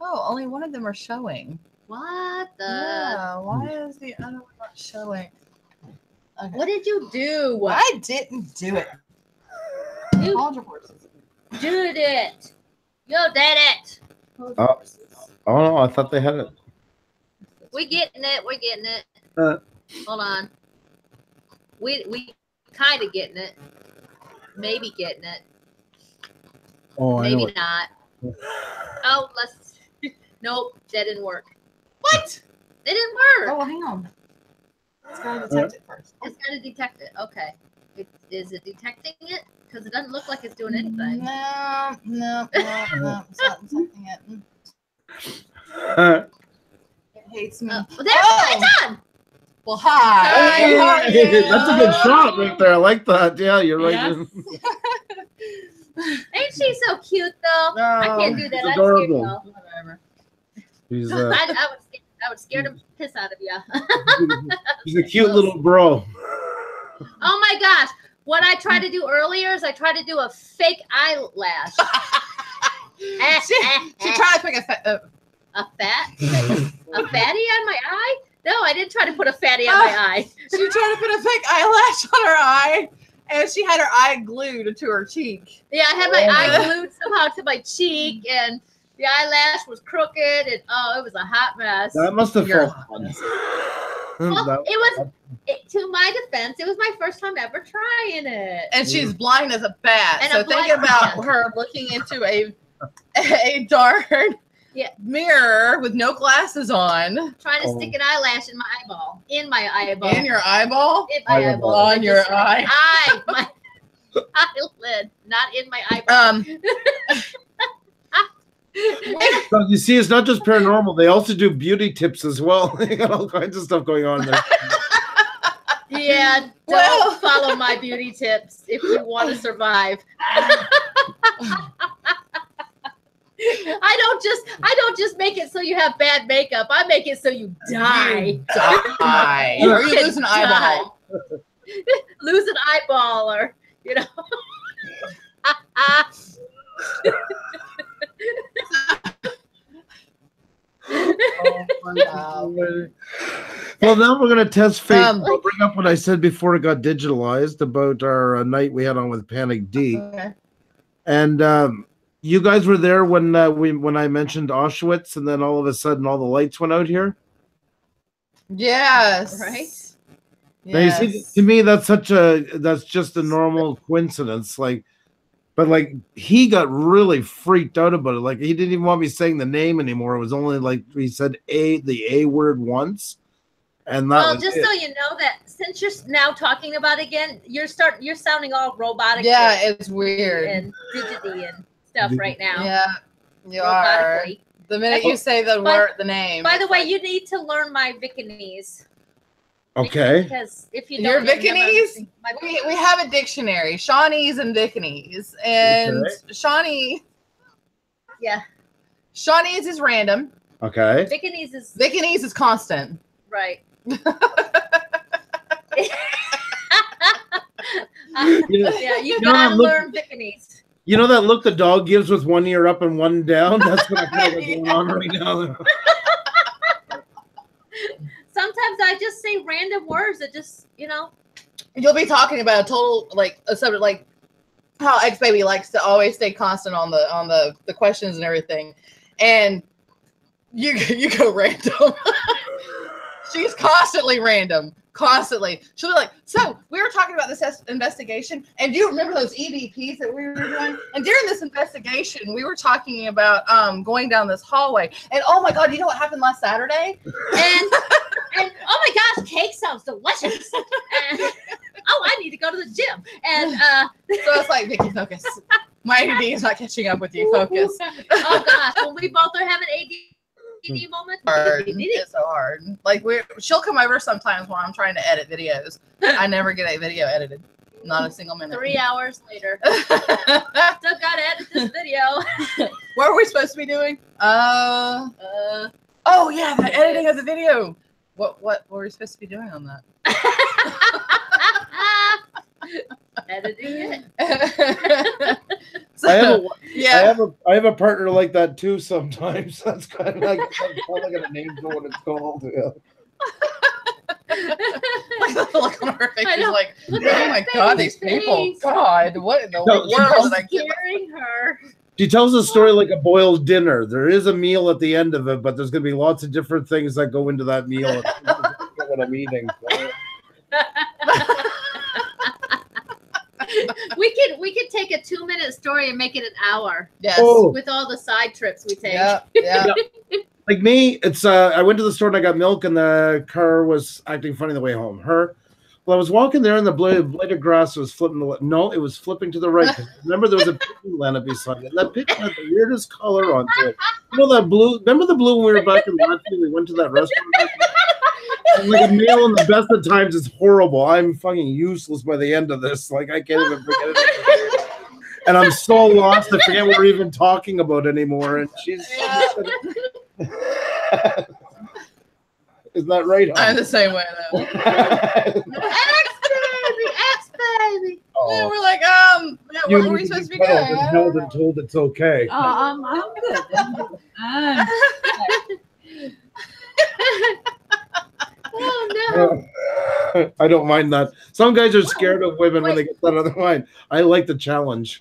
Oh, only one of them are showing. What the? Yeah, why is the other one not showing? Okay. What did you do? I didn't do it. You did it. You did it. Oh, no, I thought they had it. We're getting it. We're getting it. Hold on. We kind of getting it. Maybe getting it. Oh, maybe not. Oh, let's. Nope, that didn't work. What? It didn't work. Oh, well, hang on. It's got to detect it first. It's got to detect it. Okay. Is it detecting it? Because it doesn't look like it's doing anything. No. It's not detecting it. It hates me. Well, there's it's on. Well, hi. Hi. That's a good shot right there. I like that. Yeah, you're right. Yes. Ain't she so cute, though? No, I can't do that. Adorable. I'm scared, whatever. He's, I would scare the piss out of you. He's a cute little bro. Oh, my gosh. What I tried to do earlier is I tried to do a fake eyelash. she tried to pick a fatty on my eye? No, I didn't try to put a fatty on my eye. She tried to put a fake eyelash on her eye, and she had her eye glued to her cheek. Yeah, I had my eye glued somehow to my cheek, and the eyelash was crooked, and oh, it was a hot mess. That must have felt fun. Well, to my defense, it was my first time ever trying it. And she's blind as a bat. And so think about her looking into a darn mirror with no glasses on. Trying to stick an eyelash in my eyeball. In my eyeball. In your eyeball? In my eyeball. On your eye. My eyelid. Not in my eyeball. So you see, it's not just paranormal. They also do beauty tips as well. They got all kinds of stuff going on there. Yeah, don't follow my beauty tips if you want to survive. I don't just make it so you have bad makeup. I make it so you die. Or you lose an eyeball. Lose an eyeball, or you know. Well, now we're going to test fate. I'll bring up what I said before it got digitalized about our night we had on with Panic D. Okay. And you guys were there when I mentioned Auschwitz, and then all of a sudden all the lights went out here. Yes. Right. Now, you see, to me, that's just a normal coincidence. Like, but like he got really freaked out about it. Like he didn't even want me saying the name anymore. It was only like he said the A word once, and that. Well, was just it. So you know that since you're now talking about it again, you're sounding all robotic. Yeah, it's weird and digitally and stuff right now. Yeah, you are. The minute you say the word, the name. By the way, you need to learn my Vietnamese. Okay. Because if you don't, you're Vietnamese. We have a dictionary, Shawnees and Vietnamese, and Shawnee. Yeah. Shawnees is random. Okay. Vietnamese is constant. Right. You gotta learn Vietnamese. You know that look the dog gives with one ear up and one down? That's what I got going on right now. Sometimes I just say random words that just, you know. You'll be talking about a total, like, a subject, like how X-Baby likes to always stay constant on the questions and everything. And you go random. She's constantly random. Constantly. She'll be like, so we were talking about this investigation, and do you remember those EVPs that we were doing? And during this investigation, we were talking about going down this hallway. And oh my God, you know what happened last Saturday? And oh my gosh, cake sounds delicious. And, oh, I need to go to the gym. And so it's like, Vicky, focus. My ADD is not catching up with you. Focus. Oh gosh, when we both are having ADD. Moment. It's so hard. Like she'll come over sometimes while I'm trying to edit videos. I never get a video edited, not a single minute. 3 hours later, still gotta edit this video. What are we supposed to be doing? Oh yeah, the editing of the video. What were we supposed to be doing on that? Editing it. So, I have a partner like that too sometimes. That's kind of like I'm gonna name for what it's called. Yeah. Like the look on her face is like, oh my God, these people! God, what in the world? Scaring her. She tells a story like a boiled dinner. There is a meal at the end of it, but there's gonna be lots of different things that go into that meal. What I'm eating. So. We could take a 2-minute story and make it an hour. Yes. Oh. With all the side trips we take. Yeah. Yeah. Like me, it's I went to the store and I got milk, and the car was acting funny the way home. Well, I was walking there, and the blade of grass was flipping. It was flipping to the right. Remember, there was a picking Lana beside it. That picking had the weirdest color on it. You know that blue? Remember the blue when we were back in Latvia? We went to that restaurant. And like a meal in the best of times is horrible. I'm fucking useless by the end of this. Like I can't even forget it. And I'm so lost. I forget what we're even talking about anymore. And she's. Yeah. Is that right? I'm the same way though. X baby. Oh. And we're like, what were we supposed to be doing? No, they're told it's okay. I'm good. Oh no. I don't mind that. Some guys are scared of women when they get that other line. I like the challenge.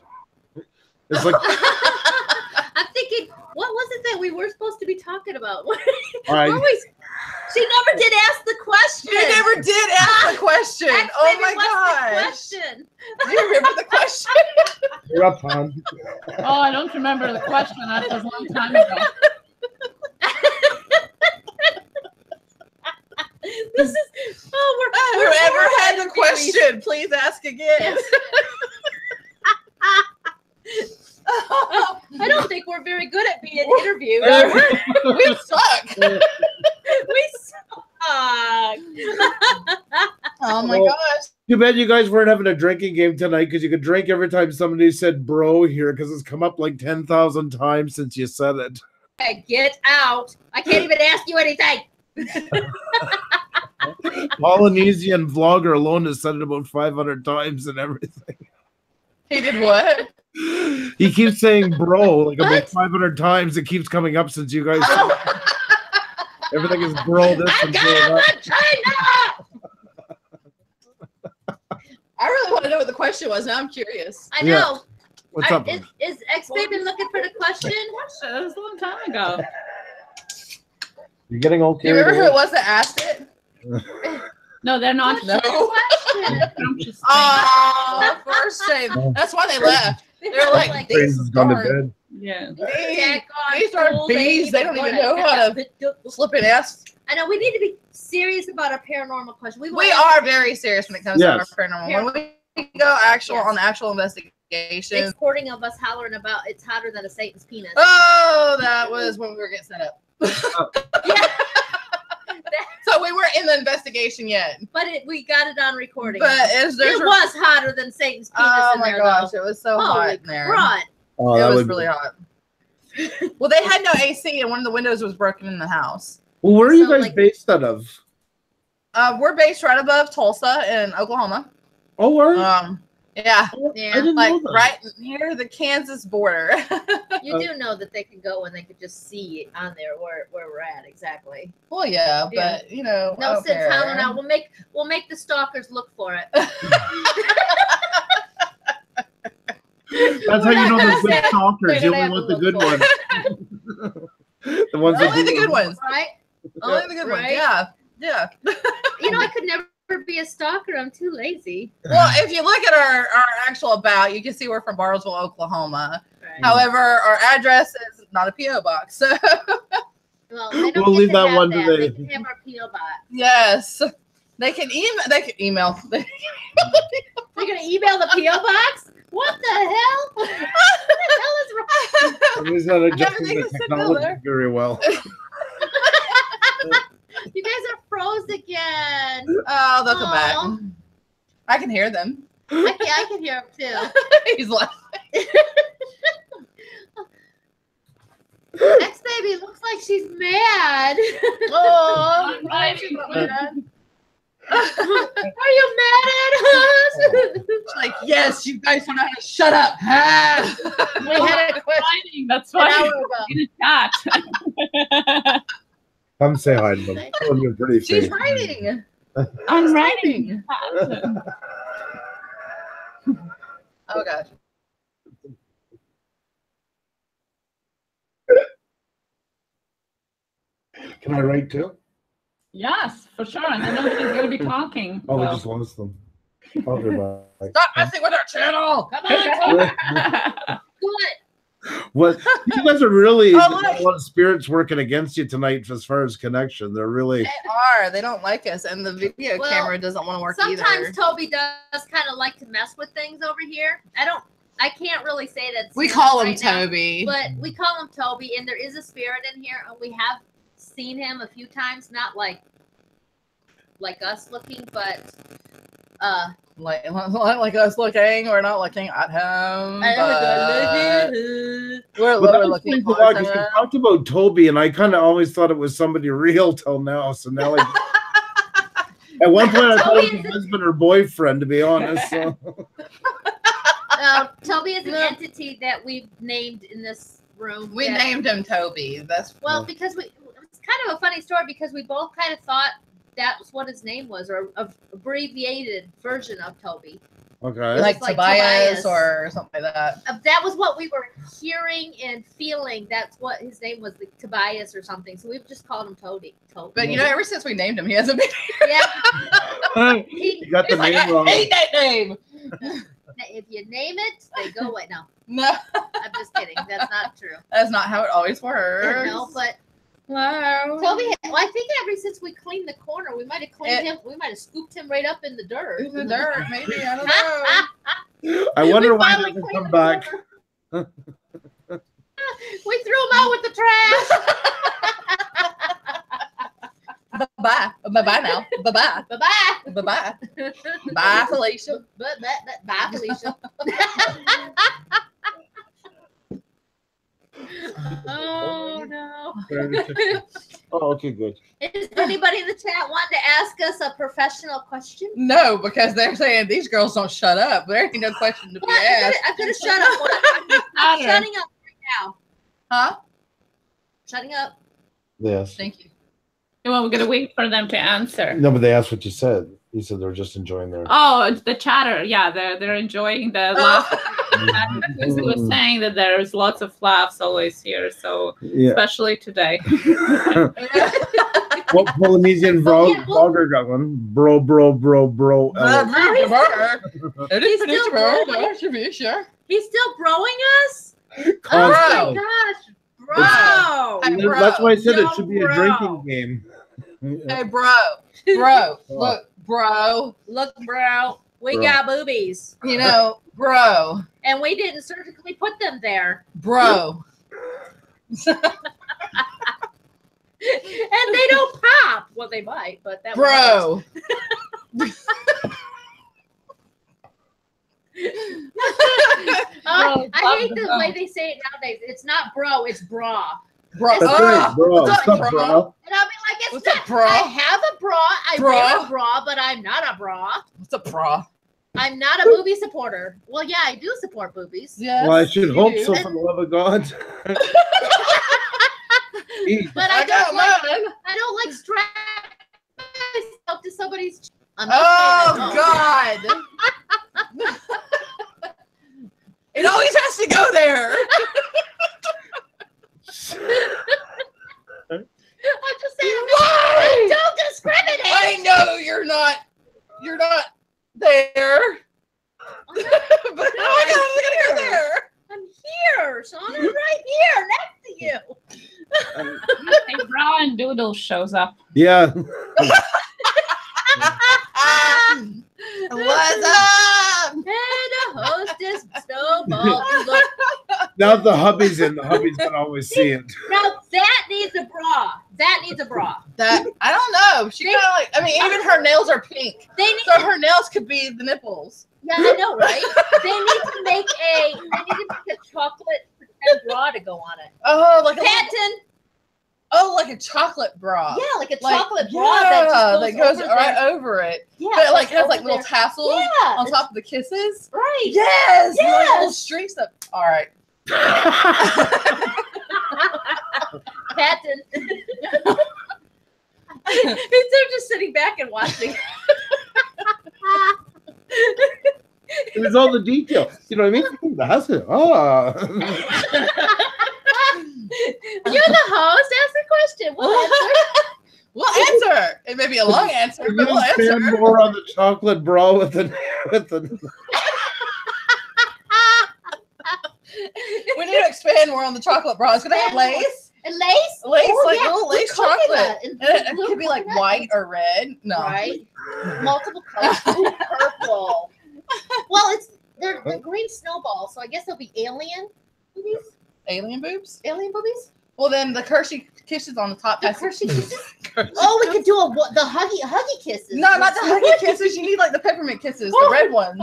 It's like. I'm thinking, what was it that we were supposed to be talking about? She never did ask the question. She never did ask the question. Oh my gosh. Do you remember the question? You're up, hon. Oh, I don't remember the question. That was a long time ago. This is, whoever had the question, please ask again. Yes. I don't think we're very good at being interviewed. We suck. We suck. Oh my gosh. Too bad you guys weren't having a drinking game tonight, because you could drink every time somebody said bro here, because it's come up like 10,000 times since you said it. Hey, get out. I can't even ask you anything. Polynesian Vlogger alone has said it about 500 times and everything. He did what? He keeps saying bro like about 500 times. It keeps coming up since you guys. Everything is bro. I really want to know what the question was. Now I'm curious. I know. Yeah. What's up? Is X-Baby looking for the question? That was a long time ago. You're getting old. Do you remember who it was that asked it? No, they're not. No. Oh, first shame. That's why they left. They're like, these are gone to bed. Yeah. These are bees. They don't even know how to slip and ask. I know. We need to be serious about our paranormal question. We are very serious when it comes to our paranormal. When we go on actual investigation. Recording of us hollering about it's hotter than a Satan's penis. Oh, that was when we were getting set up. Yeah. So we weren't in the investigation yet, but we got it on recording. But it was hotter than Satan's penis. Oh my gosh, it was so hot in there. Oh, it was really hot. Well, they had no AC, and one of the windows was broken in the house. Well, where are you guys based out of? We're based right above Tulsa in Oklahoma. Oh, where? Yeah, like right near the Kansas border. You do know that they can go and they could just see on there where we're at exactly. Well, yeah, but you know, no sense hollering out. We'll make the stalkers look for it. That's how you know the good stalkers. You only want the good ones. Only the good ones, right? Only the good ones. Yeah, yeah. You know, I could never be a stalker. I'm too lazy. Well, if you look at our actual about, you can see we're from Bartlesville, Oklahoma. Right. However, our address is not a P.O. box. So we'll leave that one today. They can have our P.O. box. Yes. They can email. They're going to email the P.O. box? What the hell? What the hell is wrong? He's not adjusting the technology very well. You guys are froze again. Oh, they'll come back. I can hear them. I can hear them too. He's laughing. X-Baby looks like she's mad. Oh, she's mad. Are you mad at us? She's like, yes, you guys don't know how to shut up. We had a question. That's why I was not. Come say hi to them. She's writing. I'm writing. Oh, gosh. Can I write too? Yes, for sure. I don't know who's going to be talking. Oh, so. We just lost them. Stop messing with our channel. Come on. What you guys are really a lot of spirits working against you tonight as far as connection. They're really they don't like us, and the video camera doesn't want to work either. Sometimes Toby does kind of like to mess with things over here. I can't really say that. We call him Toby, but we call him Toby, and there is a spirit in here, and we have seen him a few times. Not like us looking, but like us looking, or not looking at him. We're looking. You talked about Toby, and I kind of always thought it was somebody real till now. So now, like, at one point, I thought it was husband or boyfriend, to be honest. So. Toby is an entity that we've named in this room. We named him Toby. That's well because it's kind of a funny story because we both kind of thought that was what his name was, or an abbreviated version of Toby. Okay, like Tobias or something like that. That was what we were hearing and feeling. That's what his name was, like Tobias or something. So we've just called him Toby. But you know, ever since we named him, he hasn't been here. Yeah, you got the name wrong. I hate that name. If you name it, they go away. No. No. I'm just kidding. That's not true. That's not how it always works. No, but Toby, well, I think ever since we cleaned the corner, we might have cleaned him. We might have scooped him right up in the dirt. In the dirt, maybe. I don't know. I wonder why he didn't come back. We threw him out with the trash. Bye-bye. Bye-bye now. Bye-bye. Bye-bye. Bye-bye. Bye, Felicia. Bye, Felicia. Oh, no. Oh, okay, good. Is anybody in the chat want to ask us a professional question? No, because they're saying these girls don't shut up. There ain't no question to be asked. I could have shut up. I'm shutting up right now. Huh? Shutting up. Yes. Thank you. Well, we're going to wait for them to answer. No, but they asked what you said. You said they're just enjoying their... Oh, the chatter. Yeah, they're enjoying the laughter. Susie was saying that there's lots of laughs always here, so especially today. What Polynesian vlogger got one? Bro, bro, bro, bro. It is pretty bro. He's still broing us? Oh, my gosh. Bro. Bro, that's why I said it should be a drinking game. Hey, bro, look, bro, we got boobies, you know, bro, and we didn't surgically put them there, bro. And they don't pop. Well, they might, but that bro. I hate the way they say it nowadays. It's not bro, it's bra. Bro, what's up, bro? And I'll be like, it's what's not. I have a bra. I wear a bra, but I'm not a bra. What's a bra? I'm not a boobie supporter. Well, yeah, I do support boobies. Yes, well, I should hope so, for the love of God. But I don't like strapping myself to somebody's. Oh God. It always has to go there. I'm just saying, why? Don't discriminate. I know you're not there. But oh my God, look at her there. I'm here, Shauna, right here, next to you. Hey, Bra and Doodle shows up. Yeah. What's up? And a hostess Snowball. Now the hubby's in. The hubby's can always see it. Now that needs a bra. That needs a bra. That I don't know. She kind of like. I mean, even her nails are pink. They need her nails could be the nipples. Yeah, I know, right? They need to make a. They need to make a chocolate bra to go on it. Oh, like satin. Oh, like a chocolate bra. Yeah, like a chocolate bra that goes right over it. Yeah, but it like has like little tassels on top of the kisses. Right. Yes. Yes. Like little streaks up. All right. Patton. They're just sitting back and watching. It was all the detail. You know what I mean? That's it. Oh. You're the host. Ask the question. We'll answer. We'll answer. It may be a long answer, but we'll answer. More on the chocolate brawl with the. We need to expand more on the chocolate bras. Could I have lace? Lace? Lace, oh, like yeah, little lace chocolate. It could be like white or red. No. Right? Multiple colors. Ooh, purple. Well, they're green snowballs, so I guess they'll be alien boobies. Alien boobs? Alien boobies? Well, then the Hershey kisses on the top. The Hershey kisses? Oh, we could do the huggy kisses. No, not the huggy kisses. You need like the peppermint kisses, the red ones.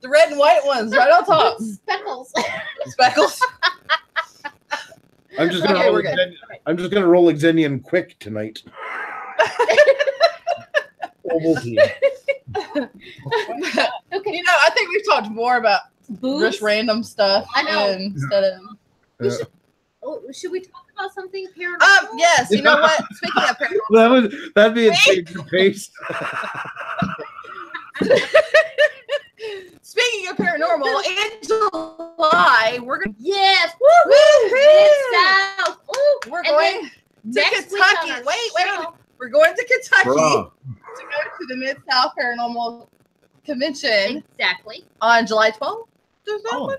The red and white ones right on top. Speckles. Speckles. I'm just gonna roll Xenian quick tonight. Okay. You know, I think we've talked more about boobs? Just random stuff. I know. Instead of should we talk about something paranormal? Yes. You know what? Speaking of paranormal, that'd be a change of pace. Speaking of paranormal, in July, we're going to Kentucky. Wait. We're going to Kentucky to go to the Mid-South Paranormal Convention. Exactly. On July 12th? July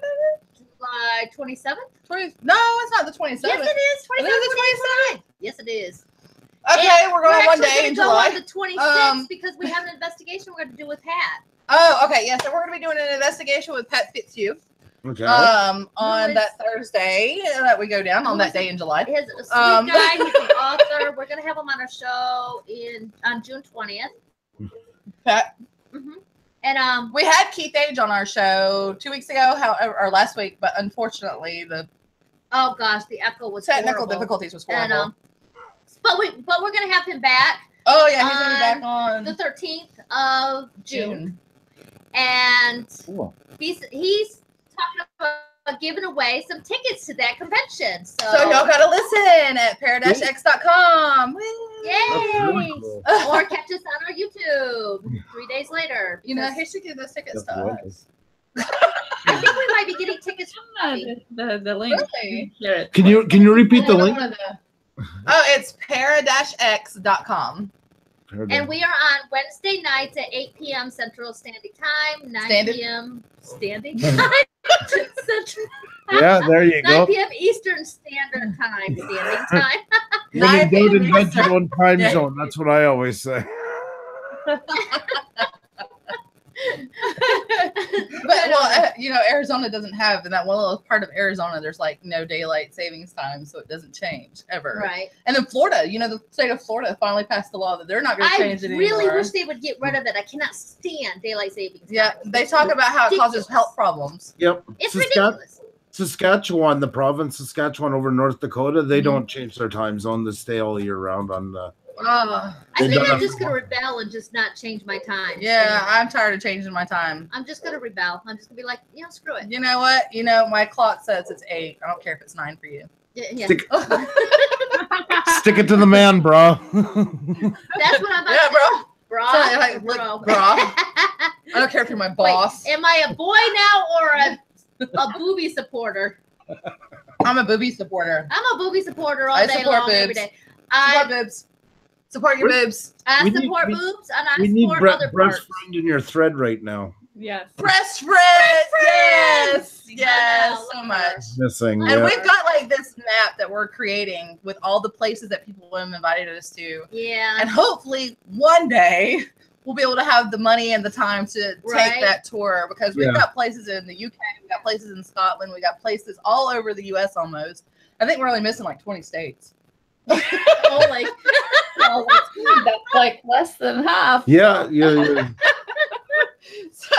27th? No, it's not the 27th. Yes, it is. 27th. Yes, it is. Okay, and we're going one day in July. We're going on the 26th because we have an investigation we're going to do with Pat. Oh, okay. Yeah, so we're going to be doing an investigation with Pat Fitzhugh on that Thursday that we go down on that day in July. He's a sweet guy. He's an author. We're going to have him on our show on June 20th. Pat. Mm-hmm. And we had Keith Age on our show 2 weeks ago, or last week, but unfortunately the echo was horrible. Difficulties was horrible. And, but we're going to have him back. Oh yeah, he's going to be back on the 13th of June. And he's talking about giving away some tickets to that convention. So y'all got to listen at paradashx.com. Yay! Really cool. Or catch us on our YouTube 3 days later. You know, he should give those tickets to us. I think we might be getting tickets from the link. Really? Can you repeat the link? It's paradashx.com. And we are on Wednesday nights at 8 p.m. Central Standard Time, 9 p.m. Standing Time. Yeah, there you go. 9 p.m. Eastern Standard Time. Standing Time. When you don't invent your own time zone, that's what I always say. Arizona doesn't have, in that one little part of Arizona, there's like no daylight savings time, so it doesn't change ever. Right. And then Florida, the state of Florida finally passed the law that they're not going to change it anymore. I really wish they would get rid of it. I cannot stand daylight savings time. Yeah, they talk about how it causes health problems. Yep. It's ridiculous. Saskatchewan, the province Saskatchewan over North Dakota, they don't change their time zone. They stay all year round on the... I think I'm just going to rebel and just not change my time. Yeah, I'm tired of changing my time. I'm just going to rebel. I'm just going to be like, screw it. You know what? My clock says it's 8. I don't care if it's 9 for you. Yeah. Stick it to the man, bro. That's what I'm about to do. Bro. So, look, bro. I don't care if you're my boss. Wait, am I a boy now or a booby supporter? I'm a booby supporter. All day long, every day. I support boobs. Support your boobs. I support boobs, and I support other breast friend in your thread right now. Yes. Breast friend. Yes. So much. Missing. And we've got this map that we're creating with all the places that people have invited us to. Yeah. And hopefully one day we'll be able to have the money and the time to take that tour, because we've got places in the UK, we've got places in Scotland, we got places all over the US almost. I think we're only missing 20 states. That's less than half. Yeah. So,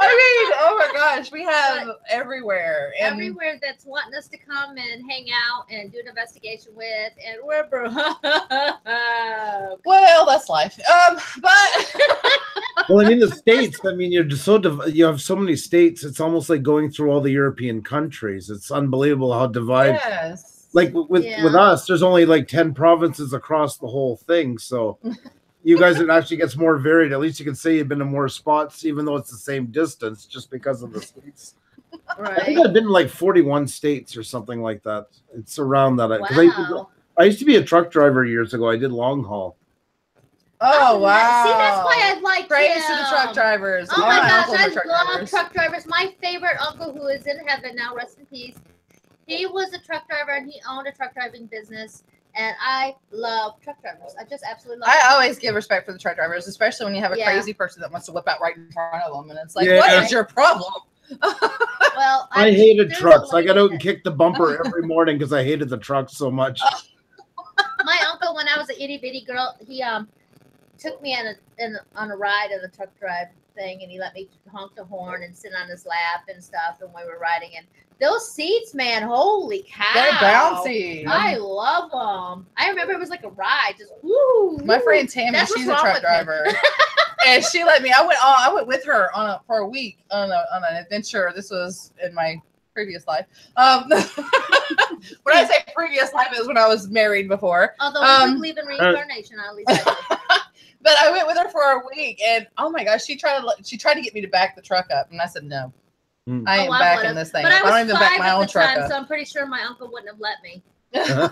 oh my gosh, we have everywhere. Everywhere that's wanting us to come and hang out and do an investigation with, and we're broke. Well, that's life. But the states. You're just you have so many states. It's almost like going through all the European countries. It's unbelievable how divided. Yes. With us, there's only 10 provinces across the whole thing. So you guys, it actually gets more varied. At least you can say you've been to more spots, even though it's the same distance, just because of the states Right. I think I've been in like 41 states or something like that. It's around that. Wow. I used to be a truck driver years ago. I did long haul. Oh, wow. See, that's why I like to the truck drivers. Oh, my gosh. I love truck drivers. My favorite uncle, who is in heaven now, rest in peace, he was a truck driver, and he owned a truck driving business. And I love truck drivers. I just absolutely love them. I always give respect for the truck drivers, especially when you have a crazy person that wants to whip out right in front of them. And it's like, what is your problem? Well, I hated trucks. I got out and kicked the bumper every morning because I hated the trucks so much. My uncle, when I was an itty-bitty girl, he took me on a ride of the truck drive thing, and he let me honk the horn and sit on his lap and stuff, and we were riding. And those seats, man, holy cow. They're bouncy. I love them. I remember it was like a ride. Just woo. My friend Tammy, she's a truck driver. And she let me. I went with her on for a week on an adventure. This was in my previous life. When I say previous life, it was when I was married before. Although we believe in reincarnation, at least I do. But I went with her for a week, and oh my gosh, she tried to get me to back the truck up, and I said no. I ain't backing this thing. But I don't even back my own truck up. So I'm pretty sure my uncle wouldn't have let me. No,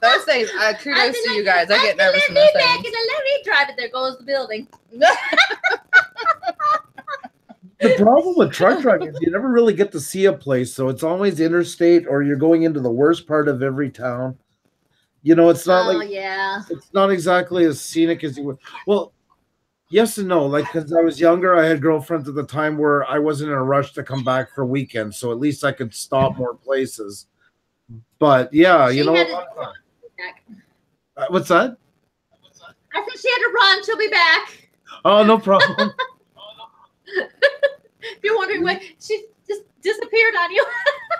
those things. Kudos to you guys. I get nervous. Let me back and let me drive it. There goes the building. The problem with truck driving is you never really get to see a place, so it's always interstate, or you're going into the worst part of every town. You know, it's not it's not exactly as scenic as you would. Well, yes and no. Like, because I was younger, I had girlfriends at the time where I wasn't in a rush to come back for weekends, so at least I could stop more places. But yeah, you know, what's that? I said she had to run. She'll be back. Oh, no problem. If you're wondering why she just disappeared on you.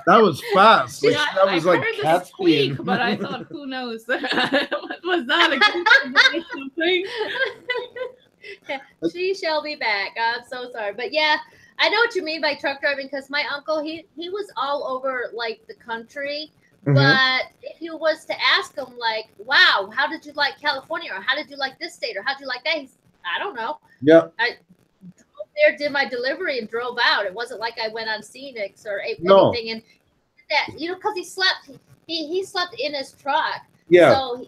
That was fast. Like, yeah, that was like cat squeak, but I thought, who knows? Was that a good thing? She shall be back. I'm so sorry, but yeah, I know what you mean by truck driving, because my uncle he was all over like the country. Mm-hmm. But if you was to ask him, like, wow, how did you like California, or how did you like this state, or how did you like that? He's, I don't know. Yeah. I drove there, did my delivery, and drove out. It wasn't like I went on scenics or anything. And that, you know, because he slept. He slept in his truck. Yeah. So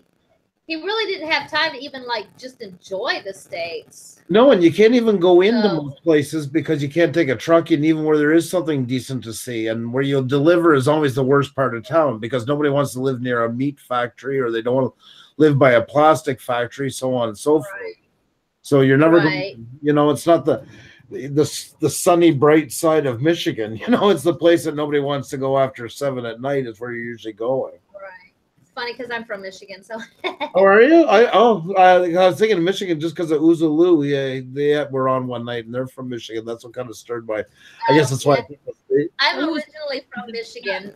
he really didn't have time to even like just enjoy the states. No, and you can't even go into most places because you can't take a truck, and even where there is something decent to see, and where you'll deliver is always the worst part of town, because nobody wants to live near a meat factory, or they don't want to live by a plastic factory, so on and so forth. Right. So you're never going, you know, it's not the sunny bright side of Michigan, you know, it's the place that nobody wants to go after 7 at night is where you're usually going. Funny because I'm from Michigan, so. Oh, are you? I was thinking of Michigan just because of Oozeloo. Yeah, they were on one night, and they're from Michigan. That's what kind of stirred my. I guess that's why. I'm originally from Michigan.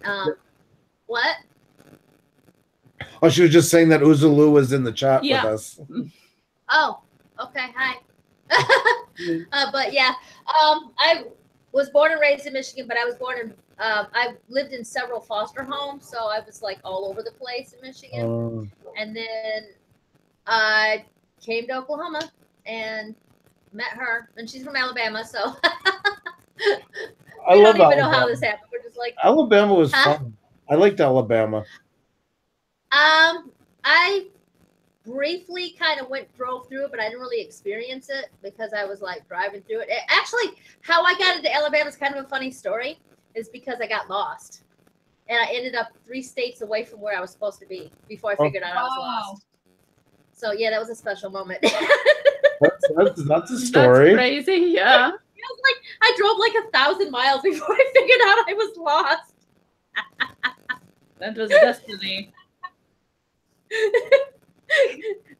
What? Oh, she was just saying that Oozeloo was in the chat with us. Oh, okay. Hi. But yeah, I was born and raised in Michigan, but I was born in. I've lived in several foster homes, so I was like all over the place in Michigan. And then I came to Oklahoma and met her, and she's from Alabama, so I love don't even know how this happened. We're just like Alabama was fun. I liked Alabama. I briefly kind of drove through it, but I didn't really experience it because I was like driving through it. Actually, how I got into Alabama is kind of a funny story. Is because I got lost, and I ended up 3 states away from where I was supposed to be before I figured out I was lost. So yeah, that was a special moment. that's a story. That's crazy, yeah. It was like I drove like 1,000 miles before I figured out I was lost. That was destiny.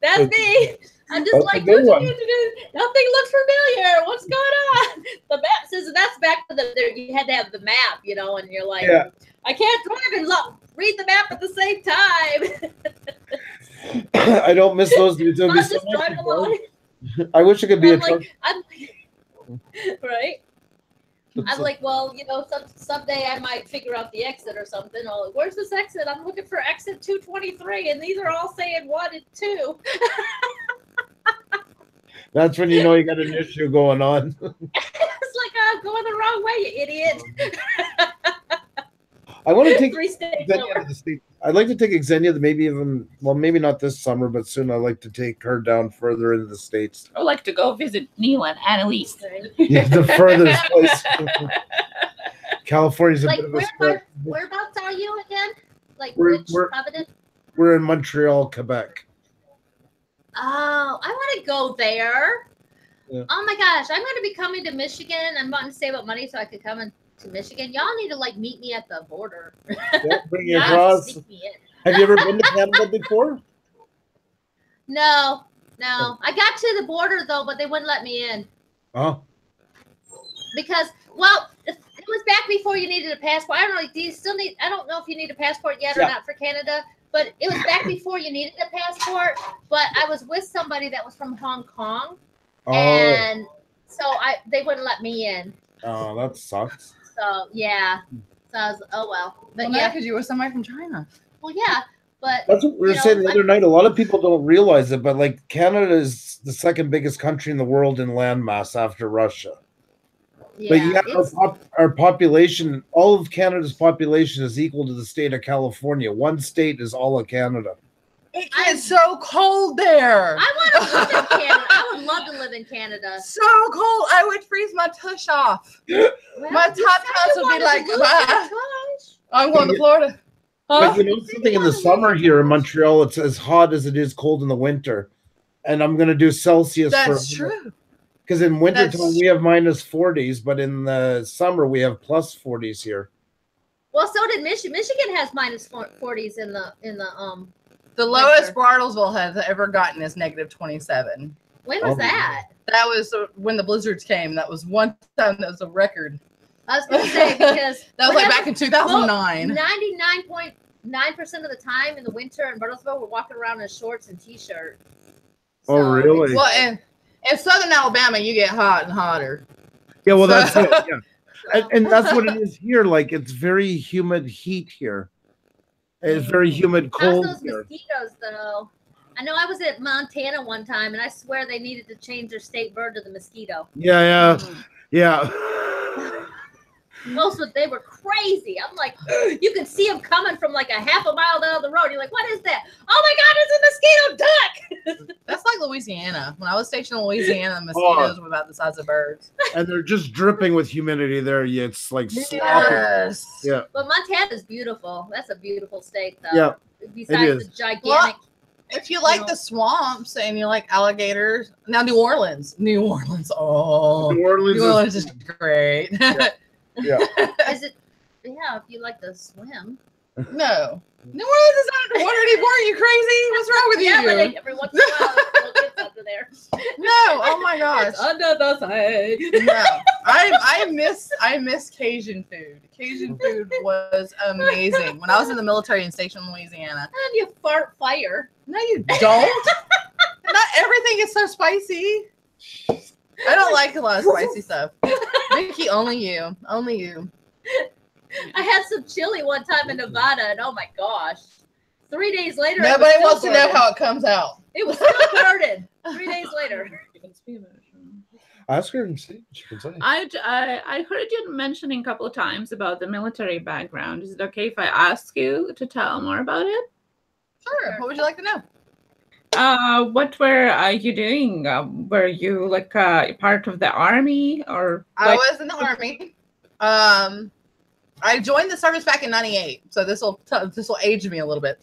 That's me. I'm just like, what you need to do? Nothing looks familiar. What's going on? The map says that's back to there. You had to have the map, you know, and you're like, I can't drive and read the map at the same time. I don't miss those. I wish I could be right. I'm like, well, you know, someday I might figure out the exit or something. I'll like, where's this exit? I'm looking for exit 223, and these are all saying 1 and 2. That's when you know you got an issue going on. It's like, going the wrong way, you idiot. I want to take Xenia to the state. I'd like to take Xenia, maybe even, well, maybe not this summer, but soon I'd like to take her down further into the States. I'd like to go visit Neil and Annalise. Yeah, the furthest place. California's a bit of a spread. Whereabouts are you again? Like, which Providence? We're in Montreal, Quebec. Oh, I want to go there. Yeah. Oh my gosh, I'm going to be coming to Michigan. I'm going to save up money so I could come and to Michigan. Y'all need to like meet me at the border. Don't bring you across. Have you ever been to Canada before? No, no. I got to the border though, but they wouldn't let me in. Oh. Because, well, it was back before you needed a passport. I don't know. Do you still need? I don't know if you need a passport yet or not for Canada. But it was back before you needed a passport. But I was with somebody that was from Hong Kong, and so they wouldn't let me in. Oh, that sucks. So yeah, so I was well, yeah, because you were somewhere from China. Well, yeah, but that's what we were saying the other night. A lot of people don't realize it, but like Canada is the second biggest country in the world in landmass after Russia. Yeah, but yeah, our population, all of Canada's population, is equal to the state of California. One state is all of Canada. It is so cold there. I want to live in Canada. I would love to live in Canada. So cold. I would freeze my tush off. Well, my top house would be like, I'm going to Florida. Huh? But you know something, in the summer here in Montreal, it's as hot as it is cold in the winter. And I'm going to do Celsius. That's true. Because in wintertime, we have minus 40s, but in the summer, we have plus 40s here. Well, so did Michigan. Michigan has minus 40s in the The lowest Bartlesville has ever gotten is -27. When was that? That was when the blizzards came. That was one time. That was a record. I was going to say, because that was like back in 2009. 99.9% of the time in the winter in Bartlesville, we're walking around in shorts and t-shirt. So, oh, really? Well, and in southern Alabama, you get hot and hotter. Yeah, well, that's it. Yeah. And that's what it is here. Like, it's very humid heat here. It's very humid, cold. How's those mosquitoes, though? I know I was at Montana one time, and I swear they needed to change their state bird to the mosquito. Yeah, yeah, yeah. They were crazy. I'm like, you could see them coming from like a half a mile down the road. You're like, what is that? Oh my God, it's a mosquito duck. That's like Louisiana. When I was stationed in Louisiana, the mosquitoes were about the size of birds. And they're just dripping with humidity there. Yeah, it's like yeah. But Montana is beautiful. That's a beautiful state, though. Yeah. Besides the gigantic. Well, if you like the swamps and you like alligators, now New Orleans. Oh, New Orleans is great. Yeah. Yeah. Yeah, if you like to swim. No. New Orleans is not water anymore. Are you crazy? What's wrong with you? Yeah, but every once in a while, we'll get under there. No. Oh my gosh. It's under the side. No. I miss Cajun food. Cajun food was amazing. When I was in the military in Station, Louisiana. And you fart fire. No, you don't. Not everything is so spicy. I don't like a lot of spicy stuff. Mickey, only you. I had some chili one time in Nevada, and oh my gosh, 3 days later. Nobody wants to know how it comes out. It was still burning. 3 days later. Ask her and see. She can say. I heard you mentioning a couple of times about the military background. Is it okay if I ask you to tell more about it? Sure. What would you like to know? What were you doing? Were you like part of the army or? I was in the army. I joined the service back in '98, so this will age me a little bit.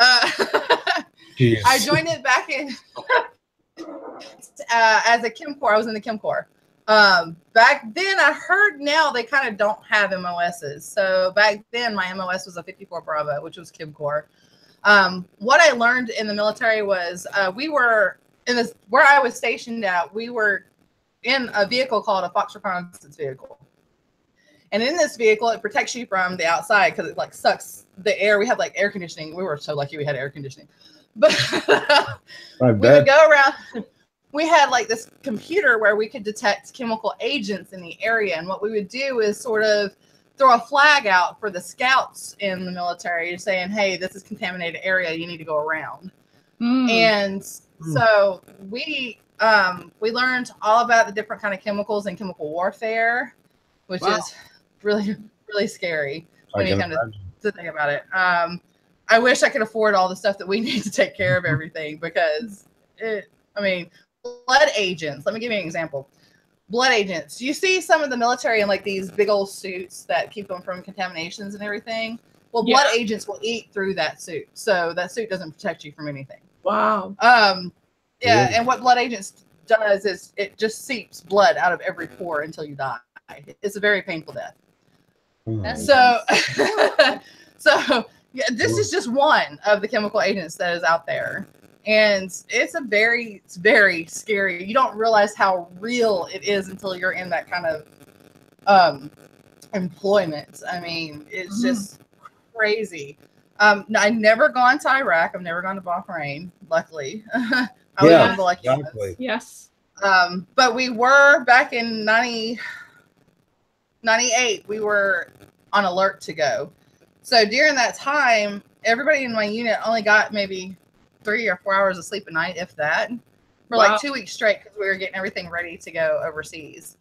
I joined it back in as a Chem Corps. I was in the Chem Corps. Back then, I heard now they kind of don't have MOSs. So back then, my MOS was a 54 Bravo, which was Chem Corps. What I learned in the military was we were in this where I was stationed at. We were in a vehicle called a Fox Reconnaissance Vehicle, and in this vehicle, it protects you from the outside because it like sucks the air. We had like air conditioning. We were so lucky we had air conditioning, but we would go around. We had like this computer where we could detect chemical agents in the area, and what we would do is sort of throw a flag out for the scouts in the military saying, hey, this is contaminated area. You need to go around. Mm. And so we learned all about the different kind of chemicals and chemical warfare. which is really, really scary when you kind of think about it. I wish I could afford all the stuff that we need to take care of everything, because it, I mean, blood agents. Let me give you an example. Blood agents. You see some of the military in like these big old suits that keep them from contaminations and everything. Well, blood agents will eat through that suit. So that suit doesn't protect you from anything. Wow. Yeah. And what blood agents does is it just seeps blood out of every pore until you die. It's a very painful death. Oh, so, yeah, this is just one of the chemical agents that is out there. And it's a very, it's very scary. You don't realize how real it is until you're in that kind of employment. I mean, it's just crazy. I've never gone to Iraq. I've never gone to Bahrain, luckily. I was one of the lucky ones. Yes. But we were back in 98, we were on alert to go. So during that time, everybody in my unit only got maybe 3 or 4 hours of sleep a night, if that, for like 2 weeks straight, because we were getting everything ready to go overseas.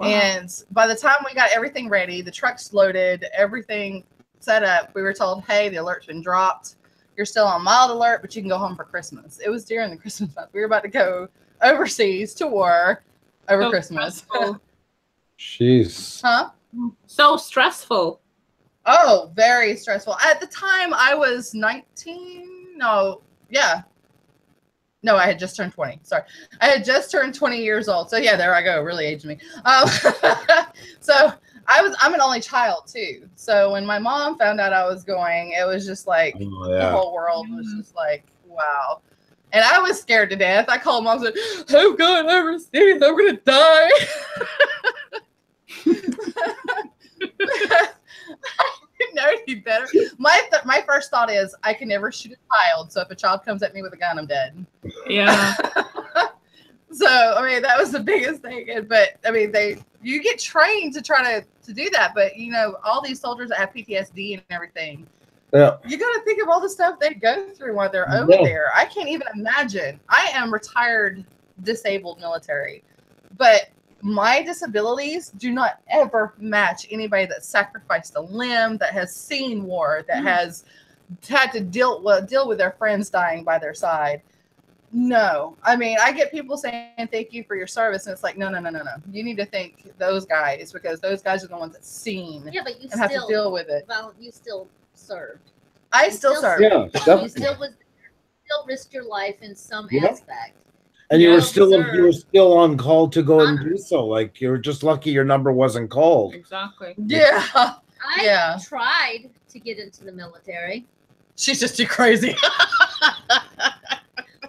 And by the time we got everything ready, the trucks loaded, everything set up, we were told, hey, the alert's been dropped. You're still on mild alert, but you can go home for Christmas. It was during the Christmas month. We were about to go overseas to war over Christmas. Jeez. Huh? So stressful. Oh, very stressful. At the time, I was 19. No, yeah. No, I had just turned 20. Sorry. I had just turned 20 years old. So, yeah, there I go. Really aged me. So, I'm an only child, too. So, when my mom found out I was going, it was just like the whole world was just like, wow. And I was scared to death. I called mom and said, oh, God, I'm going to die. I didn't know any better. My first thought is I can never shoot a child, so if a child comes at me with a gun, I'm dead. Yeah. So I mean that was the biggest thing, but I mean you get trained to try to do that, but you know all these soldiers that have PTSD and everything. Yeah. You got to think of all the stuff they go through while they're over there. I can't even imagine. I am retired, disabled military, but my disabilities do not ever match anybody that sacrificed a limb, that has seen war, that has had to deal with their friends dying by their side. No. I mean, I get people saying, thank you for your service. And it's like, no, no, no, no, no. You need to thank those guys because those guys are the ones that seen but you and have to deal with it. Well, you still served. I still served. Yeah, you still was there. Still risked your life in some aspect. And you were still on call to go and do so. Like you were just lucky your number wasn't called. Exactly. Yeah. I tried to get into the military. She's just too crazy.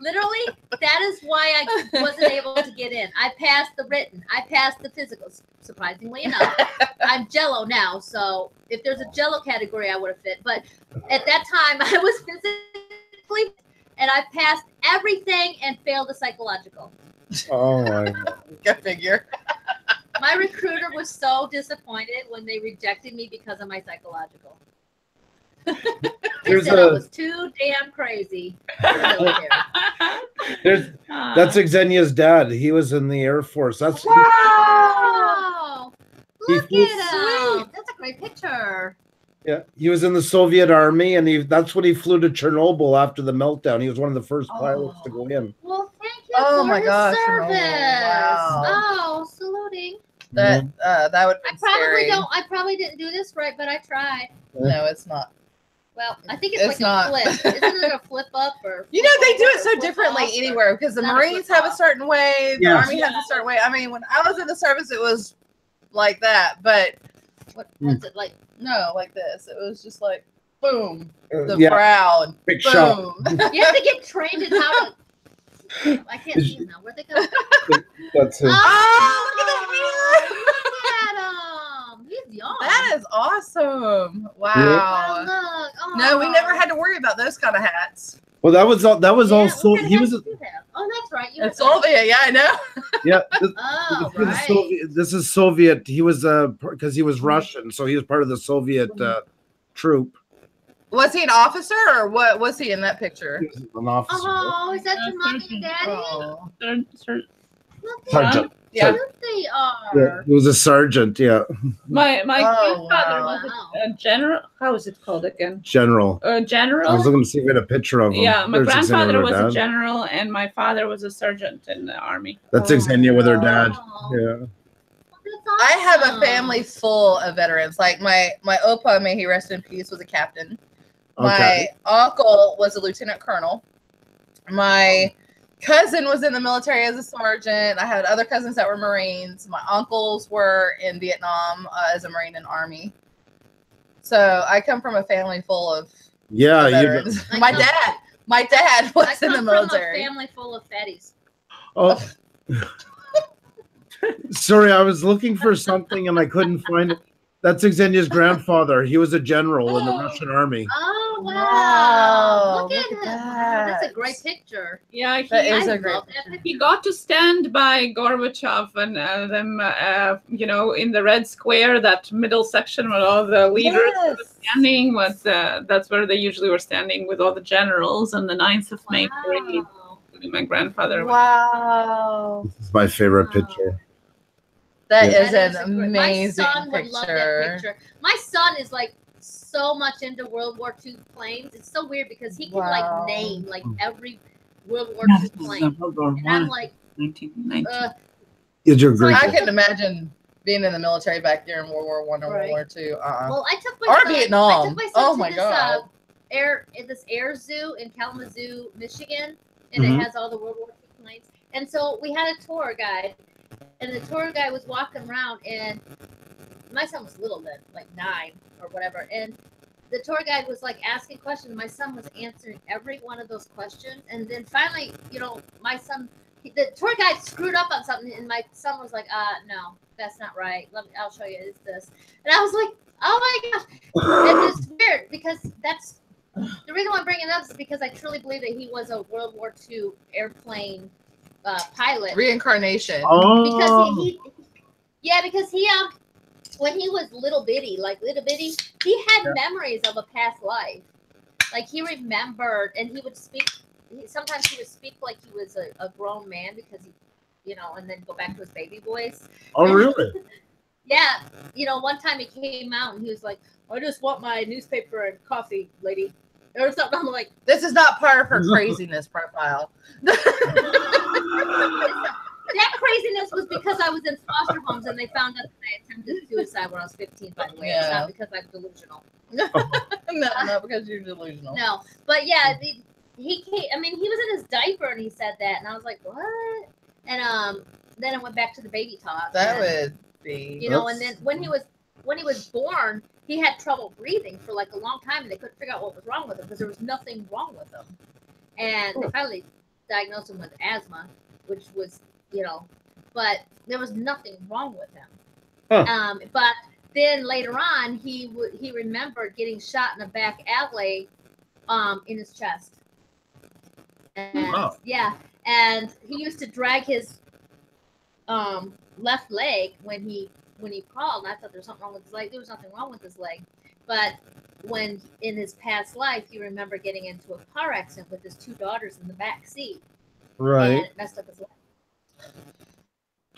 Literally, that is why I wasn't able to get in. I passed the written. I passed the physical. Surprisingly enough, I'm Jell-O now. So if there's a Jell-O category, I would have fit. But at that time, I was physically. And I passed everything and failed the psychological. Oh, my God. Go figure. My recruiter was so disappointed when they rejected me because of my psychological. They said I was too damn crazy. That's Xenia's dad. He was in the Air Force. That's wow! Look at him. That's a great picture. Yeah, he was in the Soviet Army, and that's when he flew to Chernobyl after the meltdown. He was one of the first pilots to go in. Well, thank you for his service. Wow. Oh, saluting. That that would be scary. I probably didn't do this right, but I tried. No, it's not. Well, I think it's like a flip. Isn't it a flip up or? You know, they do it so differently anywhere because the Marines have a certain way, the Army has a certain way. I mean, when I was in the service, it was like that, but. What's it like? No, like this. It was just like boom, the crowd. Big boom. Shot. You have to get trained in how to. I can't see them now. Where'd they go? That's him. Oh, look at him. He's young. That is awesome. Wow. Yeah. Look. Oh. No, we never had to worry about those kind of hats. Well, that was also he was. Oh, that's right. It's Soviet. Yeah, I know. Yeah. This, this is Soviet. He was because he was Russian, so he was part of the Soviet troop. Was he an officer or what? Was he in that picture? He was an officer. Oh, is that your mommy and daddy? Oh. Sergeant. Yeah. They are. It was a sergeant, yeah. My grandfather was a general. How is it called again? General. General. I was looking to see if we had a picture of him. Yeah, my grandfather was a general, and my father was a sergeant in the army. That's Xenia with her dad. Yeah. I have a family full of veterans. Like my opa, may he rest in peace, was a captain. Okay. My uncle was a lieutenant colonel. My cousin was in the military as a sergeant. I had other cousins that were Marines. My uncles were in Vietnam as a Marine and Army. So I come from a family full of veterans. My dad was in the military. I come from a family full of fatties. Oh. Sorry, I was looking for something and I couldn't find it. That's Xenia's grandfather. He was a general in the Russian army. Oh, wow. Look at that. That's a great picture. Yeah, he got to stand by Gorbachev and them, you know, in the Red Square, that middle section where all the leaders were standing. That's where they usually were standing with all the generals on the 9th of May parade. My grandfather. Wow. This is my favorite picture. That is an amazing picture. My son would love that picture. My son is like so much into World War II planes. It's so weird because he can like name like every World War II plane. And I'm like, 1919. I can imagine being in the military back there in World War I or World War II. Well, I took my son, Vietnam. I took my son to this air zoo in Kalamazoo, Michigan. And it has all the World War II planes. And so we had a tour guide, and the tour guide was walking around, and my son was little then, like 9 or whatever. And the tour guide was like asking questions. My son was answering every one of those questions. And then finally, you know, my son, the tour guide screwed up on something, and my son was like, no, that's not right. I'll show you. It's this. And I was like, oh my gosh. It's weird because that's. The reason why I'm bringing it up is because I truly believe that he was a World War II airplane pilot. Reincarnation. Oh. Because he, when he was little bitty, he had memories of a past life. Like he remembered, and he would speak. Sometimes he would speak like he was a grown man because he, you know, and then go back to his baby voice. Oh, and really? Yeah. You know, one time he came out and he was like, I just want my newspaper and coffee, lady. Or something. I'm like, this is not part of her craziness profile. That craziness was because I was in foster homes and they found out that I attempted suicide when I was 15, by the way. Yeah. It's not because I'm delusional. No, because you're delusional. No. But yeah, he came, I mean, he was in his diaper and he said that. And I was like, what? And then I went back to the baby talk. And then when he was born, he had trouble breathing for like a long time, and they couldn't figure out what was wrong with him because there was nothing wrong with him. And they finally diagnosed him with asthma, which was, you know, but there was nothing wrong with him. Huh. But then later on, he remembered getting shot in the back alley in his chest. And, yeah, and he used to drag his left leg when he crawled, and I thought there was something wrong with his leg. There was nothing wrong with his leg. But when in his past life, he remembered getting into a car accident with his 2 daughters in the back seat. Right. And it messed up his leg.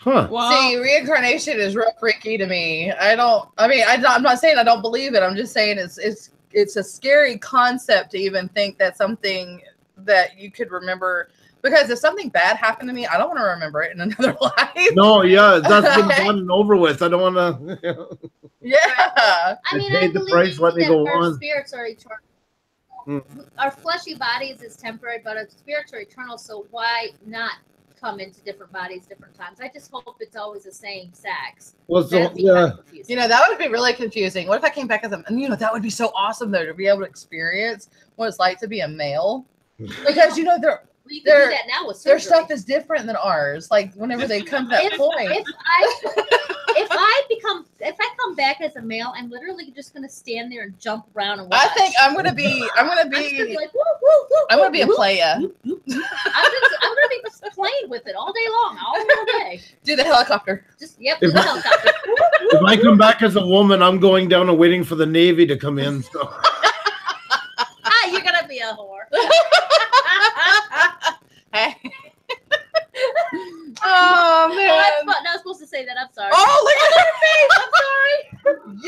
Huh. Wow. See, reincarnation is real freaky to me. I'm not saying I don't believe it. I'm just saying it's a scary concept to even think that something that you could remember. Because if something bad happened to me, I don't want to remember it in another life. No, yeah, that's been done and over with. I don't want to. You know. Yeah. Right. I mean, I believe that our spirits are eternal. Our fleshy bodies is temporary, but our spirits are eternal. So why not come into different bodies, different times? I just hope it's always the same sex. Well, so, yeah. You know, that would be really confusing. What if I came back as a, you know, that would be so awesome though to be able to experience what it's like to be a male, because you know their stuff is different than ours. Like whenever they come to that point, if I come back as a male, I'm literally just gonna stand there and jump around and watch. I think I'm gonna be like, woo, woo, woo, I'm gonna be a player. I'm gonna be just playing with it all day long, all day. Do the helicopter. Just do the helicopter. If I come back as a woman, I'm going down and waiting for the Navy to come in. So. You're gonna be a whore. Hey. Oh, man. Oh, that's not supposed to say that. I'm sorry. Oh, look at her face. I'm sorry.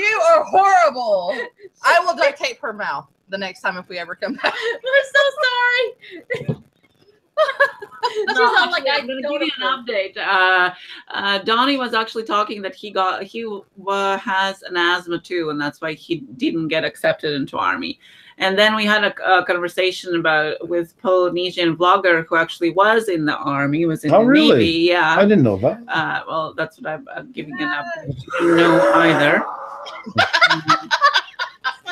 You are horrible. I will duct tape her mouth the next time if we ever come back. We're so sorry. I'm going to give you an update. Donnie was actually talking that he has an asthma too, and that's why he didn't get accepted into Army. And then we had a conversation with Polynesian Walker, who actually was in the Army, was in the Navy. Yeah, I didn't know that. Well, that's what I'm giving an update. I didn't know either.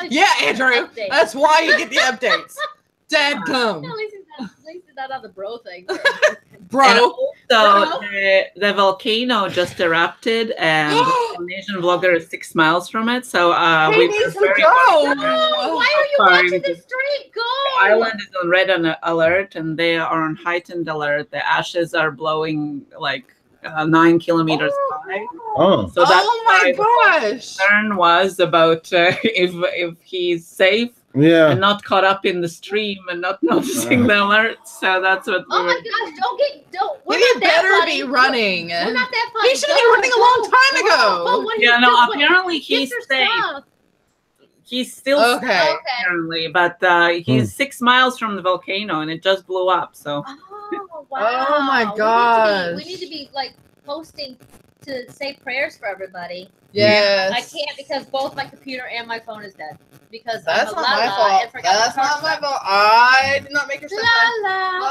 Yeah, Andrew, that's why you get the updates. Dadgum. That other bro thing. Bro. So the volcano just erupted, and the Polynesian Walker is 6 miles from it. So we need to go. No, why are you watching the street? Go. The island is on red alert, and they are on heightened alert. The ashes are blowing like 9 kilometers high. Oh. So that's my gosh. The concern was about if he's safe. Yeah, and not caught up in the stream and not noticing the alerts. So that's what. Oh my gosh! Don't. We better be running. We're not that funny. He should have been running a long time ago. Yeah, no. Apparently he's safe. He's still okay. Apparently, but he's 6 miles from the volcano, and it just blew up. So. Oh wow! Oh my gosh! We need to be like posting to say prayers for everybody. Yes. I can't because both my computer and my phone is dead. Because that's not my fault. That's not my fault. I did not make her step down.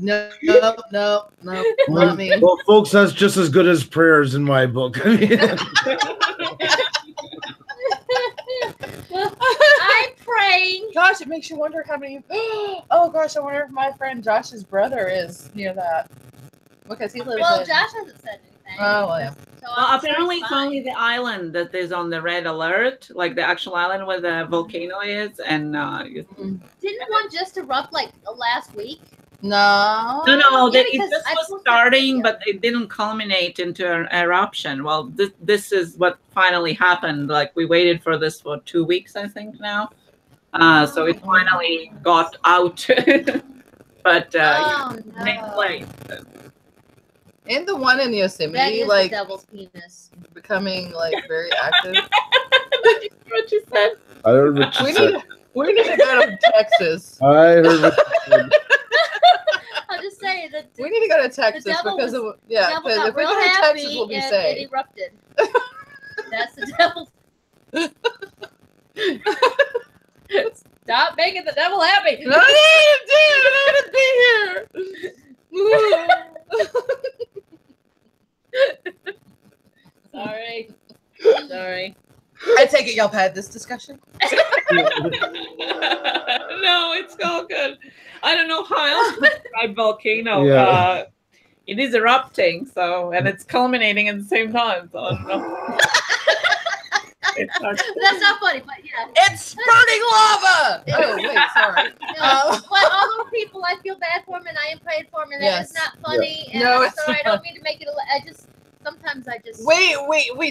No, not me. Well, folks, that's just as good as prayers in my book. I mean, I'm praying. Gosh, it makes you wonder how many. Oh gosh, I wonder if my friend Josh's brother is near that. Because he's living. Well, Josh hasn't said anything. Oh well, yeah. So apparently, it's only the island that is on the red alert, like the actual island where the volcano is. And didn't one just erupt like last week? No. No. Yeah, it just was starting, but it didn't culminate into an eruption. Well, this is what finally happened. Like we waited for this for 2 weeks, I think now. So it finally got out, but no. Place. And the one in Yosemite, like the devil's penis, becoming like very active. What you said? I heard what you said. We need to go to Texas. I heard what you said. I'll just say that we need to go to Texas because of, yeah, because if we go to Texas, we'll be safe. It erupted. That's the devil. Stop making the devil happy. No, I need to be here. Sorry. I take it y'all had this discussion. No, it's all good. I don't know how else to describe volcano. Yeah. It is erupting, so and it's culminating at the same time. So I don't know. That's not funny, but yeah. It's spurting lava! Oh, wait, sorry. No, but all those people, I feel bad for them, and I am praying for them, and it's not funny. Yeah. And no, it's sorry, not. I don't mean to make it. Sometimes I just. We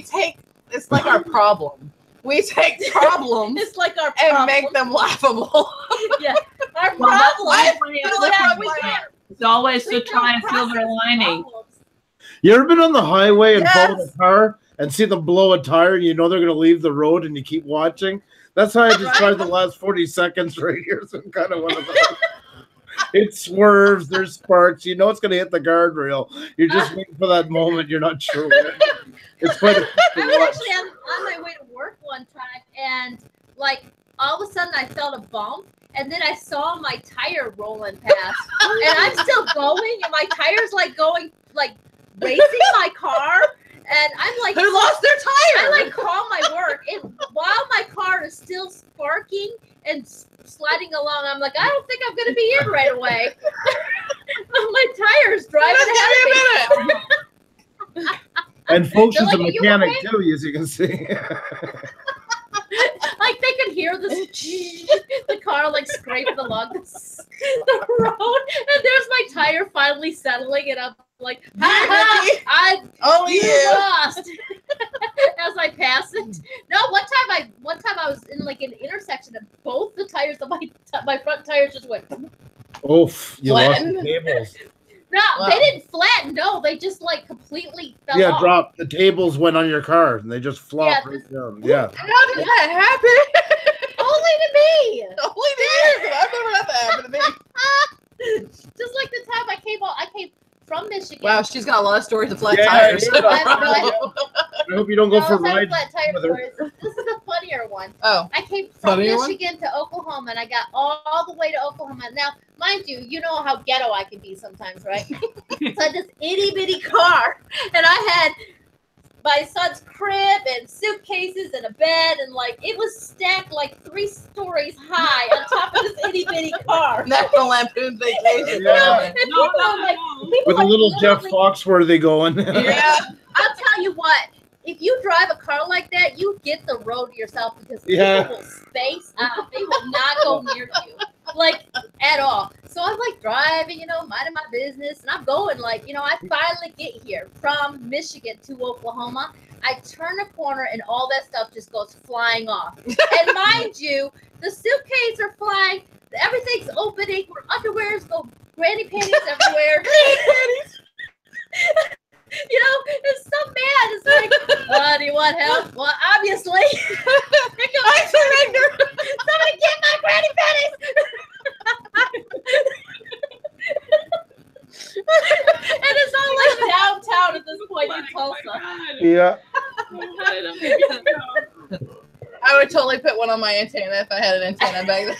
take. It's like our problem. We take problems. It's like our problem. And make them laughable. Yeah. Our problem. It's always to try a silver lining. You ever been on the highway and follow the car? And see them blow a tire, and you know they're going to leave the road, and you keep watching. That's how I described the last 40 seconds right here. So I'm kind of one of those. It swerves. There's sparks. You know it's going to hit the guardrail. You're just waiting for that moment. You're not sure when. It's quite a I was actually on my way to work one time, and like all of a sudden I felt a bump. And then I saw my tire rolling past. And I'm still going, and my tire's like going, like racing my car. And I'm like, they lost their tire. I like call my work, and while my car is still sparking and sliding along, I'm like, I don't think I'm gonna be in right away. My tire's driving ahead of me. And folks is a mechanic too, as you can see. Like they can hear this, the car like scraping along the road, and there's my tire finally settling, and I'm like, you lost. As I passed it. No, one time I was in like an intersection, and both the tires, my front tires just went. Oof, you flatten. Lost the tables. No, wow. They didn't flatten. No, they just like completely fell off. Drop the tables went on your car and they just flopped right down. Yeah. How did that happen? Only to me. Only to you. I've never had that happen to me. Just like the time I came from Michigan. Wow, she's got a lot of stories of flat tires. I hope you don't go for rides. Flat tire stories. This is a funnier one. Oh. I came from Michigan to Oklahoma, and I got all the way to Oklahoma. Now, mind you know how ghetto I can be sometimes, right? So I had this itty bitty car, and I had my son's crib and suitcases and a bed, and like it was stacked like 3 stories high on top of this itty bitty car. That's the Lampoon vacation. Yeah. With a little Jeff Foxworthy going. Yeah. I'll tell you what, if you drive a car like that, you get the road to yourself because people will space out. They will not go near you. Like at all. So I'm like driving, minding my business, and I'm going like, I finally get here from Michigan to Oklahoma. I turn a corner and all that stuff just goes flying off. And mind you, the suitcases are flying, everything's opening, we're underwears go granny panties everywhere. It's some man is like, do you want help? Well, obviously. I surrender. Somebody get my granny panties. And it's all like downtown at this point in Tulsa. Yeah. I would totally put one on my antenna if I had an antenna back then.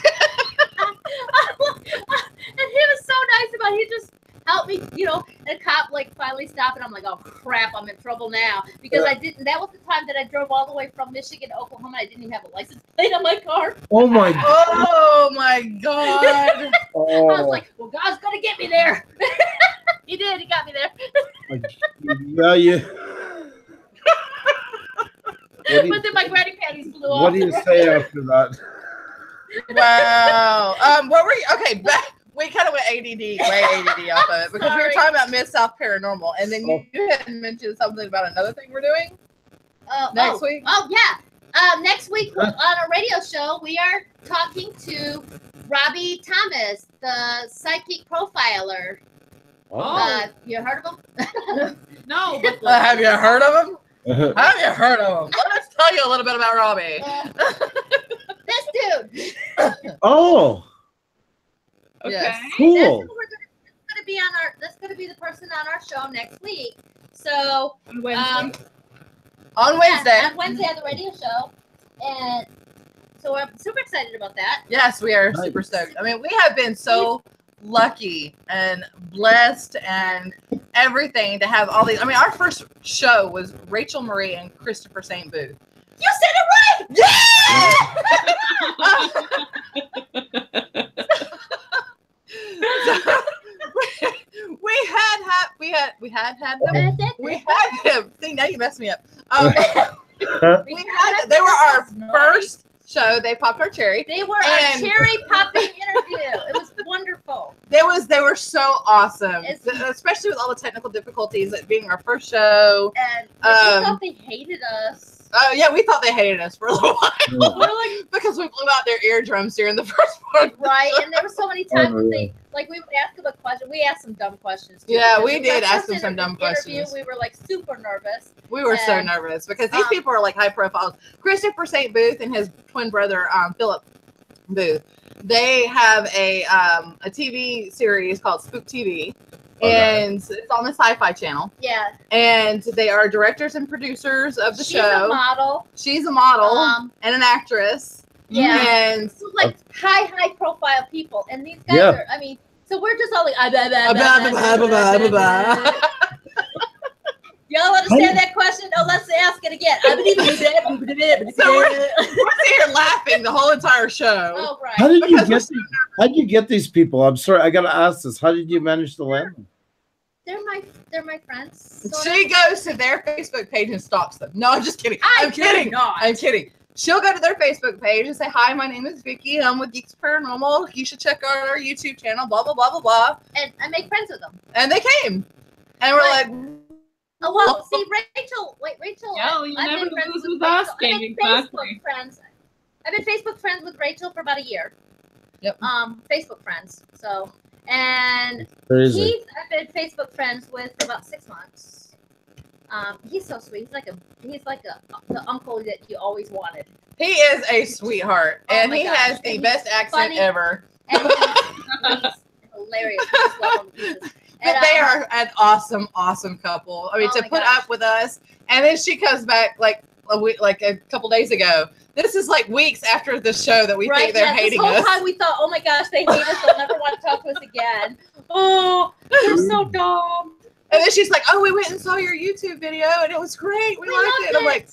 And he was so nice about it. He just helped me, and a cop like finally stopped, and I'm like, oh crap, I'm in trouble now because that was the time that I drove all the way from Michigan to Oklahoma. I didn't even have a license plate on my car. Oh my god. Oh. I was like, well, God's gonna get me there. He did. He got me there. But then my granny panties flew off. What do you say after that? Wow. What were you? Okay, back. We kind of went way ADD off of it because we were talking about Mid-South Paranormal, and then you had mentioned something about another thing we're doing next week. Oh, yeah. Next week on our radio show, we are talking to Robbie Thomas, the psychic profiler. Oh. You heard of him? No. But have you heard of him? Have you heard of him? Let us tell you a little bit about Robbie. This dude. Oh. Okay. Yes. Cool. That's going to be the person on our show next week. So on Wednesday. On Wednesday on the radio show, and so I'm super excited about that. Yes, we are super stoked. I mean, we have been so lucky and blessed and everything to have all these. I mean, our first show was Rachel Marie and Christopher St. Booth. You said it right. Yeah. We had them. See, now you messed me up. They were our first show. They popped our cherry. They were a cherry popping interview. It was wonderful. They were so awesome, especially with all the technical difficulties at being our first show. And we thought they hated us. Oh, yeah, we thought they hated us for a little while. Really? Because we blew out their eardrums during the first part. Right, and there were so many times we would ask them a question. We asked some dumb questions too. Yeah, we did ask them some dumb questions. We were like super nervous. We were so nervous because these people are like high profiles. Christopher St. Booth and his twin brother, Philip Booth, they have a TV series called Spook TV. And it's on the Sci-Fi Channel. Yeah. And they are directors and producers of the show. She's a model. She's a model and an actress. Yeah. And so, like high profile people. And these guys are, I mean, so we're just all like, y'all understand that question? Oh, let's ask it again. So we're here laughing the whole entire show. Oh, right. How did you get these people? I'm sorry, I gotta ask this. How did you manage to land them? They're my friends. She goes to their Facebook page and stalks them. No, I'm just kidding. I'm kidding. She'll go to their Facebook page and say, "Hi, my name is Vicky, and I'm with Geeks Paranormal. You should check out our YouTube channel." Blah blah blah blah blah. And I make friends with them. And they came, and we're like. Oh, well, see, Rachel. No, you never lose with us. I've been Facebook friends with Rachel for about a year. Yep. Facebook friends. So, And Keith, I've been Facebook friends with for about 6 months. He's so sweet. He's like the uncle that you always wanted. He is a sweetheart, and he has the best accent ever. And he's hilarious. We just love him. But they are an awesome, awesome couple. I mean, to put up with us, and then she comes back like a couple days ago. This is like weeks after the show that we think they're hating us. This whole time we thought, oh my gosh, they hate us. They'll never want to talk to us again. Oh, they're so dumb. And then she's like, oh, we went and saw your YouTube video, and it was great. We liked it. And I'm like,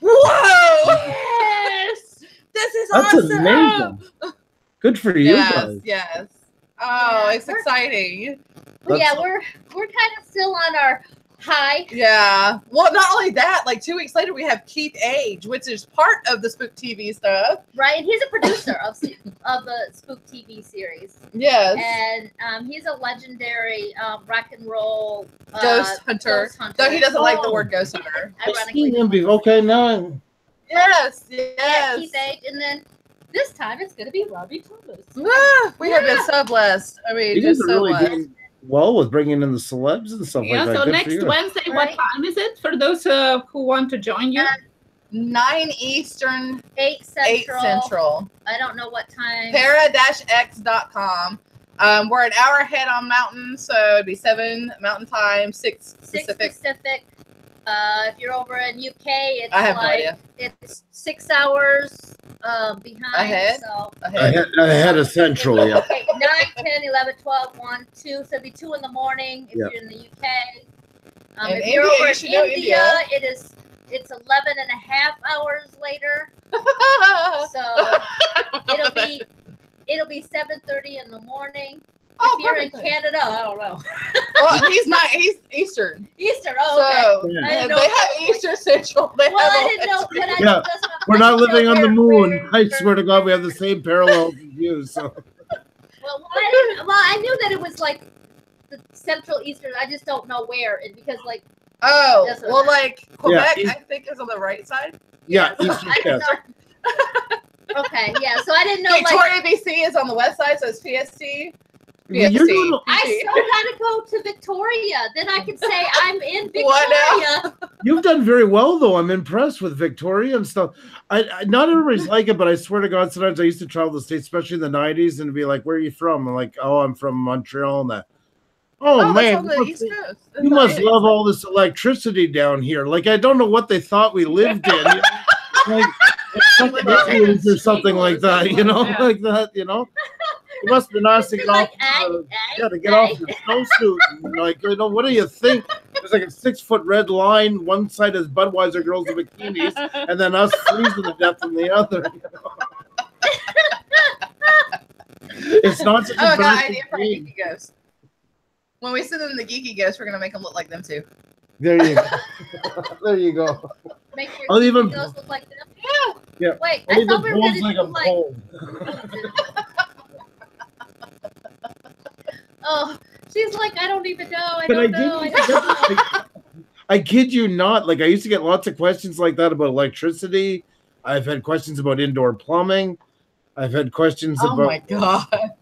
whoa. Yes. This is awesome. That's amazing. Good for you guys. Yes. Oh, yeah, it's exciting. Well, yeah, we're kind of still on our high. Yeah. Well, not only that, like 2 weeks later, we have Keith Age, which is part of the Spook TV stuff. Right. And he's a producer of the Spook TV series. Yes. And he's a legendary rock and roll ghost hunter. Though he doesn't like the word ghost hunter. Ironically. Okay, now. Yes. Yes. Yeah, Keith Age. And then this time it's going to be Robbie Thomas. Ah, we have been so blessed. I mean, just so blessed. Well, with bringing in the celebs and stuff like that. So next Wednesday, what time is it for those who want to join you? 9 Eastern, 8 Central. 8 Central. I don't know what time. paradashx.com. We're an hour ahead on Mountain, so it'd be 7 Mountain time, 6 Pacific. 6 Pacific. If you're over in UK, it's it's 6 hours behind. Ahead of Central, yeah. Okay, 9, 10, 11, 12, 1, 2. So it'd be 2 in the morning if you're in the UK. If you're over in India, it's 11 and a half hours later. So it'll be 7:30 in the morning. If you're in Canada, I don't know. Well, he's not. He's Eastern. Eastern. Oh, okay. So, I didn't know they have Eastern Central. They I didn't know. But we're not living on the moon. I swear to God, we have the same parallel views. So. Well, I knew that it was like the Central Eastern. I just don't know where, and because like. Oh, well, like Quebec, I think is on the right side. Yeah. Eastern. Okay. Yeah. So I didn't know. Victoria, like, BC is on the west side, so it's PST. I still gotta go to Victoria. Then I can say I'm in Victoria. You've done very well, though. I'm impressed with Victoria and stuff. I not everybody's like it, but I swear to God, sometimes I used to travel the States, especially in the 90s, and be like, where are you from? I'm like, oh, I'm from Montreal and that. Oh man, you must love all this electricity down here. Like, I don't know what they thought we lived in. Like, or something like that, you know, like that, you know. It must be nice to get off. To get off the snowsuit. And like, you know, what do you think? There's like a 6-foot red line. One side is Budweiser girls in bikinis, and then us freezing to death on the other. You know? It's not such a bad idea. When we send them the geeky ghosts, we're gonna make them look like them too. There you go. There you go. Make your geeky ghosts look like them. Yeah. Wait, I thought we were gonna do like. Oh, she's like, I don't even know. I kid you not. Like, I used to get lots of questions like that about electricity. I've had questions about indoor plumbing. I've had questions about. Oh my God.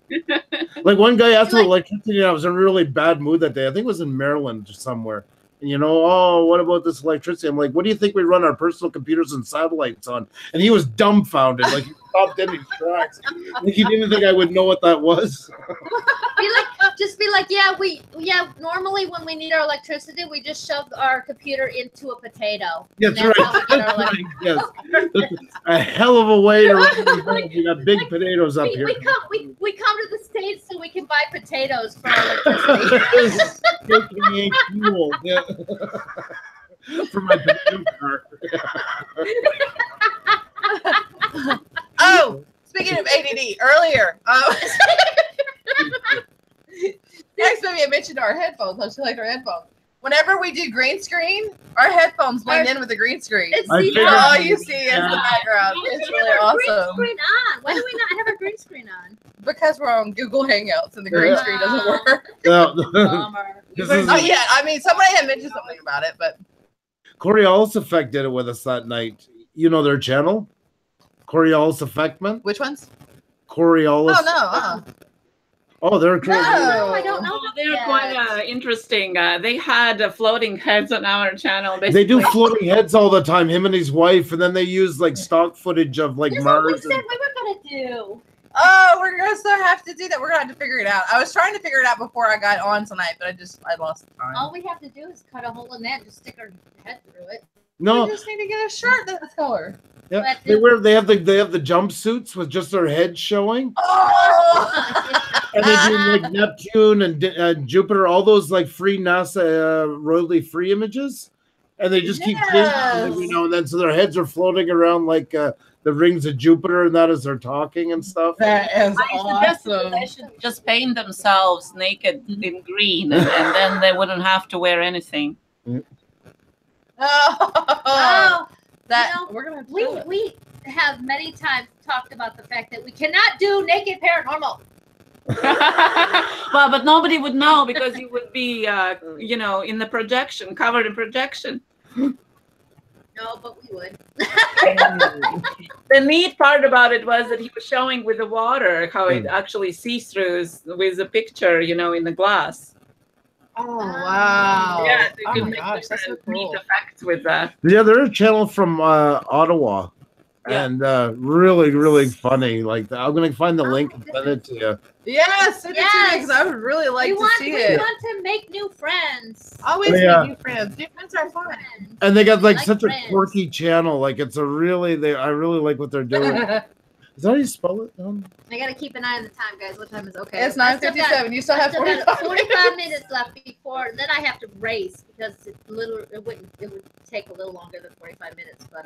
Like, one guy asked about electricity, and I was in a really bad mood that day. I think it was in Maryland or somewhere. And, you know, oh, what about this electricity? I'm like, what do you think we run our personal computers and satellites on? And he was dumbfounded. Like, he stopped in his tracks. Like, he didn't think I would know what that was. Just be like, yeah, normally when we need our electricity, we just shove our computer into a potato. That's right. That's right. Yes. A hell of a way to run. We got big potatoes up here. We come to the States so we can buy potatoes for our electricity. Yeah. For my potato car. Oh, speaking of ADD, earlier. Next movie I mentioned our headphones. How she liked our headphones. Whenever we do green screen, our headphones blend in with the green screen. All you see is the background. It's really awesome. Green screen on. Why do we not have our green screen on? Because we're on Google Hangouts and the green screen doesn't work. Yeah, I mean, somebody had mentioned something about it, but Coriolis Effect did it with us that night. You know their channel, Coriolis Effect. Which ones? Coriolis. Oh no. Oh, they're great. No, I don't know. They're quite interesting. They had floating heads on our channel. Basically. They do floating heads all the time, him and his wife, and then they use like stock footage of like Mars. That's what we said we were going to do. Oh, we're going to have to do that. We're going to have to figure it out. I was trying to figure it out before I got on tonight, but I lost the time. All we have to do is cut a hole in that and just stick our head through it. No. We just need to get a shirt that's color. Yeah, they have the jumpsuits with just their heads showing. Oh! And they do like Neptune and Jupiter, all those like free NASA royally free images, and they just keep cleaning, you know. And then so their heads are floating around like the rings of Jupiter, and that as they're talking and stuff. That is awesome. They should just paint themselves naked in green, and then they wouldn't have to wear anything. Yeah. Oh. That, you know, we're gonna have to we have many times talked about the fact that we cannot do naked paranormal. Well, but nobody would know because you would be, you know, in the projection, covered in projection. No, but we would. The neat part about it was that he was showing with the water how it actually sees through with a picture, you know, in the glass. Oh, wow. Yeah, you can make different neat effects with that. Yeah, they're a channel from Ottawa. Yeah. And really, really funny. Like, I'm going to find the link and send it to you. Yes, send it to me, because I would really like to see it. We want to make new friends. Always make new friends. New friends are fun. And they got, like such a quirky channel. Like, it's a really, I really like what they're doing. Is that how you spell it? I got to keep an eye on the time, guys. What time is okay? It's 9:57. You still have 45 minutes left before. Then I have to race because it would take a little longer than 45 minutes, but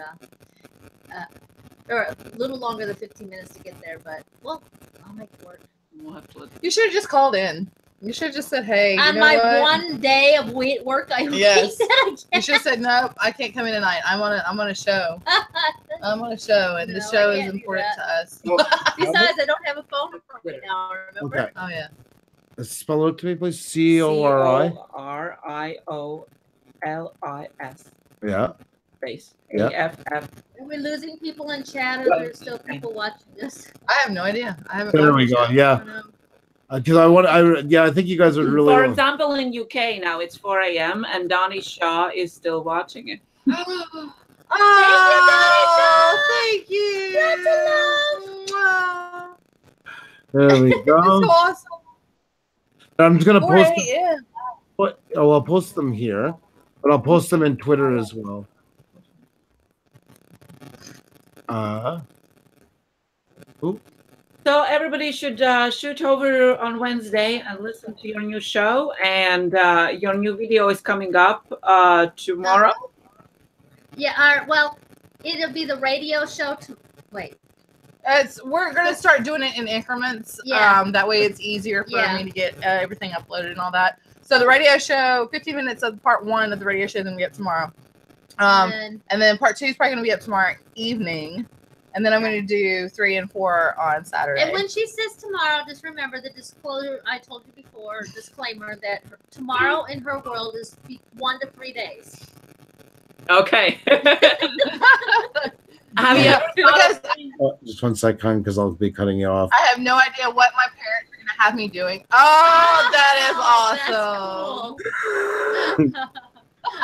or a little longer than 15 minutes to get there. But well, I'll make it work. We'll have to. You should have just called in. You should have just said, "Hey, you on know my what? One day of work, I you should have said, "No, I can't come in tonight. I'm on a show. I'm on a show, and the show is important to us." Well, besides, I don't have a phone right now. Remember? Okay. Oh yeah. Spell it to me, please. CORIOLIS. Yeah. Space. AFF. Are we losing people in chat, or there's still people watching this? I have no idea. I haven't. There we go. Yeah. Because I think you guys would really. For example, in UK now it's 4 AM and Donnie Shaw is still watching it. Oh, thank you, Donnie Shaw. Thank you. There we go. That's awesome. I'm just gonna post them. But I'll post them here, but I'll post them in Twitter as well. So everybody should shoot over on Wednesday and listen to your new show. And your new video is coming up tomorrow. Yeah. Well, it'll be the radio show. We're gonna start doing it in increments. Yeah. That way it's easier for me to get everything uploaded and all that. So the radio show, 15 minutes of part one of the radio show, then we get tomorrow. And then part two is probably gonna be up tomorrow evening. And then I'm going to do 3 and 4 on Saturday. And when she says tomorrow, just remember the disclosure I told you before, disclaimer that tomorrow in her world is 1 to 3 days. Okay. Just one second, because I'll be cutting you off. I have no idea what my parents are going to have me doing. Oh, that is awesome.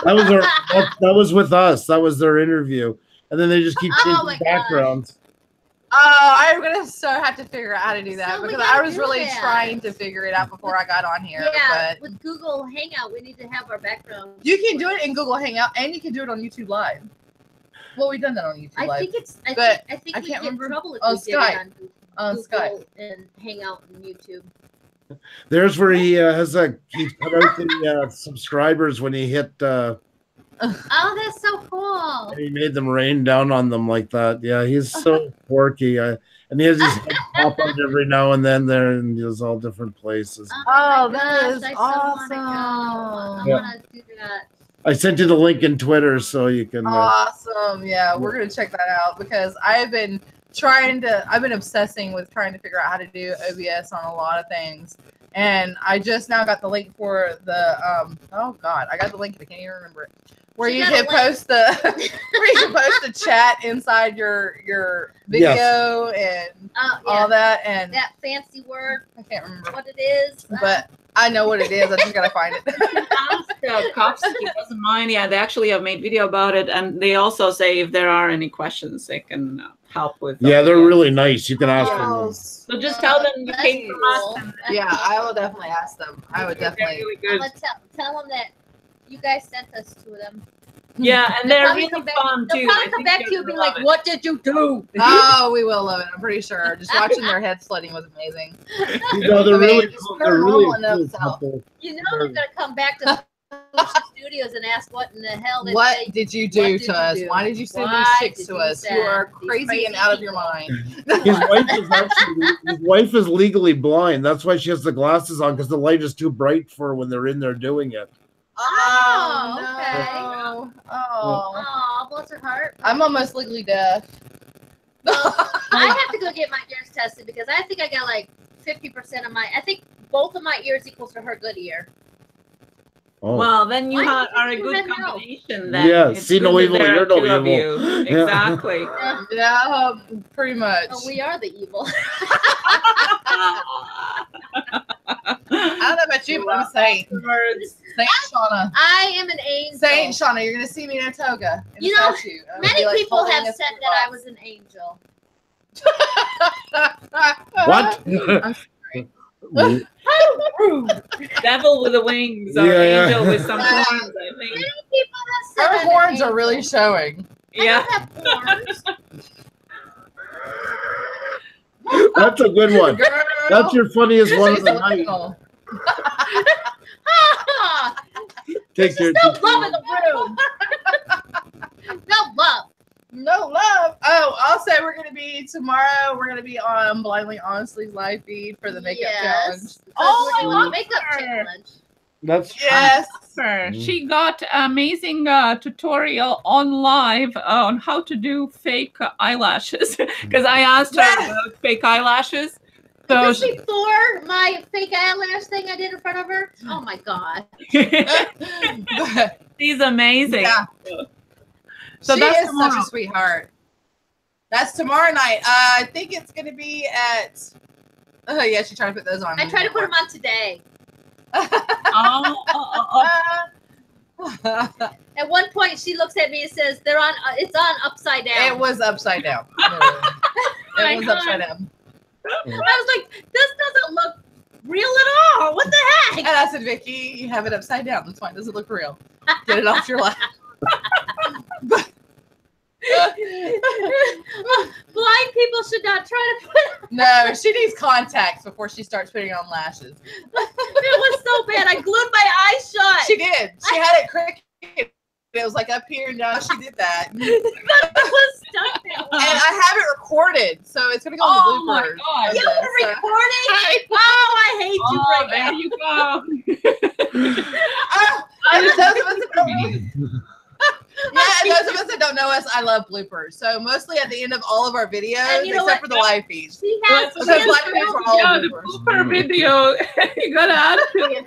Cool. That was with us. That was their interview. And then they just keep changing backgrounds. Oh, I'm going to have to figure out how to do that because I was really trying to figure it out before I got on here. Yeah, but with Google Hangout, we need to have our background. You can do it in Google Hangout, and you can do it on YouTube Live. Well, we've done that on YouTube Live. I think we get in trouble if we did it on Google, and Hangout and YouTube. There's where he has he cut out the subscribers when he hit... Oh, that's so cool. And he made them rain down on them like that. Yeah, he's so quirky. And he has these pop-ups every now and then there in those all different places. Oh, that is awesome. I want to do that. I sent you the link in Twitter so you can. Awesome. Yeah, we're going to check that out because I've been obsessing with trying to figure out how to do OBS on a lot of things. And I just now got the link for the, I got the link, but I can't even remember it. Where you can post the chat inside your video and all that, and that fancy word. I can't remember what it is, but I know what it is. I just gotta find it. Kopsky doesn't mind. Yeah, they actually have made video about it, and they also say if there are any questions, they can help with. Yeah, they're really nice. You can ask them. So just tell them you came from us. Yeah, I will definitely ask them. I would definitely. Really good. I'm gonna tell them that. You guys sent us to them. Yeah, and they're really fun too. They'll probably come back to you and be like, "What did you do?" Oh, we will love it. I'm pretty sure. Just watching their head sledding was amazing. You know, they're really cool. They're really cool. You know, they're gonna come back to the studios and ask, "What in the hell did What did you do to us? Why did you send these chicks to us? You are crazy and out of your mind." His wife is actually, his wife is legally blind. That's why she has the glasses on, because the light is too bright for her when they're in there doing it. Oh, okay. Oh, bless her heart. I'm almost legally deaf. I have to go get my ears tested because I think I got like 50% of my. I think both of my ears equals to her good ear. Oh. Well, then you are a good combination. Then yeah, see no evil, you're no evil. You. Exactly. Yeah, pretty much. Oh, we are the evil. I don't know about you, but I'm saying Saint Shauna. I am an angel. Saint Shauna, you're gonna see me in a toga. You know, many people have said that I was an angel. What? I'm sorry. Devil with the wings, or angel with some horns. I think many people have said her horns are really showing. Yeah. I don't have horns. That's a good one. Girl. That's your funniest one of the night. Take care. No love in the room. No love. No love. Oh, also, we're going to be tomorrow. We're going to be on Blindly Honestly's live feed for the makeup challenge. Oh, I love makeup challenge. That's she got amazing tutorial on live on how to do fake eyelashes, because I asked her about fake eyelashes. So before my fake eyelash thing I did in front of her, oh my god, she's amazing. Yeah. So she is such a sweetheart. That's tomorrow night. I think it's going to be at. Oh yeah, she tried to put those on. I tried to put them on today. At one point she looks at me and says they're on it's on upside down. It was upside down. It was upside down. I was like, this doesn't look real at all. What the heck? And I said, Vicky, you have it upside down. That's why it doesn't look real. Get it off your lap. Blind people should not try to put No, she needs contacts before she starts putting on lashes. It was so bad. I glued my eyes shut. She did. She had it crooked. It was like up here and down. She did that. But it was stuck that way. And I have it recorded, so it's gonna go on the bloopers. Oh my god! You were recording? I hate you. There you go. And those of us that don't know us, I love bloopers. So mostly at the end of all of our videos, except for the live feeds. She has the blooper video. You gotta add to it.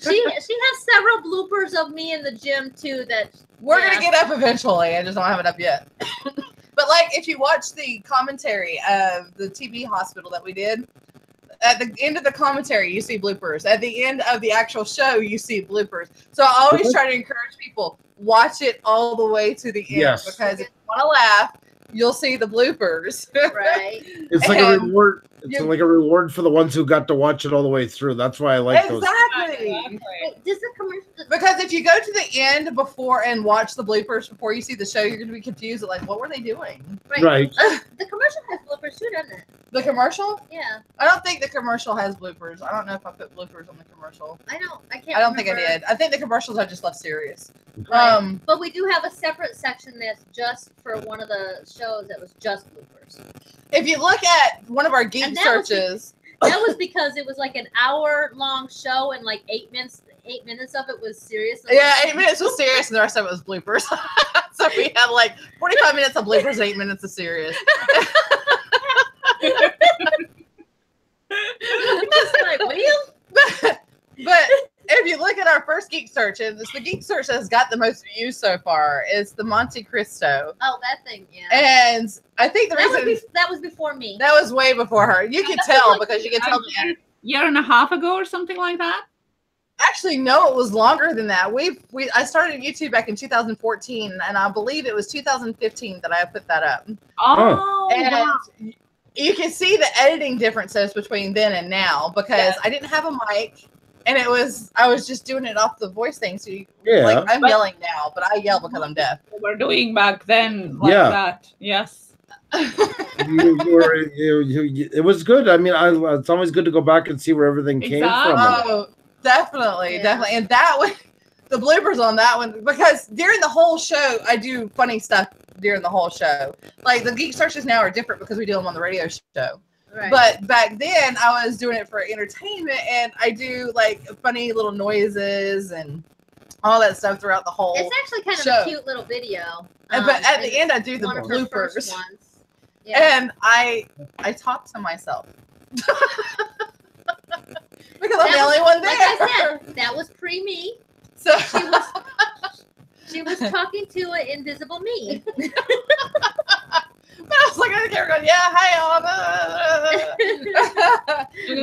She has several bloopers of me in the gym too that we're gonna get up eventually. I just don't have it up yet. But like if you watch the commentary of the TB hospital that we did, at the end of the commentary you see bloopers. At the end of the actual show you see bloopers. So I always try to encourage people, watch it all the way to the end because if you want to laugh, you'll see the bloopers. Right. It's like a reward. It's like a reward for the ones who got to watch it all the way through. That's why I like those. Exactly. Wait, does the commercial? Because if you go to the end before and watch the bloopers before you see the show, you're going to be confused. Like, what were they doing? Right. The commercial has bloopers too, doesn't it? The commercial? Yeah. I don't think the commercial has bloopers. I don't know if I put bloopers on the commercial. I don't. I can't. I don't remember. Think I did. I think the commercials I just left serious. Right. But we do have a separate section that's just for one of the shows that was just bloopers. If you look at one of our geek searches, that was because it was like an hour-long show and like 8 minutes. 8 minutes of it was serious. Yeah, 8 minutes was serious, and the rest of it was bloopers. So we had like 45 minutes of bloopers, and 8 minutes of serious. Just like, but if you look at our first geek search, and it's the geek search that has got the most views so far. It's the Monte Cristo. Oh, that thing, yeah. And I think the that was before me. That was way before her. You can tell because you can tell a year and a half ago or something like that. Actually, no, it was longer than that. I started YouTube back in 2014, and I believe it was 2015 that I put that up. Oh, and wow. You can see the editing differences between then and now because I didn't have a mic, and it was I was just doing it off the voice thing. So you, like I'm yelling now, but I yell because I'm deaf. We're doing back then like that, yes. It was good. I mean, it's always good to go back and see where everything came from. Oh, definitely, definitely. And that one, the bloopers on that one, because during the whole show, I do funny stuff during the whole show. Like the geek searches now are different because we do them on the radio show. Right. But back then, I was doing it for entertainment, and I do like funny little noises and all that stuff throughout the whole. It's actually kind of a cute little video. But at the end, I do the bloopers. Yeah. And I talk to myself because I'm the only one there. Like I said, that was pre me. So she was talking to an invisible me. But I was like, I kept going, hi,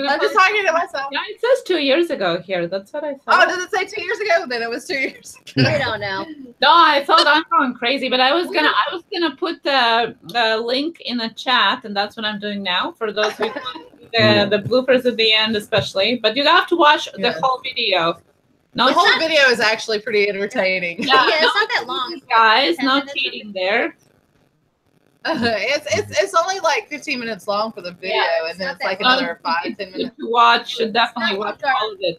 I'm just talking to myself. Yeah, it says 2 years ago here. That's what I thought. Oh, does it say 2 years ago? Then it was 2 years ago. I don't know. No, I thought I'm going crazy, but I was gonna put the link in the chat, and that's what I'm doing now for those who the bloopers at the end, especially. But you have to watch the whole video. No, the whole video is actually pretty entertaining. Yeah, it's not that long, guys. No cheating there. It's only like 15 minutes long for the video, and then it's like another 5-10 minutes to watch. Should definitely watch all of it.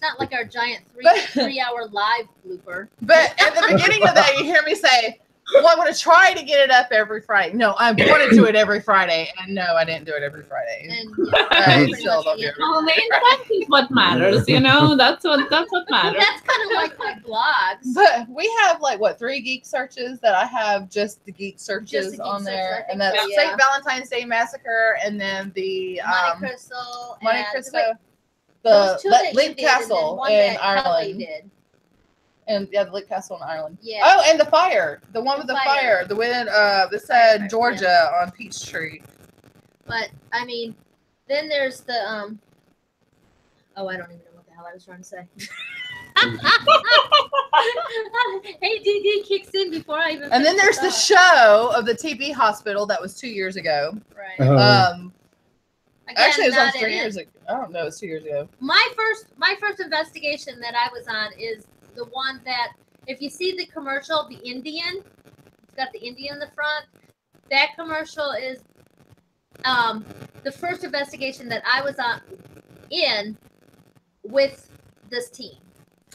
Not like our giant three-hour live blooper. But at the beginning of that, you hear me say, well, I'm going to try to get it up every Friday. No, I'm going to do it every Friday. And no, I didn't do it every Friday. And, still don't do it every Friday. That's what matters, you know? That's what matters. That's kind of like my blogs. But we have, like, what, 3 geek searches that I have just the geek searches on there. And that's St. Valentine's Day Massacre and then the Monte Cristo. The Leap Castle in Ireland. And yeah, the Leap Castle in Ireland. Yeah. Oh, and the fire. The one with the fire. The one that said Georgia on Peachtree. But I mean, then there's the oh, I don't even know what the hell I was trying to say. ADD kicks in before I even. And then there's the show of the TB hospital that was 2 years ago. Right. Again, actually, it was like 3 years ago. I don't know. It's 2 years ago. My first investigation that I was on is the one that, if you see the commercial, the Indian, it's got the Indian in the front. That commercial is the first investigation that I was on in with this team.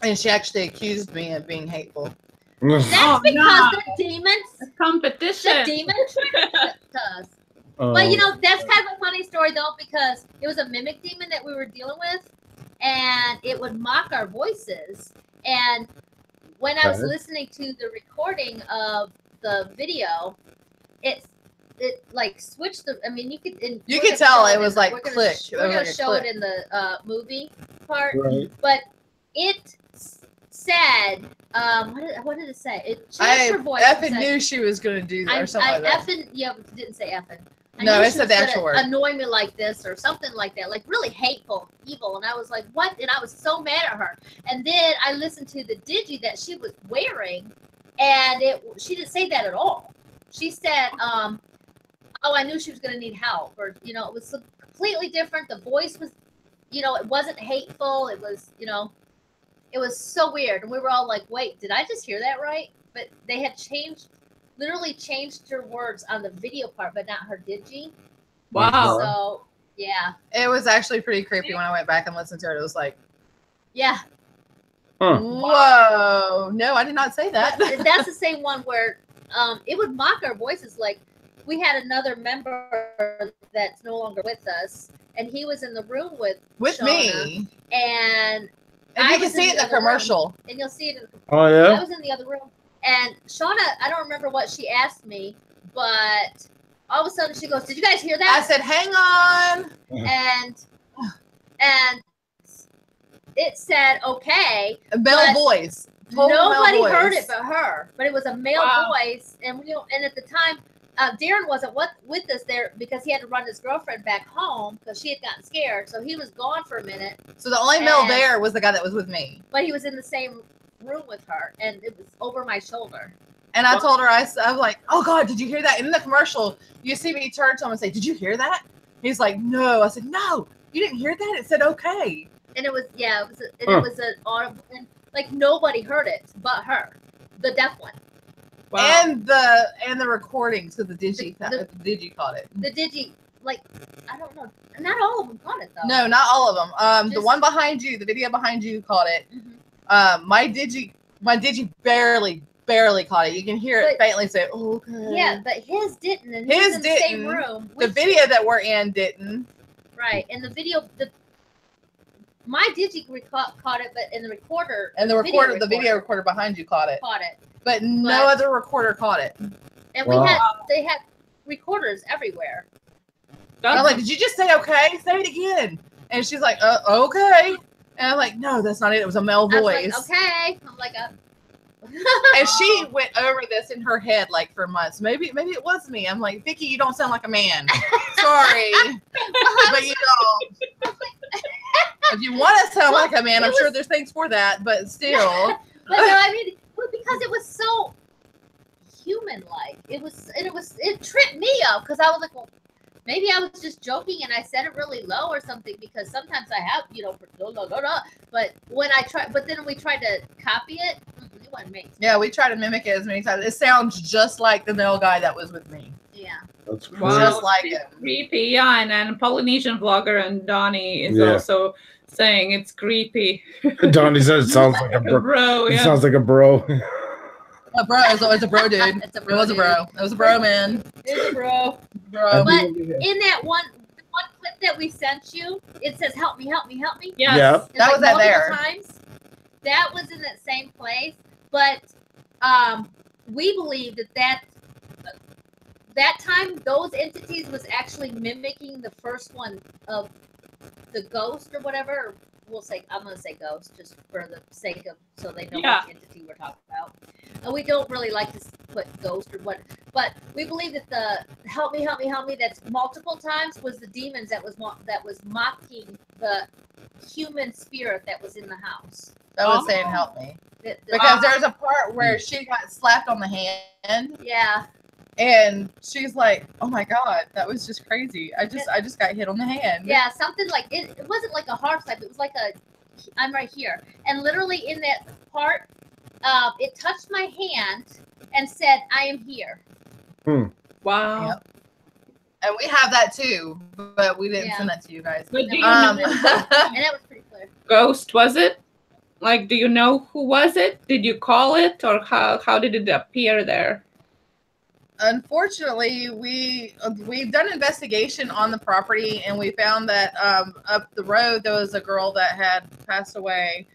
And she actually accused me of being hateful. That's because the demons. The competition. The demons tricked us. But, you know, that's kind of a funny story, though, because it was a mimic demon that we were dealing with, and it would mock our voices. And when I was listening to the recording of the video, it like, switched the... I mean, you could tell it was, like, click. We're going to show it in the movie part. Right. But it said... what did it say? It changed her voice. Effing knew she was going to do that or something like that. Effing, yeah, didn't say effing. No, it said the actual word. Annoy me like this or something like that. Like really hateful, evil. And I was like, what? And I was so mad at her. And then I listened to the digi that she was wearing, and she didn't say that at all. She said, oh, I knew she was going to need help. Or, you know, it was completely different. The voice was, you know, it wasn't hateful. It was, you know. It was so weird, and we were all like, wait, did I just hear that right? But they had literally changed her words on the video part, but not her digi. Wow. So, yeah. It was actually pretty creepy when I went back and listened to it. It was like. Yeah. Huh. Whoa. No, I did not say that. That's the same one where it would mock our voices. Like, we had another member that's no longer with us, and he was in the room with Shauna, me. And you can see it in the commercial. And you'll see it in the commercial. Oh, yeah? I was in the other room. And Shauna, I don't remember what she asked me, but all of a sudden she goes, did you guys hear that? I said, hang on. And it said okay. A male voice. Nobody heard it but her. But it was a male voice, and we don't, and at the time, Darren wasn't with us there because he had to run his girlfriend back home because she had gotten scared. So he was gone for a minute. So the only male there was the guy that was with me. But he was in the same room with her, and it was over my shoulder. And I told her, I was like, oh, God, did you hear that? And in the commercial, you see me turn to him and say, did you hear that? He's like, no. I said, no, you didn't hear that? It said okay. And it was, yeah, it was, it was an audible, and like nobody heard it but her, the deaf one. Wow. And the recordings because the digi caught it. The digi, like, I don't know. Not all of them caught it, though. No, not all of them. The one behind you, the video behind you caught it. Mm-hmm. My digi barely caught it. You can hear it faintly say, oh, okay. Yeah, but his didn't. And his in the same room. The video that we're in didn't. Right. And the video, my digi caught it, but in the recorder. And the video recorder behind you caught it. But no other recorder caught it. And they had recorders everywhere. I'm like, did you just say okay? Say it again. And she's like, okay. And I'm like, no, that's not it. It was a male voice. I was like, okay. I'm like, and she went over this in her head like for months. Maybe it was me. I'm like, Vicky, you don't sound like a man. Sorry, but you don't. If you want to sound like a man, I'm sure there's things for that. But still, but no, I mean, because it was so human-like. It tripped me up because I was like, well, maybe I was just joking and I said it really low or something. Because sometimes I have, But when I try, but then we tried to copy it. It wasn't me. Yeah, we try to mimic it as many times. It sounds just like the male guy that was with me. Yeah. That's crazy. Wow. Just like it. Creepy, yeah. And Polynesian Vlogger and Donnie is also saying it's creepy. Donnie says it sounds like a bro. It sounds like a bro. A bro. It's a bro dude. It was a bro, man. It's a bro. But in that one clip that we sent you, it says, help me, help me, help me. Yes. Yeah. That was that there. Times. That was in that same place. But we believe that time those entities was actually mimicking the first one of the ghost or whatever. We'll say I'm gonna say ghost just for the sake of so they know which entity we're talking about. And we don't really like to put ghost or what, but we believe that the help me that's multiple times was the demons that was mocking the human spirit that was in the house. That was saying help me. Because there's a part where she got slapped on the hand. Yeah. And she's like, oh my God, that was just crazy. I just got hit on the hand. Yeah, something like it wasn't like a hard slap, it was like a I'm right here. And literally in that part, it touched my hand and said, I am here. Hmm. Wow. Yep. And we have that too, but we didn't send that to you guys. But do you know and that was pretty clear. Ghost, was it? Like, do you know who was it? Did you call it, or how did it appear there? Unfortunately, we've done investigation on the property, and we found that up the road there was a girl that had passed away.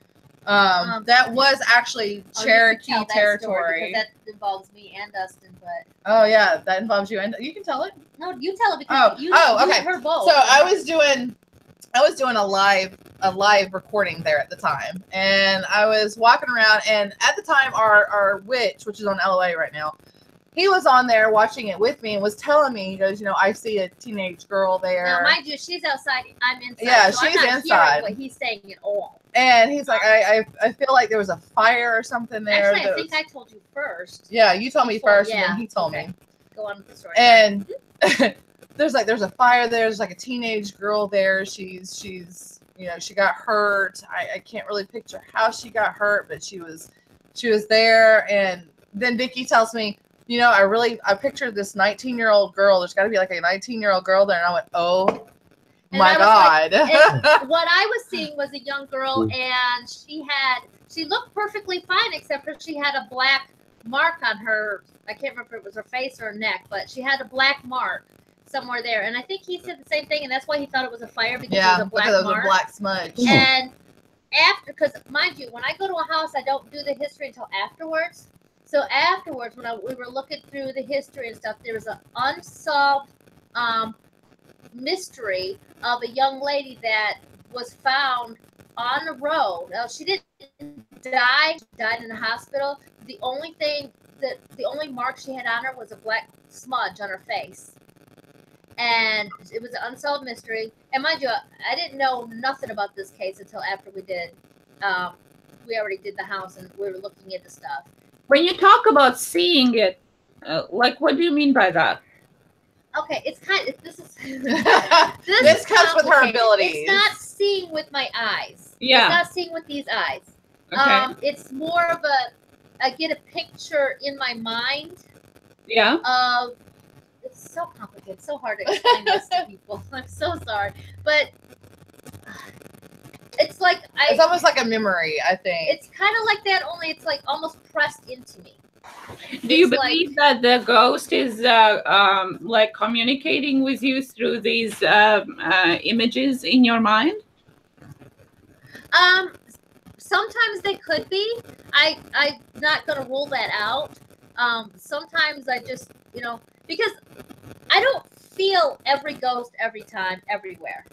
That was actually Cherokee territory. That involves me and Dustin, but that involves you and you can tell it. No, you tell it because you and her both. So I was doing a live recording there at the time, and I was walking around, and at the time our witch, which is on LOA right now, he was on there watching it with me and was telling me, he goes, I see a teenage girl there. Now, mind you, she's outside, I'm inside. Yeah, so she's inside. What he's saying at all. And he's like, I feel like there was a fire or something there. Actually, I think I told you first. Yeah, you told me first, and then he told me. Go on with the story. And there's a fire there. There's like a teenage girl there. She's she got hurt. I can't really picture how she got hurt, but she was there. And then Vicky tells me, I pictured this 19-year-old girl. There's got to be like a 19-year-old girl there. And I went, oh, my God. Like, what I was seeing was a young girl, and she looked perfectly fine, except for she had a black mark on her. I can't remember if it was her face or her neck, but she had a black mark somewhere there. And I think he said the same thing, and that's why he thought it was a fire, because it was a black mark. Yeah, because it was a black smudge. And because mind you, when I go to a house, I don't do the history until afterwards. So afterwards, when we were looking through the history and stuff, there was an unsolved mystery of a young lady that was found on the road. Now, she didn't die. She died in the hospital. The only thing that, the only mark she had on her was a black smudge on her face. And it was an unsolved mystery. And mind you, I didn't know nothing about this case until after we did. We already did the house and we were looking into stuff. When you talk about seeing it, like, what do you mean by that? Okay, it's kind of, this is this comes with her abilities. It's not seeing with my eyes. Yeah. It's not seeing with these eyes. Okay. It's more of a, I get a picture in my mind. Yeah. Of, it's so complicated, so hard to explain this to people. I'm so sorry. But it's like, it's almost like a memory, I think. It's kind of like that, only it's like almost pressed into me. Do you believe that the ghost is like communicating with you through these images in your mind? Sometimes they could be. I'm not going to rule that out. Sometimes I just, you know, because I don't feel every ghost every time, everywhere.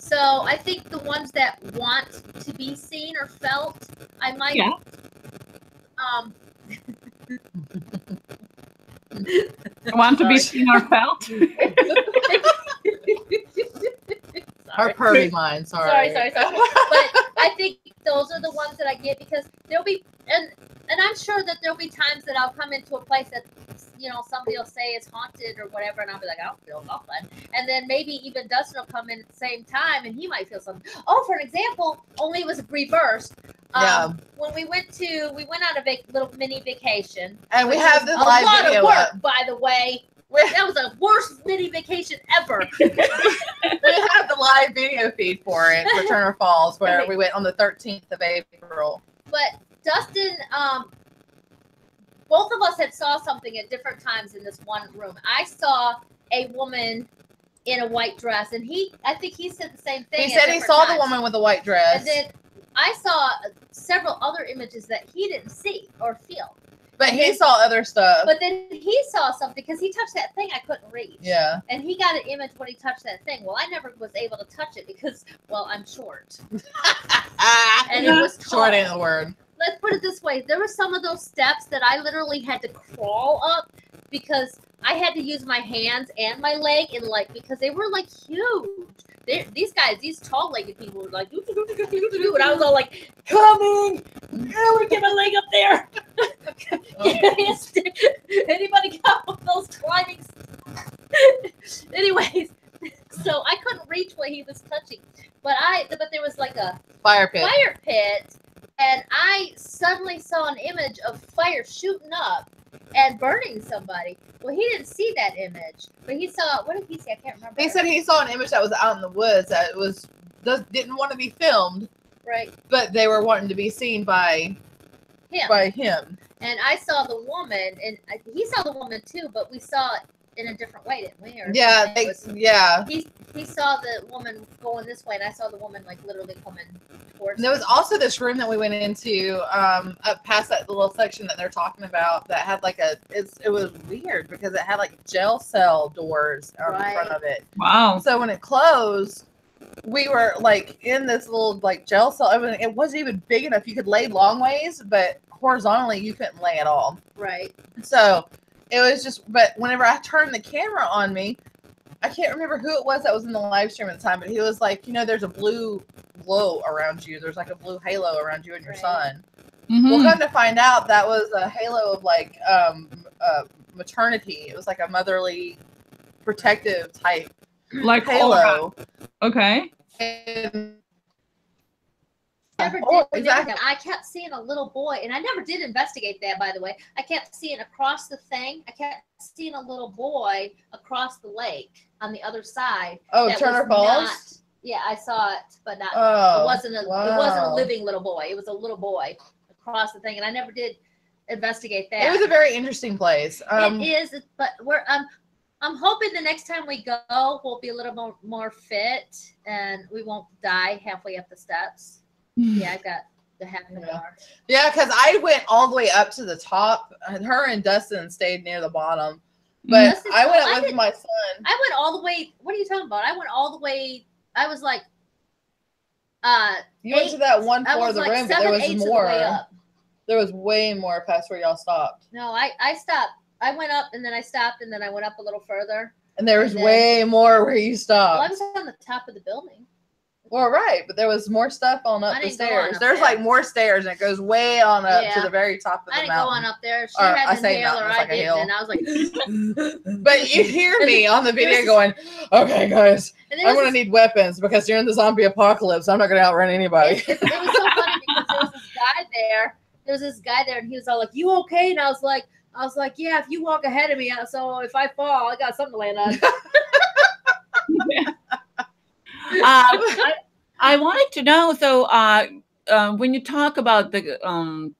So I think the ones that want to be seen or felt, I might... Yeah. Want to be seen or felt? Her purdy line, sorry. Sorry. But I think those are the ones that I get, because there'll be, and I'm sure that there'll be times that I'll come into a place that, you know, somebody will say it's haunted or whatever, and I'll be like, I don't feel nothing. And then maybe even Dustin will come in at the same time, and he might feel something. Oh, for an example, only it was reversed. When we went on a big little mini vacation, and we have this live video. A lot of work, by the way. That was the worst mini vacation ever. We have the live video feed for it for Turner Falls, where we went on the 13th of April. But Dustin, both of us had saw something at different times in this one room. I saw a woman in a white dress, and I think he said the same thing. He said he saw the woman with the white dress, and then I saw several other images that he didn't see or feel. But he saw other stuff. But then he saw something because he touched that thing I couldn't reach. Yeah. And he got an image when he touched that thing. Well, I never was able to touch it because, well, I'm short. And it was tall. Short ain't the word. Let's put it this way. There were some of those steps that I literally had to crawl up because I had to use my hands and my leg, and like, because they were like huge. These guys, these tall-legged people were like, do, and I was all like, coming! Really, get my leg up there! Anybody got one of those climbing? Anyways, so I couldn't reach what he was touching, but there was like a fire pit, and I suddenly saw an image of fire shooting up and burning somebody. Well, he didn't see that image, but he saw, what did he say? I can't remember. He said he saw an image that was out in the woods that didn't want to be filmed. Right. But they were wanting to be seen by him. And I saw the woman, and he saw the woman too, but we saw it in a different way, didn't we? Or yeah. He saw the woman going this way, and I saw the woman like literally coming towards. And there was also this room that we went into up past that little section that they're talking about that had like it was weird because it had like jail cell doors in front of it. Wow. So when it closed, we were like in this little like jail cell. I mean, it wasn't even big enough. You could lay long ways, but horizontally you couldn't lay at all. Right. So it was just, but whenever I turned the camera on me, I can't remember who it was that was in the live stream at the time, but he was like, you know, there's a blue glow around you. There's like a blue halo around you and your son. Mm-hmm. Well, come to find out, that was a halo of like maternity. It was like a motherly, protective type like halo. Okay. And I kept seeing a little boy, and I never did investigate that, by the way. I kept seeing across the thing, I kept seeing a little boy across the lake on the other side. Oh, Turner Falls? Yeah, I saw it, but not. Oh, it wasn't a living little boy. It was a little boy across the thing, and I never did investigate that. It was a very interesting place. It is, but I'm hoping the next time we go, we'll be a little more fit, and we won't die halfway up the steps. Yeah, I've got the happy hour. Yeah, because I went all the way up to the top, and her and Dustin stayed near the bottom. But Dustin, I went up with my son. I went all the way. What are you talking about? I went all the way. I was like You went to that one floor of the room, but there was more. There was way more past where y'all stopped. No, I stopped. I went up, and then I stopped, and then I went up a little further. And there was way more where you stopped. Well, I was on the top of the building. Well, right, but there was more stuff on up the stairs. There's like more stairs, and it goes way on up to the very top of the mountain. I didn't go on up there. She had the inhaler, I didn't, and I was like. But you hear me on the video going, okay, guys, I'm going to need weapons because during the zombie apocalypse, I'm not going to outrun anybody. It was so funny because there was this guy there. There was this guy there, and he was all like, you okay? And I was like, yeah, if you walk ahead of me, so if I fall, I got something to land on. I wanted to know, so when you talk about the,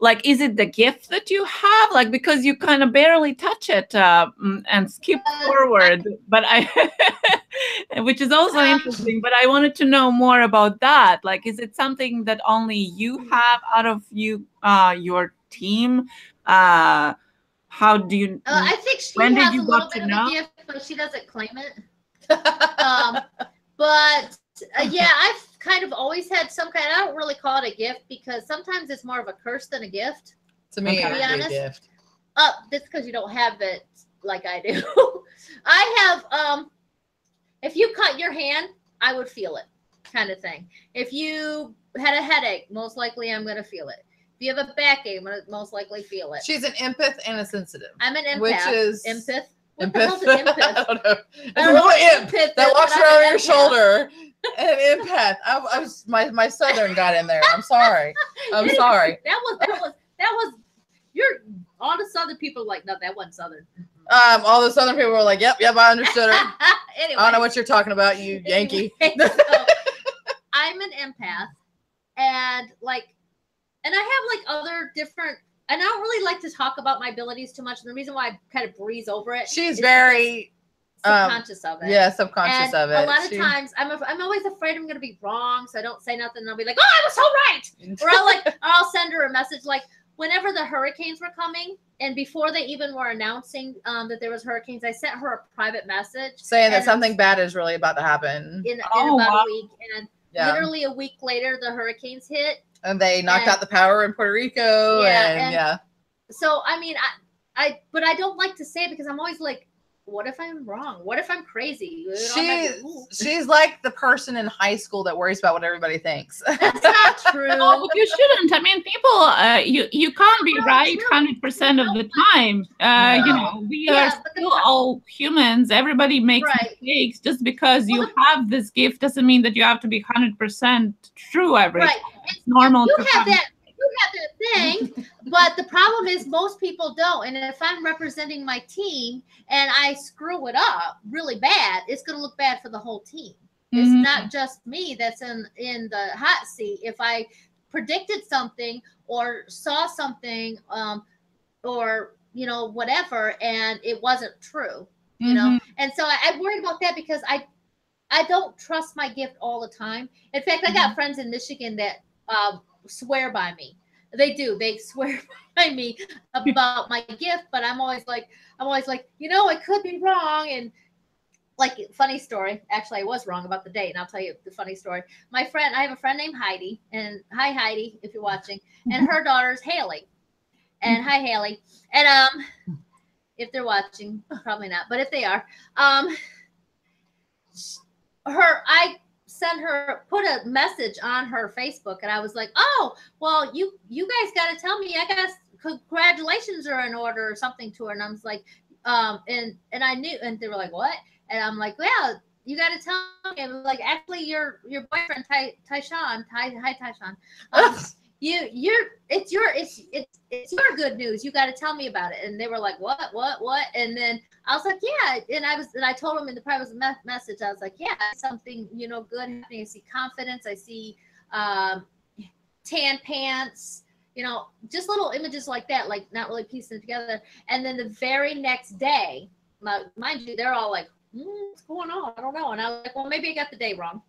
like, is it the gift that you have? Like, because you kind of barely touch it and skip forward, but which is also interesting, but I wanted to know more about that. Like, is it something that only you have out of you, your team? How do you, I think she when has did you a little bit to know? Of a gift, but she doesn't claim it. Yeah, I've kind of always had some kind, I don't really call it a gift because sometimes it's more of a curse than a gift. To me, to be honest. A gift. That's because you don't have it like I do. I have, if you cut your hand, I would feel it kind of thing. If you had a headache, most likely I'm going to feel it. If you have a backache, I'm going to most likely feel it. She's an empath and a sensitive. I'm an empath. Which is. Empath. What the hell's an empath? I don't know. It's a little imp that walks around your shoulder. An empath. I was my southern got in there. I'm sorry. I'm sorry. That was. You're all the southern people were like no, that wasn't southern. All the southern people were like, yep, I understood her. Anyway, I don't know what you're talking about, you Yankee. So, I'm an empath, and I have other different. And I don't really like to talk about my abilities too much. And the reason why I kind of breeze over it. She's very subconscious of it. Yeah, subconscious and of it. A lot of times I'm always afraid I'm going to be wrong. So I don't say nothing. And I'll be like, oh, I was so right. Or I'll send her a message. Like whenever the hurricanes were coming and before they even were announcing that there was hurricanes, I sent her a private message. Saying that something bad is really about to happen. In about a week. And literally a week later, the hurricanes hit. And they knocked out the power in Puerto Rico. Yeah. So, I mean, but I don't like to say because I'm always like, what if I'm wrong? What if I'm crazy? She's like the person in high school that worries about what everybody thinks. That's not true. No, you shouldn't. I mean, people, you can't be right 100% of the time. You know, we are still all humans. Everybody makes mistakes. Just because you have this gift doesn't mean that you have to be 100% true every time. It's normal. You have that thing, but the problem is most people don't. And if I'm representing my team and I screw it up really bad, it's going to look bad for the whole team. Mm-hmm. It's not just me that's in the hot seat. If I predicted something or saw something or, you know, whatever, and it wasn't true, you know. And so I'm worried about that because I don't trust my gift all the time. In fact, I got friends in Michigan that swear by me. They swear by me about my gift, but I'm always like, you know, I could be wrong. And like, funny story, actually I was wrong about the date, and I'll tell you the funny story. I have a friend named Heidi, and hi Heidi, if you're watching, and her daughter's Haley, and hi Haley, and if they're watching, probably not, but if they are, I sent her, put a message on her Facebook, and I was like, oh, well, you guys got to tell me, I guess congratulations are in order or something to her. And I was like, and I knew, and they were like, what? And I'm like, well, you got to tell me. And like, actually your boyfriend, Tyshawn, it's your good news. You got to tell me about it. And they were like, what? And then I was like, yeah. And I told him in the private message, I was like, yeah, something, you know, good happening. I see confidence. I see tan pants, you know, just little images like that, like not really piecing it together. And then the very next day, mind you, they're all like, what's going on? I don't know. And I was like, well, maybe I got the day wrong.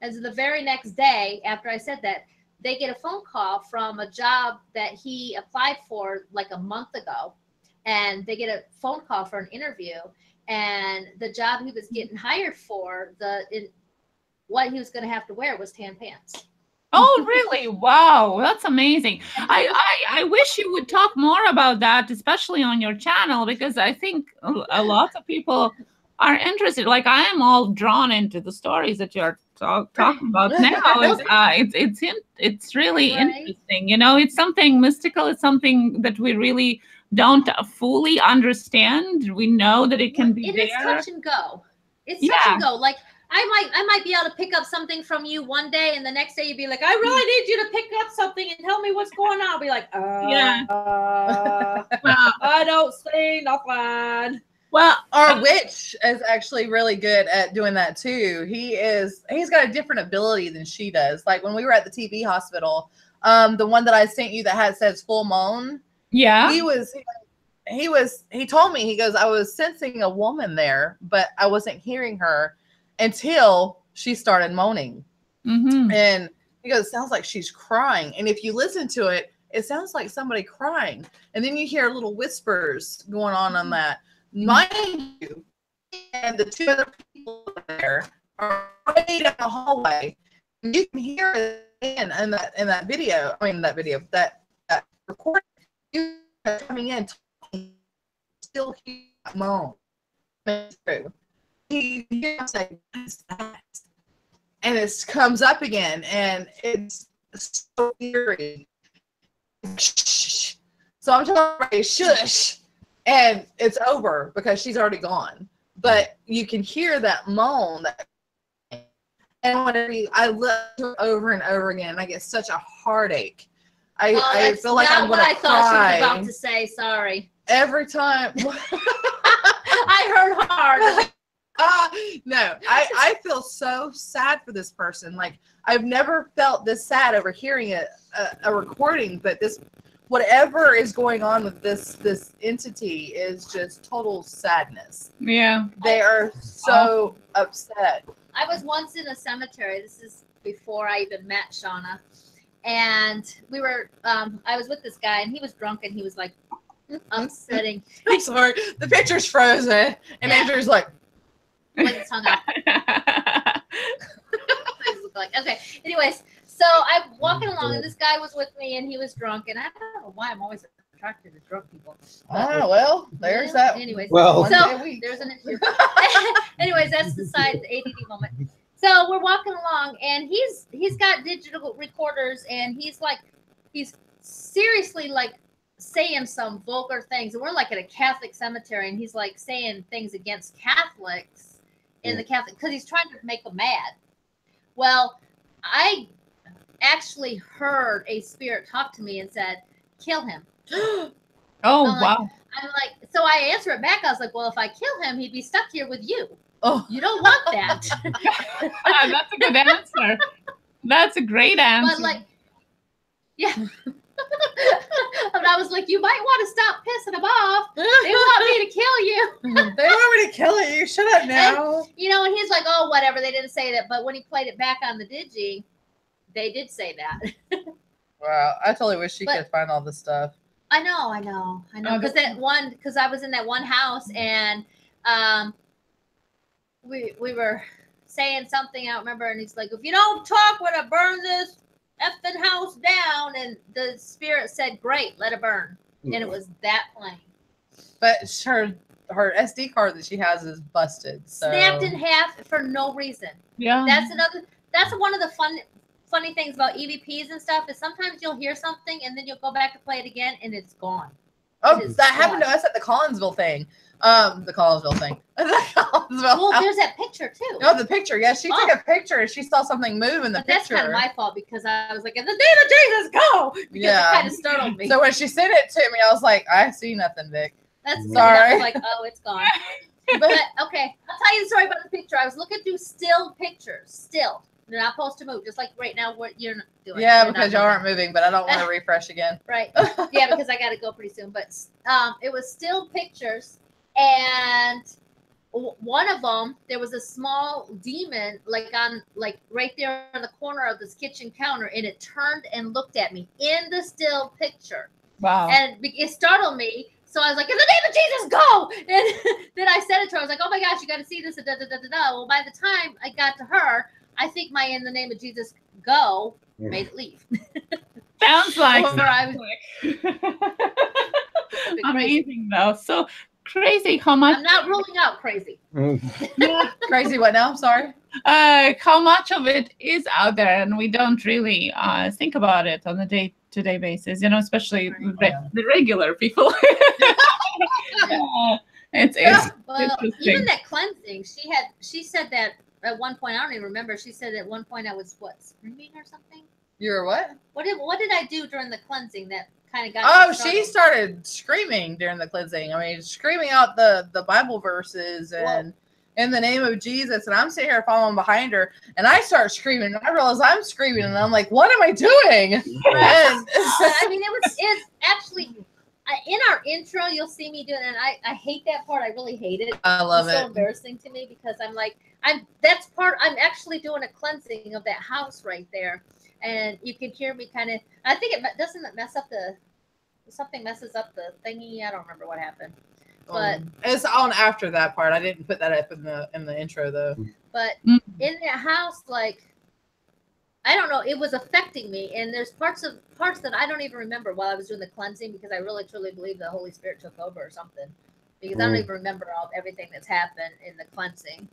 And so the very next day after I said that, they get a phone call from a job that he applied for like a month ago. And they get a phone call for an interview. And the job he was getting hired for, what he was going to have to wear was tan pants. Oh, really? Wow. That's amazing. I wish you would talk more about that, especially on your channel, because I think a lot of people are interested. Like, I am all drawn into the stories that you're talking about now. It's really interesting. You know, it's something mystical. It's something that we really don't fully understand. We know that it can be there. It is touch and go. It's touch and go. Like, I might be able to pick up something from you one day, and the next day you'd be like, I really need you to pick up something and tell me what's going on. I'll be like, I don't see nothing. Well, our witch is actually really good at doing that too. He's got a different ability than she does. Like when we were at the TB hospital, the one that I sent you that says full moon. Yeah. He told me, he goes, I was sensing a woman there, but I wasn't hearing her until she started moaning. Mm-hmm. And he goes, it sounds like she's crying. And if you listen to it, it sounds like somebody crying. And then you hear little whispers going on that. Mind you, and the two other people there are right down the hallway. You can hear it in that video. I mean, that recording. You are coming in, talking, still hear that moan. It's true. You hear him say, "What is that?" And it comes up again, and it's so eerie. Shh. So I'm telling you, shush, and it's over because she's already gone. But you can hear that moan. And whenever I look over and over again, and I get such a heartache. I feel like I'm going to cry. That's not what I thought she was about to say. Sorry. Every time. I heard hard. No, I feel so sad for this person. Like, I've never felt this sad over hearing a recording, but this, whatever is going on with this entity is just total sadness. Yeah. They are so upset. I was once in a cemetery. This is before I even met Shauna. And we were, I was with this guy, and he was drunk, and he was like, I'm sitting. I'm sorry. The picture's frozen. And Andrew's like, it's hung up. Okay. Anyways, so I'm walking along, and this guy was with me, and he was drunk, and I don't know why I'm always attracted to drunk people. Oh, well, there's that. Anyways, well, so there's an issue. Anyways, that's beside the ADD moment. So we're walking along, and he's got digital recorders, and he's seriously like saying some vulgar things, and we're like at a Catholic cemetery, and he's like saying things against Catholics in the Catholic, because he's trying to make them mad. Well, I actually heard a spirit talk to me and said, "Kill him." Oh, wow! I'm like, so I answer it back. I was like, well, if I kill him, he'd be stuck here with you. Oh, you don't want that. That's a good answer. That's a great answer. But like, yeah. And I was like, you might want to stop pissing them off. They want me to kill you. They want me to kill you. Shut up now. And, you know, and he's like, oh, whatever. They didn't say that. But when he played it back on the digi, they did say that. Wow. I totally wish she could find all this stuff. I know. Because I was in that one house, and we were saying something, I don't remember, and he's like, if you don't talk, we're gonna burn this effing house down, and the spirit said, great, let it burn. And it was that plain. But her SD card that she has is busted, so snapped in half for no reason. Yeah, that's one of the funny things about EVPs and stuff, is sometimes you'll hear something and then you'll go back to play it again and it's gone. Oh, that happened to us at the Collinsville thing. Well, there's that picture too. No, the picture. Yeah, she took a picture and she saw something move in the picture. That's kind of my fault, because I was like, in the name of Jesus, go! Because it kind of startled me. So when she sent it to me, I was like, I see nothing, Vic. That's sorry. I was like, oh, it's gone. But okay, I'll tell you the story about the picture. I was looking through still pictures. Still, they're not supposed to move. Just like right now, what you're doing. Yeah, you're because y'all aren't moving. But I don't want to refresh again. Right. Yeah, because I got to go pretty soon. But it was still pictures. And one of them, there was a small demon, like right there in the corner of this kitchen counter, and it turned and looked at me in the still picture. Wow! And it startled me, so I was like, "In the name of Jesus, go!" And then I said it to her. I was like, "Oh my gosh, you got to see this!" And da, da, da, da, da. Well, by the time I got to her, I think my In the Name of Jesus Go made it leave. Sounds like amazing though. So crazy how much. I'm not ruling out crazy. Crazy what now? I'm sorry. How much of it is out there, and we don't really think about it on a day-to-day basis, you know, especially the regular people. It's even that cleansing. She said that at one point. I don't even remember. She said at one point I was what, screaming or something. You were what? What did I do during the cleansing that kind of got? Oh, she started screaming during the cleansing. I mean, screaming out the Bible verses and in the name of Jesus. And I'm sitting here following behind her, and I start screaming. And I realize I'm screaming, and I'm like, "What am I doing?" I mean, it's actually in our intro. You'll see me doing, and I hate that part. I really hate it. I love it. It's so embarrassing to me because I'm like, I'm actually doing a cleansing of that house right there. And you can hear me kind of. I think it mess up the. Something messes up the thingy. I don't remember what happened, but it's on after that part. I didn't put that up in the intro though. But in that house, like, I don't know, it was affecting me, and there's parts that I don't even remember while I was doing the cleansing because I really truly believe the Holy Spirit took over or something because I don't even remember everything that's happened in the cleansing.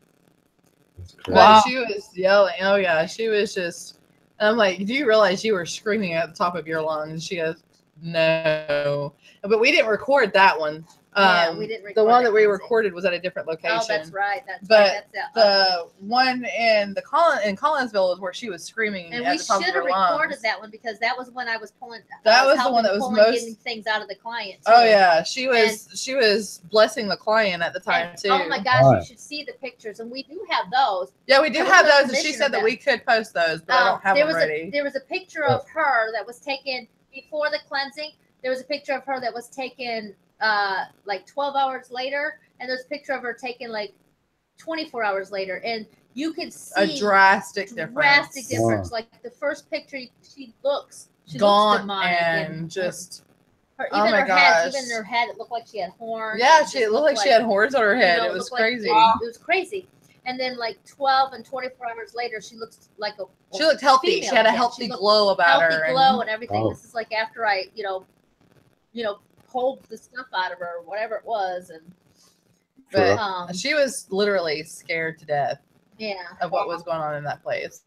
Wow. But she was yelling. Oh yeah, she was just. I'm like, do you realize you were screaming at the top of your lungs? She goes, no. But we didn't record that one. Yeah, we didn't record the one that we recorded was at a different location. Oh, that's right. The one in Collinsville is where she was screaming at the top of her lungs. And we should have recorded that one because that was when I was pulling. That was the one that was most getting things out of the client. Too. Oh yeah, she was blessing the client at the time too. Oh my gosh, you should see the pictures, and we do have those. Yeah, we do have those, and she said that we could post those, but I don't have them ready. There was a picture of her that was taken before the cleansing. There was a picture of her that was taken. Like 12 hours later, and there's a picture of her taken like 24 hours later, and you could see a drastic difference. Wow. Like the first picture, she gaunt looks demonic and just even her head, it looked like she had horns. Yeah, she looked like she had horns on her head. You know, it was crazy. Like, wow. It was crazy. And then like 12 and 24 hours later, she looks like she looked healthy. She had a healthy glow about her. Healthy glow and everything. Oh. This is like after I, pulled the stuff out of her, whatever it was, but she was literally scared to death. Yeah, of what was going on in that place.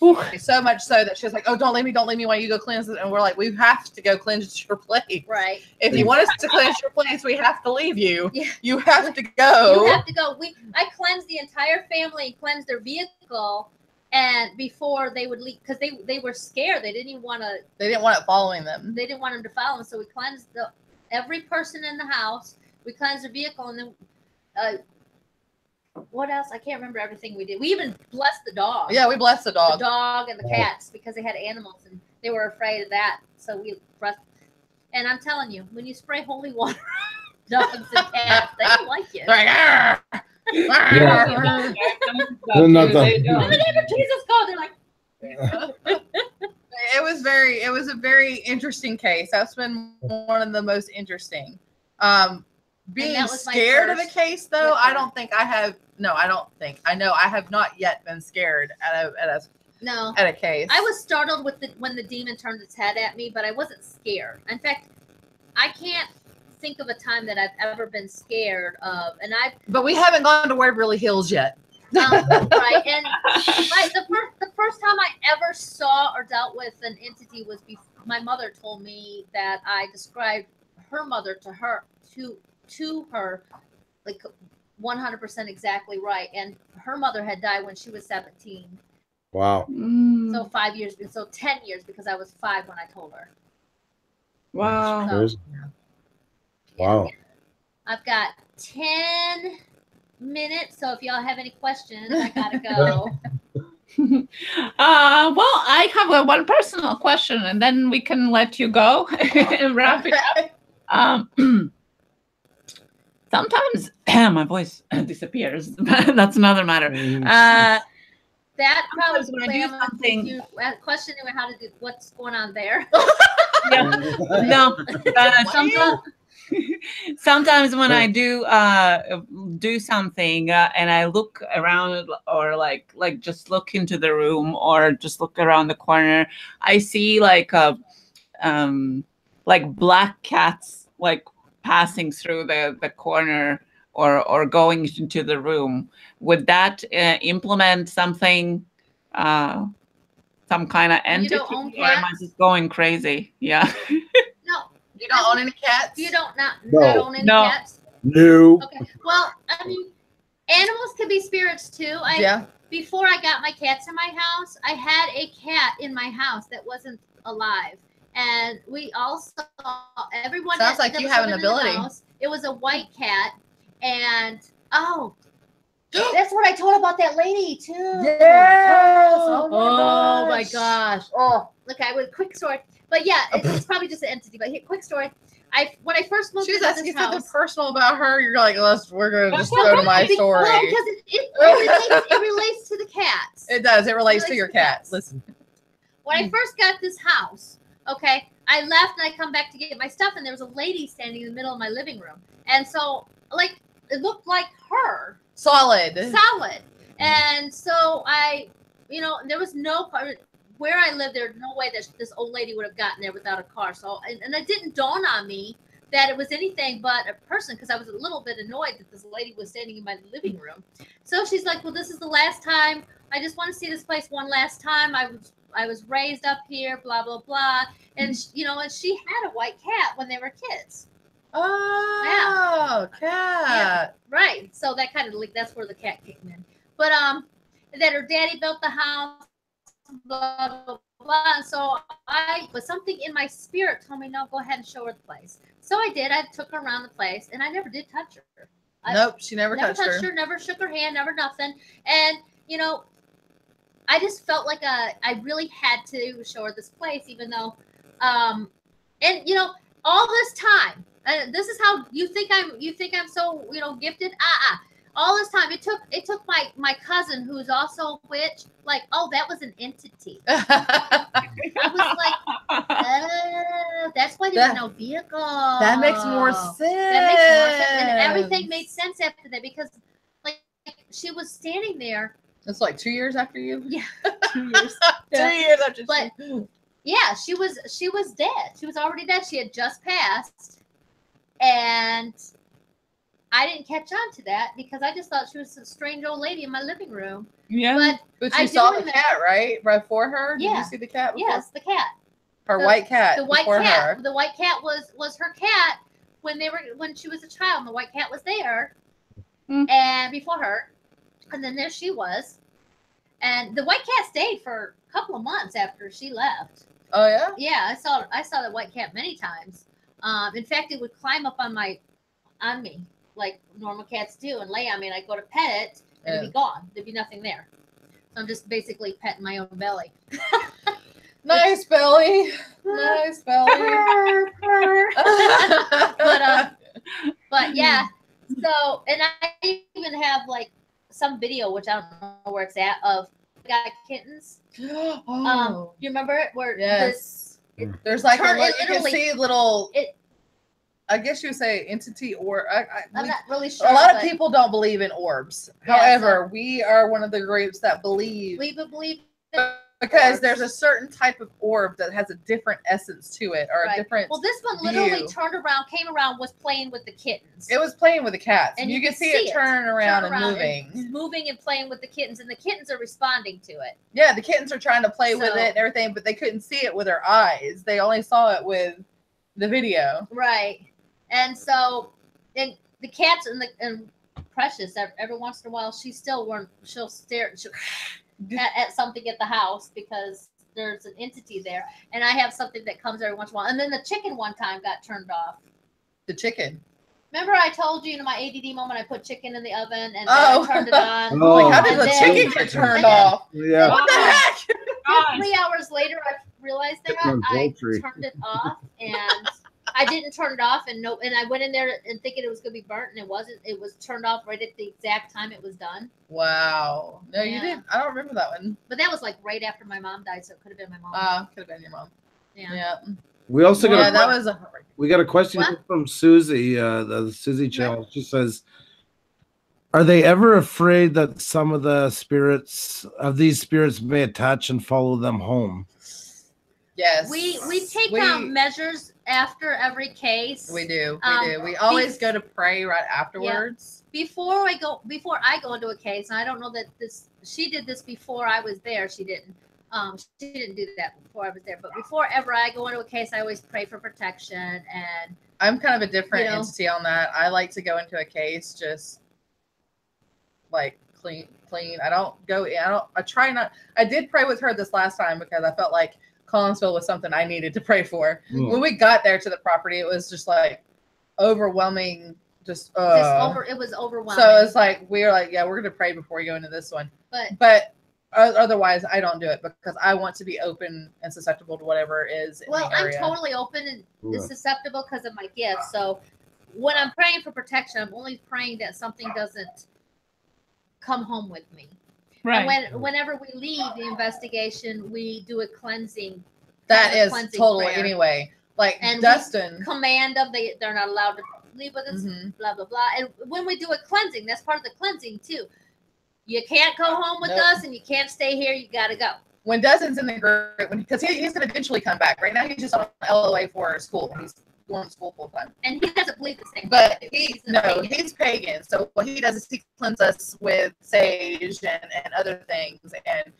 Whew. So much so that she was like, "Oh, don't leave me while you go cleanse it." And we're like, "We have to go cleanse your place, right? If you want us to cleanse your place, we have to leave you. Yeah. You have to go. You have to go." I cleansed the entire family and cleansed their vehicle. And before they would leave, because they were scared. They didn't even want to. They didn't want it following them. They didn't want them to follow them. So we cleansed every person in the house. We cleansed their vehicle, and then what else? I can't remember everything we did. We even blessed the dog. Yeah, we blessed the dog. The dog and the cats because they had animals and they were afraid of that. So we blessed. And I'm telling you, when you spray holy water, dogs and cats, they don't like it. They're like, yeah. It was a very interesting case. That's been one of the most interesting. Being scared of a case, though, I have not yet been scared at a case. I was startled when the demon turned its head at me, but I wasn't scared. In fact, I can't think of a time that I've ever been scared of, but we haven't gone to Where It Really Heals yet. Right, and like the first time I ever saw or dealt with an entity was my mother told me that I described her mother to her like 100% exactly right, and her mother had died when she was 17. Wow. So 5 years, and so 10 years because I was 5 when I told her. Wow. So, wow. I've got 10 minutes, so if y'all have any questions, I gotta go. Well, I have one personal question, and then we can let you go and wrap it up. Sometimes my voice disappears, but that's another matter. That probably was when I do something. You questioning what's going on there. Yeah. No, sometimes. Sometimes when I do do something and I look around, or like just look into the room or just look around the corner, I see like black cats like passing through the corner or going into the room. Would that implement something? Some kind of entity? You don't own cats? Or am I just going crazy? Yeah. You don't own any cats? You don't not own any cats? No. Okay. Well, I mean, animals can be spirits too. Before I got my cats in my house, I had a cat in my house that wasn't alive. And we also, everyone sounds like you have an ability. It was a white cat. And, oh, that's what I told about that lady too. Yes. Oh my gosh. Oh, look, I would quick sort. But yeah, it's probably just an entity. But here, quick story. When I first moved into this house. She was asking something personal about her. You're like, we're going to just go to my story. Well, because it relates to the cats. It does. It relates to your cats. Listen. When I first got this house, okay, I left and I come back to get my stuff. And there was a lady standing in the middle of my living room. And so, like, it looked like her. Solid. And so I, you know, there was no... Where I lived, there's no way that this old lady would have gotten there without a car. So, and it didn't dawn on me that it was anything but a person, because I was a little bit annoyed that this lady was standing in my living room. So she's like, well, this is the last time. I just want to see this place one last time. I was raised up here, blah, blah, blah. And, you know, and she had a white cat when they were kids. Oh, yeah. Cat. Yeah, right. So that kind of, like, that's where the cat came in. But that her daddy built the house. Blah, blah, blah. And so but something in my spirit told me, no, go ahead and show her the place. So I did. I took her around the place, and I never did touch her. Nope, she never touched her. Never shook her hand, never nothing. And, you know, I just felt like I really had to show her this place, even though, and, you know, all this time, this is how you think I'm so, you know, gifted. All this time, it took my cousin, who's also a witch, like, oh, that was an entity. I was like, oh, that's why there was no vehicle. That makes more sense. And everything made sense after that, because, like, she was standing there. That's like 2 years after you? Yeah. 2 years. Yeah. 2 years after you. Yeah, she was dead. She was already dead. She had just passed. And... I didn't catch on to that because I just thought she was a strange old lady in my living room. Yeah. But you saw the cat, right? Right before her? Yeah. Did you see the cat before? Yes, the cat. Her white cat. The white cat. The white cat was her cat when she was a child. And the white cat was there and before her. And then there she was. And the white cat stayed for a couple of months after she left. Oh yeah? Yeah, I saw the white cat many times. In fact, it would climb up on me. Like normal cats do, and lay on me, and I go to pet it, and it'd be gone. There'd be nothing there. So I'm just basically petting my own belly. Nice belly. Nice belly. But yeah, so, and I even have like some video, which I don't know where it's at, of got kittens. You remember it? Where there's like you can see little... I guess you would say entity, or I'm not really sure. A lot of people don't believe in orbs. Yeah, however, we are one of the groups that believe. We believe because there's a certain type of orb that has a different essence to it, or a different. Well, this one literally turned around, came around, was playing with the kittens. It was playing with the cats, and you can see it turn around and moving, and playing with the kittens, and the kittens are responding to it. Yeah, the kittens are trying to play with it and everything, but they couldn't see it with their eyes. They only saw it with the video, right? And so, and the cats and Precious, every once in a while, she'll stare at something at the house because there's an entity there. And I have something that comes every once in a while. And then the chicken one time got turned off. The chicken. Remember I told you in my ADD moment I put chicken in the oven and I turned it on. Oh, like, how did the chicken get turned off? Yeah. What the heck? 3 hours later, I realized that I turned it off and. I didn't turn it off, and I went in there and thinking it was going to be burnt, and it wasn't. It was turned off right at the exact time it was done. Wow. No, you didn't. I don't remember that one. But that was like right after my mom died, so it could have been my mom. Could have been your mom. Yeah. We also got that was a hard. We got a question from Susie, the Susie Channel. She says, "Are they ever afraid that some of the spirits of these spirits may attach and follow them home?" Yes, we take out measures after every case. We do, we do. We always go to pray right afterwards. Yeah. Before I go into a case, and I don't know that this. She did this before I was there. She didn't. She didn't do that before I was there, but before ever I go into a case, I always pray for protection. And I'm kind of a different entity on that. I like to go into a case just like clean. I don't go in. I try not. I did pray with her this last time because I felt like Collinsville was something I needed to pray for. Mm. When we got there to the property, it was just like overwhelming. It was overwhelming. So it's like we were like, yeah, we're gonna pray before we go into this one. But otherwise, I don't do it because I want to be open and susceptible to whatever is in the area. I'm totally open and susceptible because of my gift. So when I'm praying for protection, I'm only praying that something doesn't come home with me. Right. And whenever we leave the investigation, we do a cleansing. That is total prayer. Anyway. Like and Dustin. Command of they're not allowed to leave with us, blah, blah, blah. And when we do a cleansing, that's part of the cleansing too. You can't go home with us, and you can't stay here. You got to go. When Dustin's in the group, because he's going to eventually come back. Right now, he's just on LOA for school. He's going to school full time. And he doesn't believe the same. But he's pagan. So what he does is he cleanses us with sage and other things. And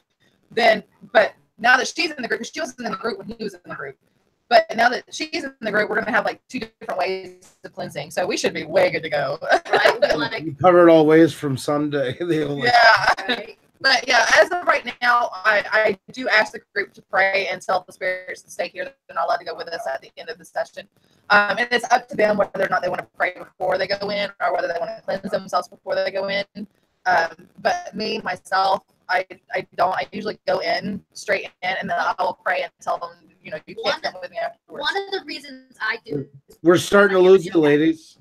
then, but now that she's in the group, because she wasn't in the group when he was in the group. But now that she's in the group, we're going to have like 2 different ways of cleansing. So we should be way good to go. Right? Like, you covered all ways from Sunday. Right. But yeah, as of right now, I do ask the group to pray and tell the spirits to stay here. They're not allowed to go with us at the end of the session. And it's up to them whether or not they want to pray before they go in or whether they want to cleanse themselves before they go in. But me, myself, I don't. I usually go in straight in, and then I'll pray and tell them, you know, you can't come with me afterwards. One of the reasons I do. We're starting to lose you, ladies.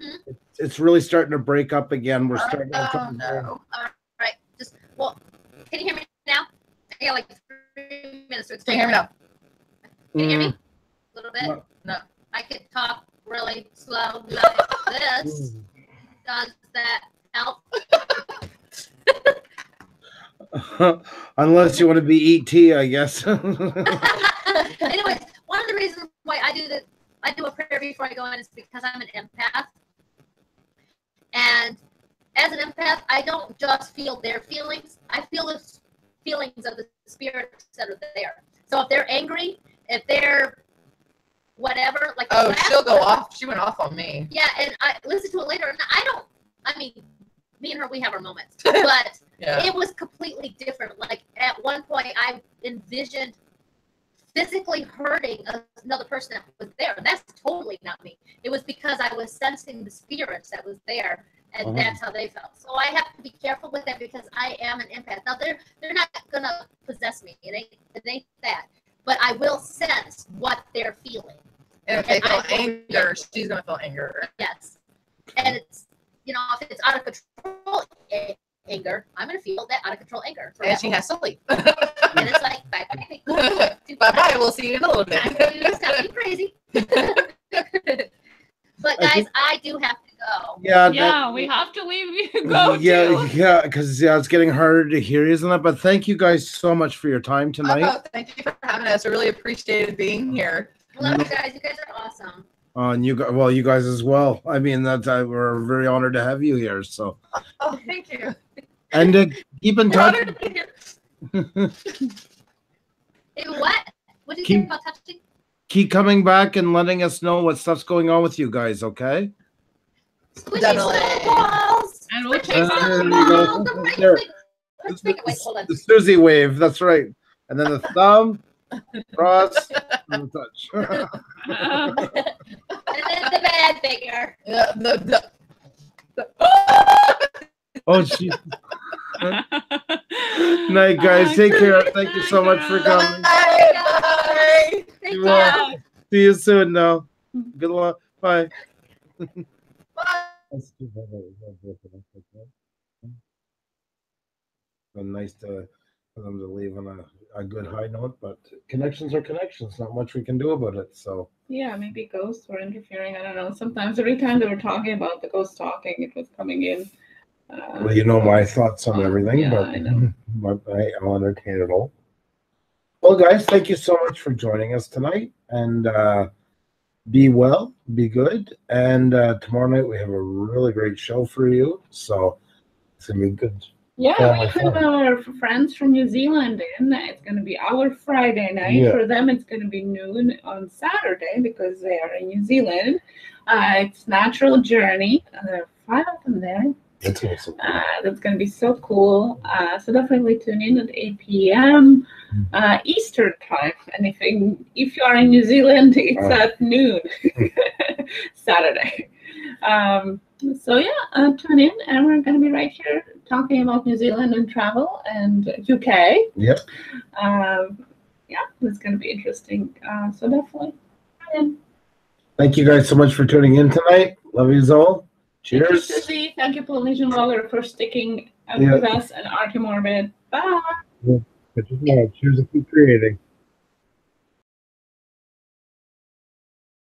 Hmm? It's really starting to break up again. We're starting. Oh no! All right, can you hear me now? I got like 3 minutes. Can you hear me now? Can you hear me? A little bit. No. I could talk really slow like this. Does that help? Unless you want to be E.T., I guess. Anyways, one of the reasons why I do a prayer before I go in is because I'm an empath. And as an empath, I don't just feel their feelings. I feel the feelings of the spirits that are there. So if they're angry, if they're whatever, like she'll go off. She went off on me. Yeah, and I listened to it later, and me and her, we have our moments, but it was completely different. Like at one point I envisioned physically hurting another person that was there. That's totally not me. It was because I was sensing the spirits that was there, and that's how they felt. So I have to be careful with that because I am an empath. Now they're not going to possess me. It ain't that, but I will sense what they're feeling. And if they feel anger, she's going to feel anger. Yes. And it's, you know, if it's out of control anger, I'm going to feel that out of control anger. Forever. And she has to leave. And it's like, bye-bye. Bye-bye. We'll see you in a little bit. It's got to be crazy. But, guys, I do have to go. Yeah, we have to leave you. Yeah, because it's getting harder to hear, isn't it? But thank you guys so much for your time tonight. Oh, thank you for having us. I really appreciated being here. Love you guys. You guys are awesome. And you guys, well, you guys as well. I mean, we're very honored to have you here. So, thank you. And keep in touch. Honored to be here. What did you say about touching? Keep coming back and letting us know what stuff's going on with you guys. Okay. Definitely. And we'll take the Susie wave. That's right. And then the thumb. Cross and touch. And then the bad figure. Oh, geez. Night, guys. Take care. Thank you so much for coming. Bye. Bye. See you soon now. Good luck. Bye. Bye. Nice to for them to leave on a good high note, but connections are connections. Not much we can do about it. So yeah, maybe ghosts were interfering. I don't know. Sometimes every time they were talking about the ghost talking, it was coming in. Well, you know my thoughts on everything, yeah, but I'll entertain it all. Well, guys, thank you so much for joining us tonight, and be well, be good, and tomorrow night we have a really great show for you, so it's going to be good. Yeah, we have our friends from New Zealand in. It's going to be our Friday night. Yeah. For them, it's going to be noon on Saturday because they are in New Zealand. It's Natural Journey. There are 5 of them there. That's awesome. That's going to be so cool. So definitely tune in at 8 p.m. Eastern time. And if you are in New Zealand, it's at noon Saturday. So yeah, tune in, and we're going to be right here talking about New Zealand and travel and UK. Yep. Yeah, it's going to be interesting. So definitely tune in. Thank you guys so much for tuning in tonight. Love you all. Cheers. Thank you, Susie. Thank you, Polynesian Walker, for sticking with us and Archie Morbid. Bye. Yeah. Cheers and keep creating.